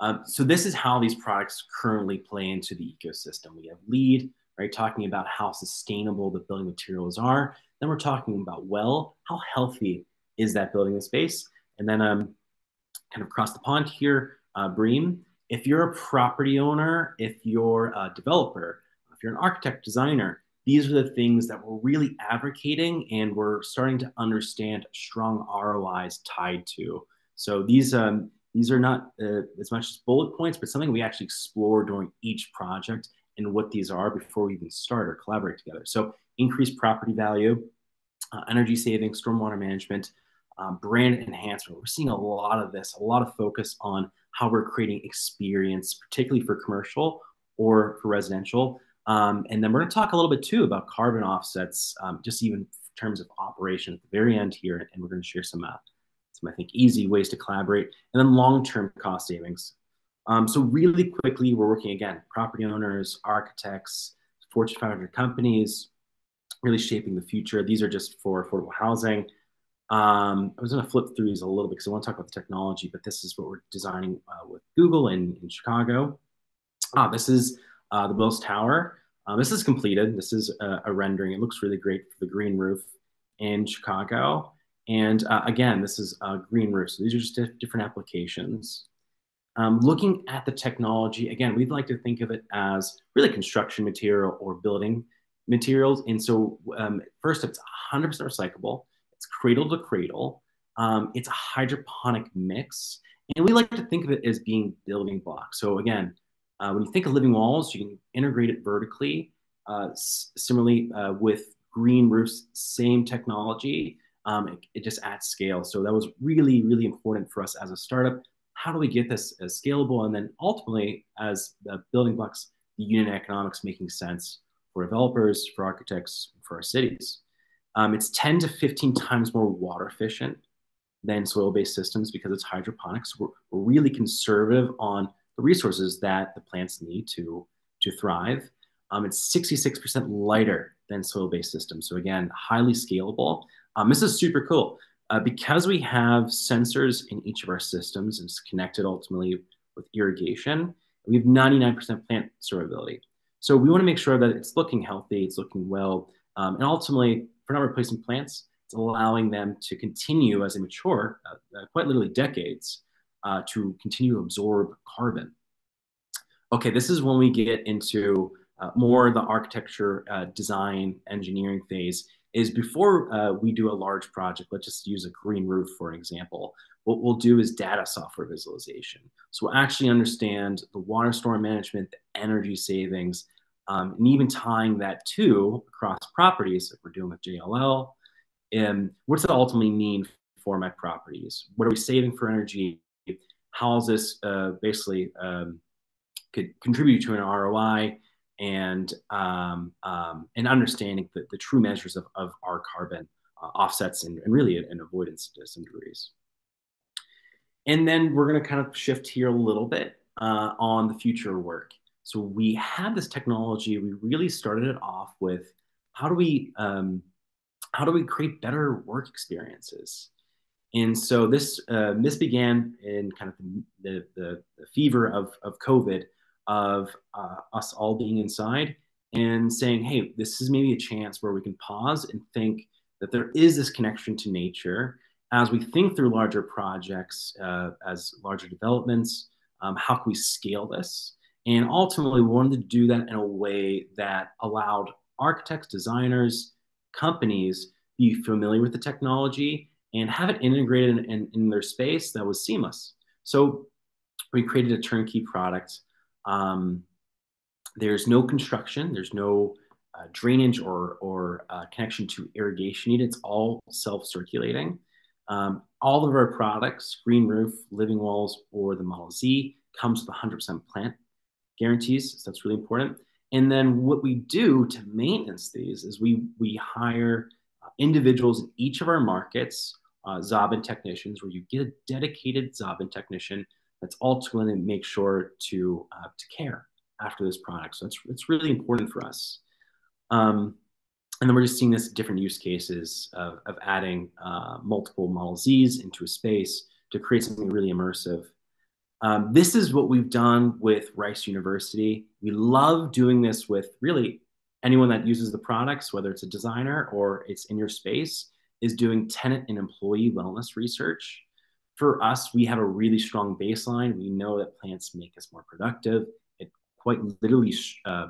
Uh, so this is how these products currently play into the ecosystem. We have LEED, right, talking about how sustainable the building materials are. Then we're talking about, well, how healthy is that building space? And then um, kind of across the pond here, uh, BREEAM. If you're a property owner, if you're a developer, if you're an architect, designer, these are the things that we're really advocating and we're starting to understand strong R O Is tied to. So these, um, these are not uh, as much as bullet points, but something we actually explore during each project and what these are before we even start or collaborate together. So increased property value, uh, energy savings, stormwater management, Um, brand enhancement. We're seeing a lot of this, a lot of focus on how we're creating experience, particularly for commercial or for residential. Um, and then we're going to talk a little bit too about carbon offsets, um, just even in terms of operation at the very end here. And we're going to share some, uh, some I think, easy ways to collaborate. And then long-term cost savings. Um, so really quickly, we're working, again, property owners, architects, Fortune five hundred companies, really shaping the future. These are just for affordable housing. Um, I was going to flip through these a little bit because I want to talk about the technology, but this is what we're designing uh, with Google in, in Chicago. Ah, this is uh, the Wills Tower. Uh, this is completed. This is a, a rendering. It looks really great for the green roof in Chicago. And uh, again, this is a green roof. So these are just different applications. Um, looking at the technology, again, we'd like to think of it as really construction material or building materials. And so um, first, it's one hundred percent recyclable. It's cradle to cradle. Um, it's a hydroponic mix. And we like to think of it as being building blocks. So again, uh, when you think of living walls, you can integrate it vertically. Uh, similarly, uh, with green roofs, same technology. Um, it, it just adds scale. So that was really, really important for us as a startup. How do we get this as scalable? And then ultimately, as the building blocks, the unit economics making sense for developers, for architects, for our cities. Um, it's ten to fifteen times more water efficient than soil-based systems because it's hydroponics. We're, we're really conservative on the resources that the plants need to, to thrive. Um, it's sixty-six percent lighter than soil-based systems. So again, highly scalable. Um, this is super cool. Uh, because we have sensors in each of our systems, and it's connected ultimately with irrigation, we have ninety-nine percent plant survivability. So we want to make sure that it's looking healthy, it's looking well, um, and ultimately, for not replacing plants, it's allowing them to continue as they mature, uh, uh, quite literally decades, uh, to continue to absorb carbon. Okay, this is when we get into uh, more the architecture, uh, design, engineering phase. Is before uh, we do a large project, let's just use a green roof, for example, what we'll do is data software visualization. So we'll actually understand the water store management, the energy savings, um, and even tying that to across properties that we're doing with J L L. And what's that ultimately mean for my properties? What are we saving for energy? How is this uh, basically um, could contribute to an R O I? And um, um, and understanding the, the true measures of, of our carbon uh, offsets and, and really an avoidance to some degrees. And then we're going to kind of shift here a little bit uh, on the future work. So we have this technology. We really started it off with how do we um, how do we create better work experiences? And so this uh, this began in kind of the the, the fever of of COVID. Of uh, us all being inside and saying, hey, this is maybe a chance where we can pause and think that there is this connection to nature. As we think through larger projects, uh, as larger developments, um, how can we scale this? And ultimately, we wanted to do that in a way that allowed architects, designers, companies be familiar with the technology and have it integrated in, in, in their space that was seamless. So we created a turnkey product. Um, there's no construction, there's no uh, drainage or, or uh, connection to irrigation needed. It's all self-circulating. Um, all of our products, green roof, living walls, or the Model Z, comes with one hundred percent plant guarantees, so that's really important. And then what we do to maintenance these is we, we hire individuals in each of our markets, uh, Zaben technicians, where you get a dedicated Zaben technician that's ultimately going to make sure to, uh, to care after this product. So it's, it's really important for us. Um, and then we're just seeing this different use cases of, of adding uh, multiple Model Zs into a space to create something really immersive. Um, this is what we've done with Rice University. We love doing this with really anyone that uses the products, whether it's a designer or it's in your space, is doing tenant and employee wellness research. For us, we have a really strong baseline. We know that plants make us more productive. It quite literally uh,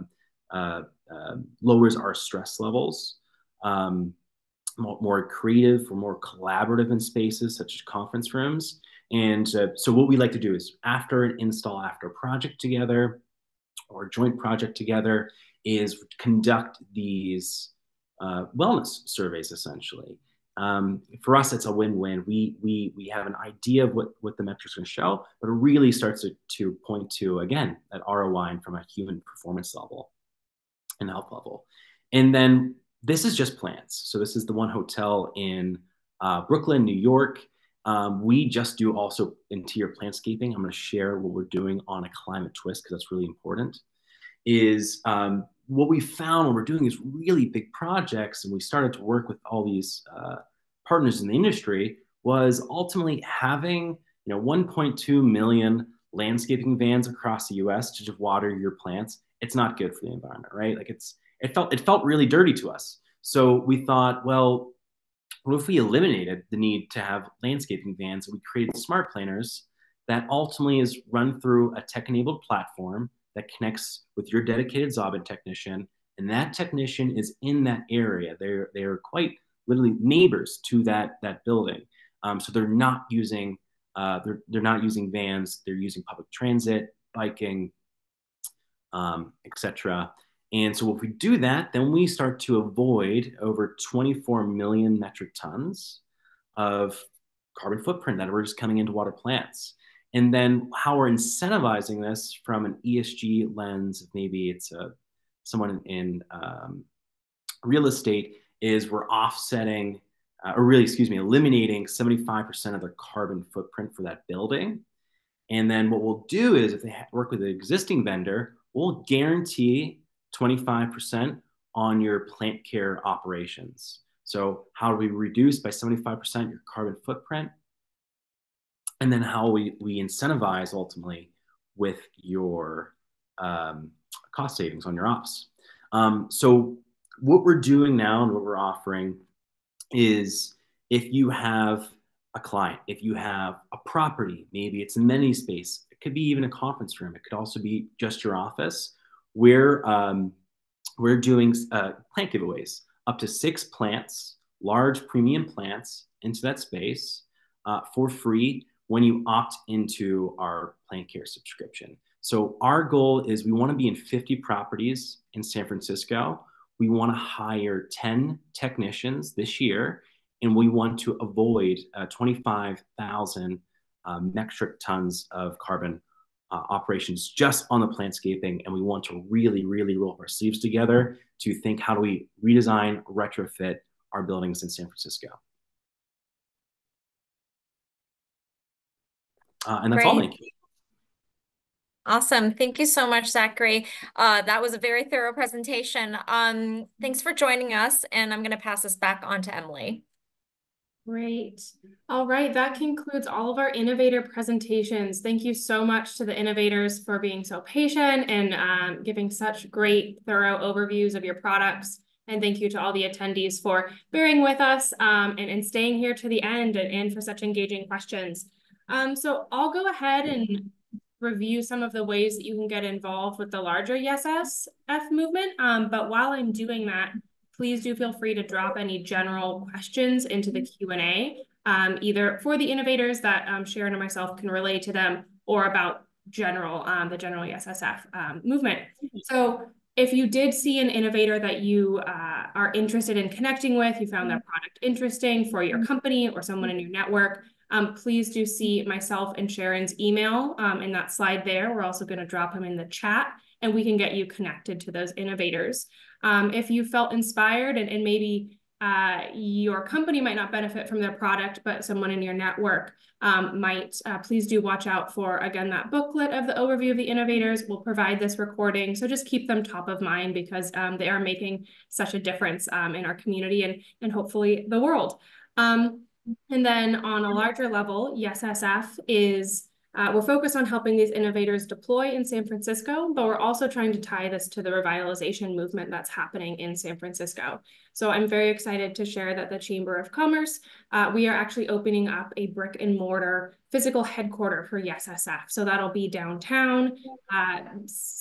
uh, uh, lowers our stress levels. Um, more, more creative or more collaborative in spaces such as conference rooms. And uh, so what we like to do is after an install, after a project together or a joint project together is conduct these uh, wellness surveys essentially. Um, for us, it's a win-win. We, we, we have an idea of what, what the metrics can show, but it really starts to, to point to, again, that R O I from a human performance level and health level. And then this is just plants. So this is the one hotel in uh, Brooklyn, New York. Um, we just do also interior plantscaping. I'm going to share what we're doing on a climate twist because that's really important. Is um, what we found when we're doing these really big projects, and we started to work with all these uh, partners in the industry, was ultimately having you know one point two million landscaping vans across the U S to just water your plants. It's not good for the environment, right? Like it's it felt it felt really dirty to us. So we thought, well, what if we eliminated the need to have landscaping vans? We created smart planters that ultimately is run through a tech-enabled platform that connects with your dedicated Zaben technician, and that technician is in that area. They're, they're quite literally neighbors to that, that building. Um, so they're not using, uh, they're, they're not using vans, they're using public transit, biking, um, et cetera. And so if we do that, then we start to avoid over twenty-four million metric tons of carbon footprint that are just coming into water plants. And then how we're incentivizing this from an E S G lens, maybe it's a, someone in um, real estate, is we're offsetting, uh, or really, excuse me, eliminating seventy-five percent of their carbon footprint for that building. And then what we'll do is if they work with an existing vendor, we'll guarantee twenty-five percent on your plant care operations. So how do we reduce by seventy-five percent your carbon footprint? And then how we, we incentivize ultimately with your um, cost savings on your ops. Um, so what we're doing now and what we're offering is if you have a client, if you have a property, maybe it's a mini space, it could be even a conference room, it could also be just your office, we're, um, we're doing uh, plant giveaways, up to six plants, large premium plants into that space uh, for free when you opt into our plant care subscription. So our goal is we wanna be in fifty properties in San Francisco. We wanna hire ten technicians this year, and we want to avoid uh, twenty-five thousand uh, metric tons of carbon uh, operations just on the plantscaping. And we want to really, really roll our sleeves together to think, how do we redesign, retrofit our buildings in San Francisco? Uh, and that's Great. all, thank you. Awesome. Thank you so much, Zachary. Uh, that was a very thorough presentation. Um, thanks for joining us, and I'm going to pass this back on to Emily. Great. All right. That concludes all of our innovator presentations. Thank you so much to the innovators for being so patient and um, giving such great, thorough overviews of your products. And thank you to all the attendees for bearing with us um, and, and staying here to the end and, and for such engaging questions. Um, so I'll go ahead and review some of the ways that you can get involved with the larger E S S F movement. Um, but while I'm doing that, please do feel free to drop any general questions into the Q and A, um, either for the innovators that um, Sharon and myself can relay to them, or about general, um, the general E S S F um, movement. So if you did see an innovator that you uh, are interested in connecting with, you found their product interesting for your company or someone in your network, um, please do see myself and Sharon's email um, in that slide there. We're also gonna drop them in the chat, and we can get you connected to those innovators. Um, if you felt inspired and, and maybe uh, your company might not benefit from their product, but someone in your network um, might, uh, please do watch out for, again, that booklet of the overview of the innovators. We'll provide this recording. So just keep them top of mind, because um, they are making such a difference um, in our community and, and hopefully the world. Um, and then on a larger level, E S S F is, Uh, we're focused on helping these innovators deploy in San Francisco, but we're also trying to tie this to the revitalization movement that's happening in San Francisco. So I'm very excited to share that the Chamber of Commerce, uh, we are actually opening up a brick and mortar physical headquarter for E S S F. So that'll be downtown. Uh,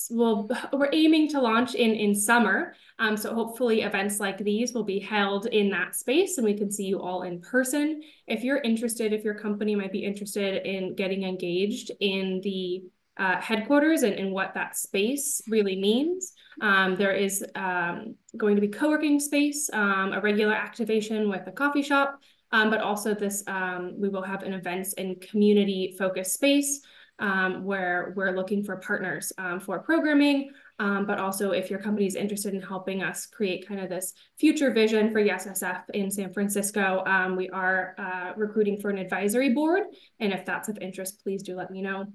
we'll, we're aiming to launch in, in summer. Um, so hopefully events like these will be held in that space, and we can see you all in person. If you're interested, if your company might be interested in getting engaged in the Uh, headquarters and, and what that space really means. Um, there is um, going to be co-working space, um, a regular activation with a coffee shop, um, but also this, um, we will have an events and community focused space um, where we're looking for partners um, for programming, um, but also if your company is interested in helping us create kind of this future vision for E S S F in San Francisco, um, we are uh, recruiting for an advisory board. And if that's of interest, please do let me know.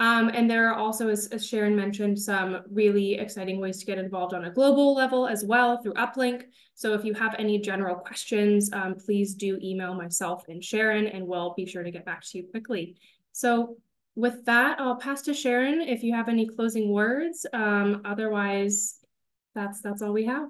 Um, and there are also, as, as Sharon mentioned, some really exciting ways to get involved on a global level as well through Uplink. So if you have any general questions, um, please do email myself and Sharon, and we'll be sure to get back to you quickly. So with that, I'll pass to Sharon if you have any closing words. Um, otherwise, that's that's all we have.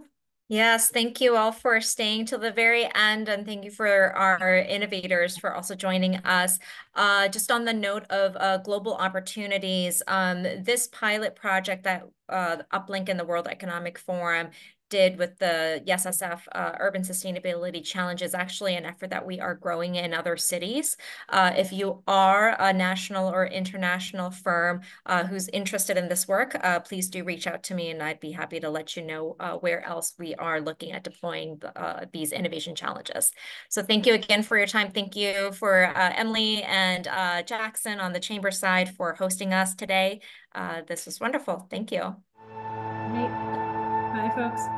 Yes, thank you all for staying till the very end, and thank you for our innovators for also joining us. Uh, just on the note of uh, global opportunities, um, this pilot project that uh, Uplink and the World Economic Forum did with the E S S F uh, Urban Sustainability Challenge is actually an effort that we are growing in other cities. Uh, if you are a national or international firm uh, who's interested in this work, uh, please do reach out to me, and I'd be happy to let you know uh, where else we are looking at deploying uh, these innovation challenges. So thank you again for your time. Thank you for uh, Emily and uh, Jackson on the Chamber side for hosting us today. Uh, this was wonderful. Thank you. Bye, folks.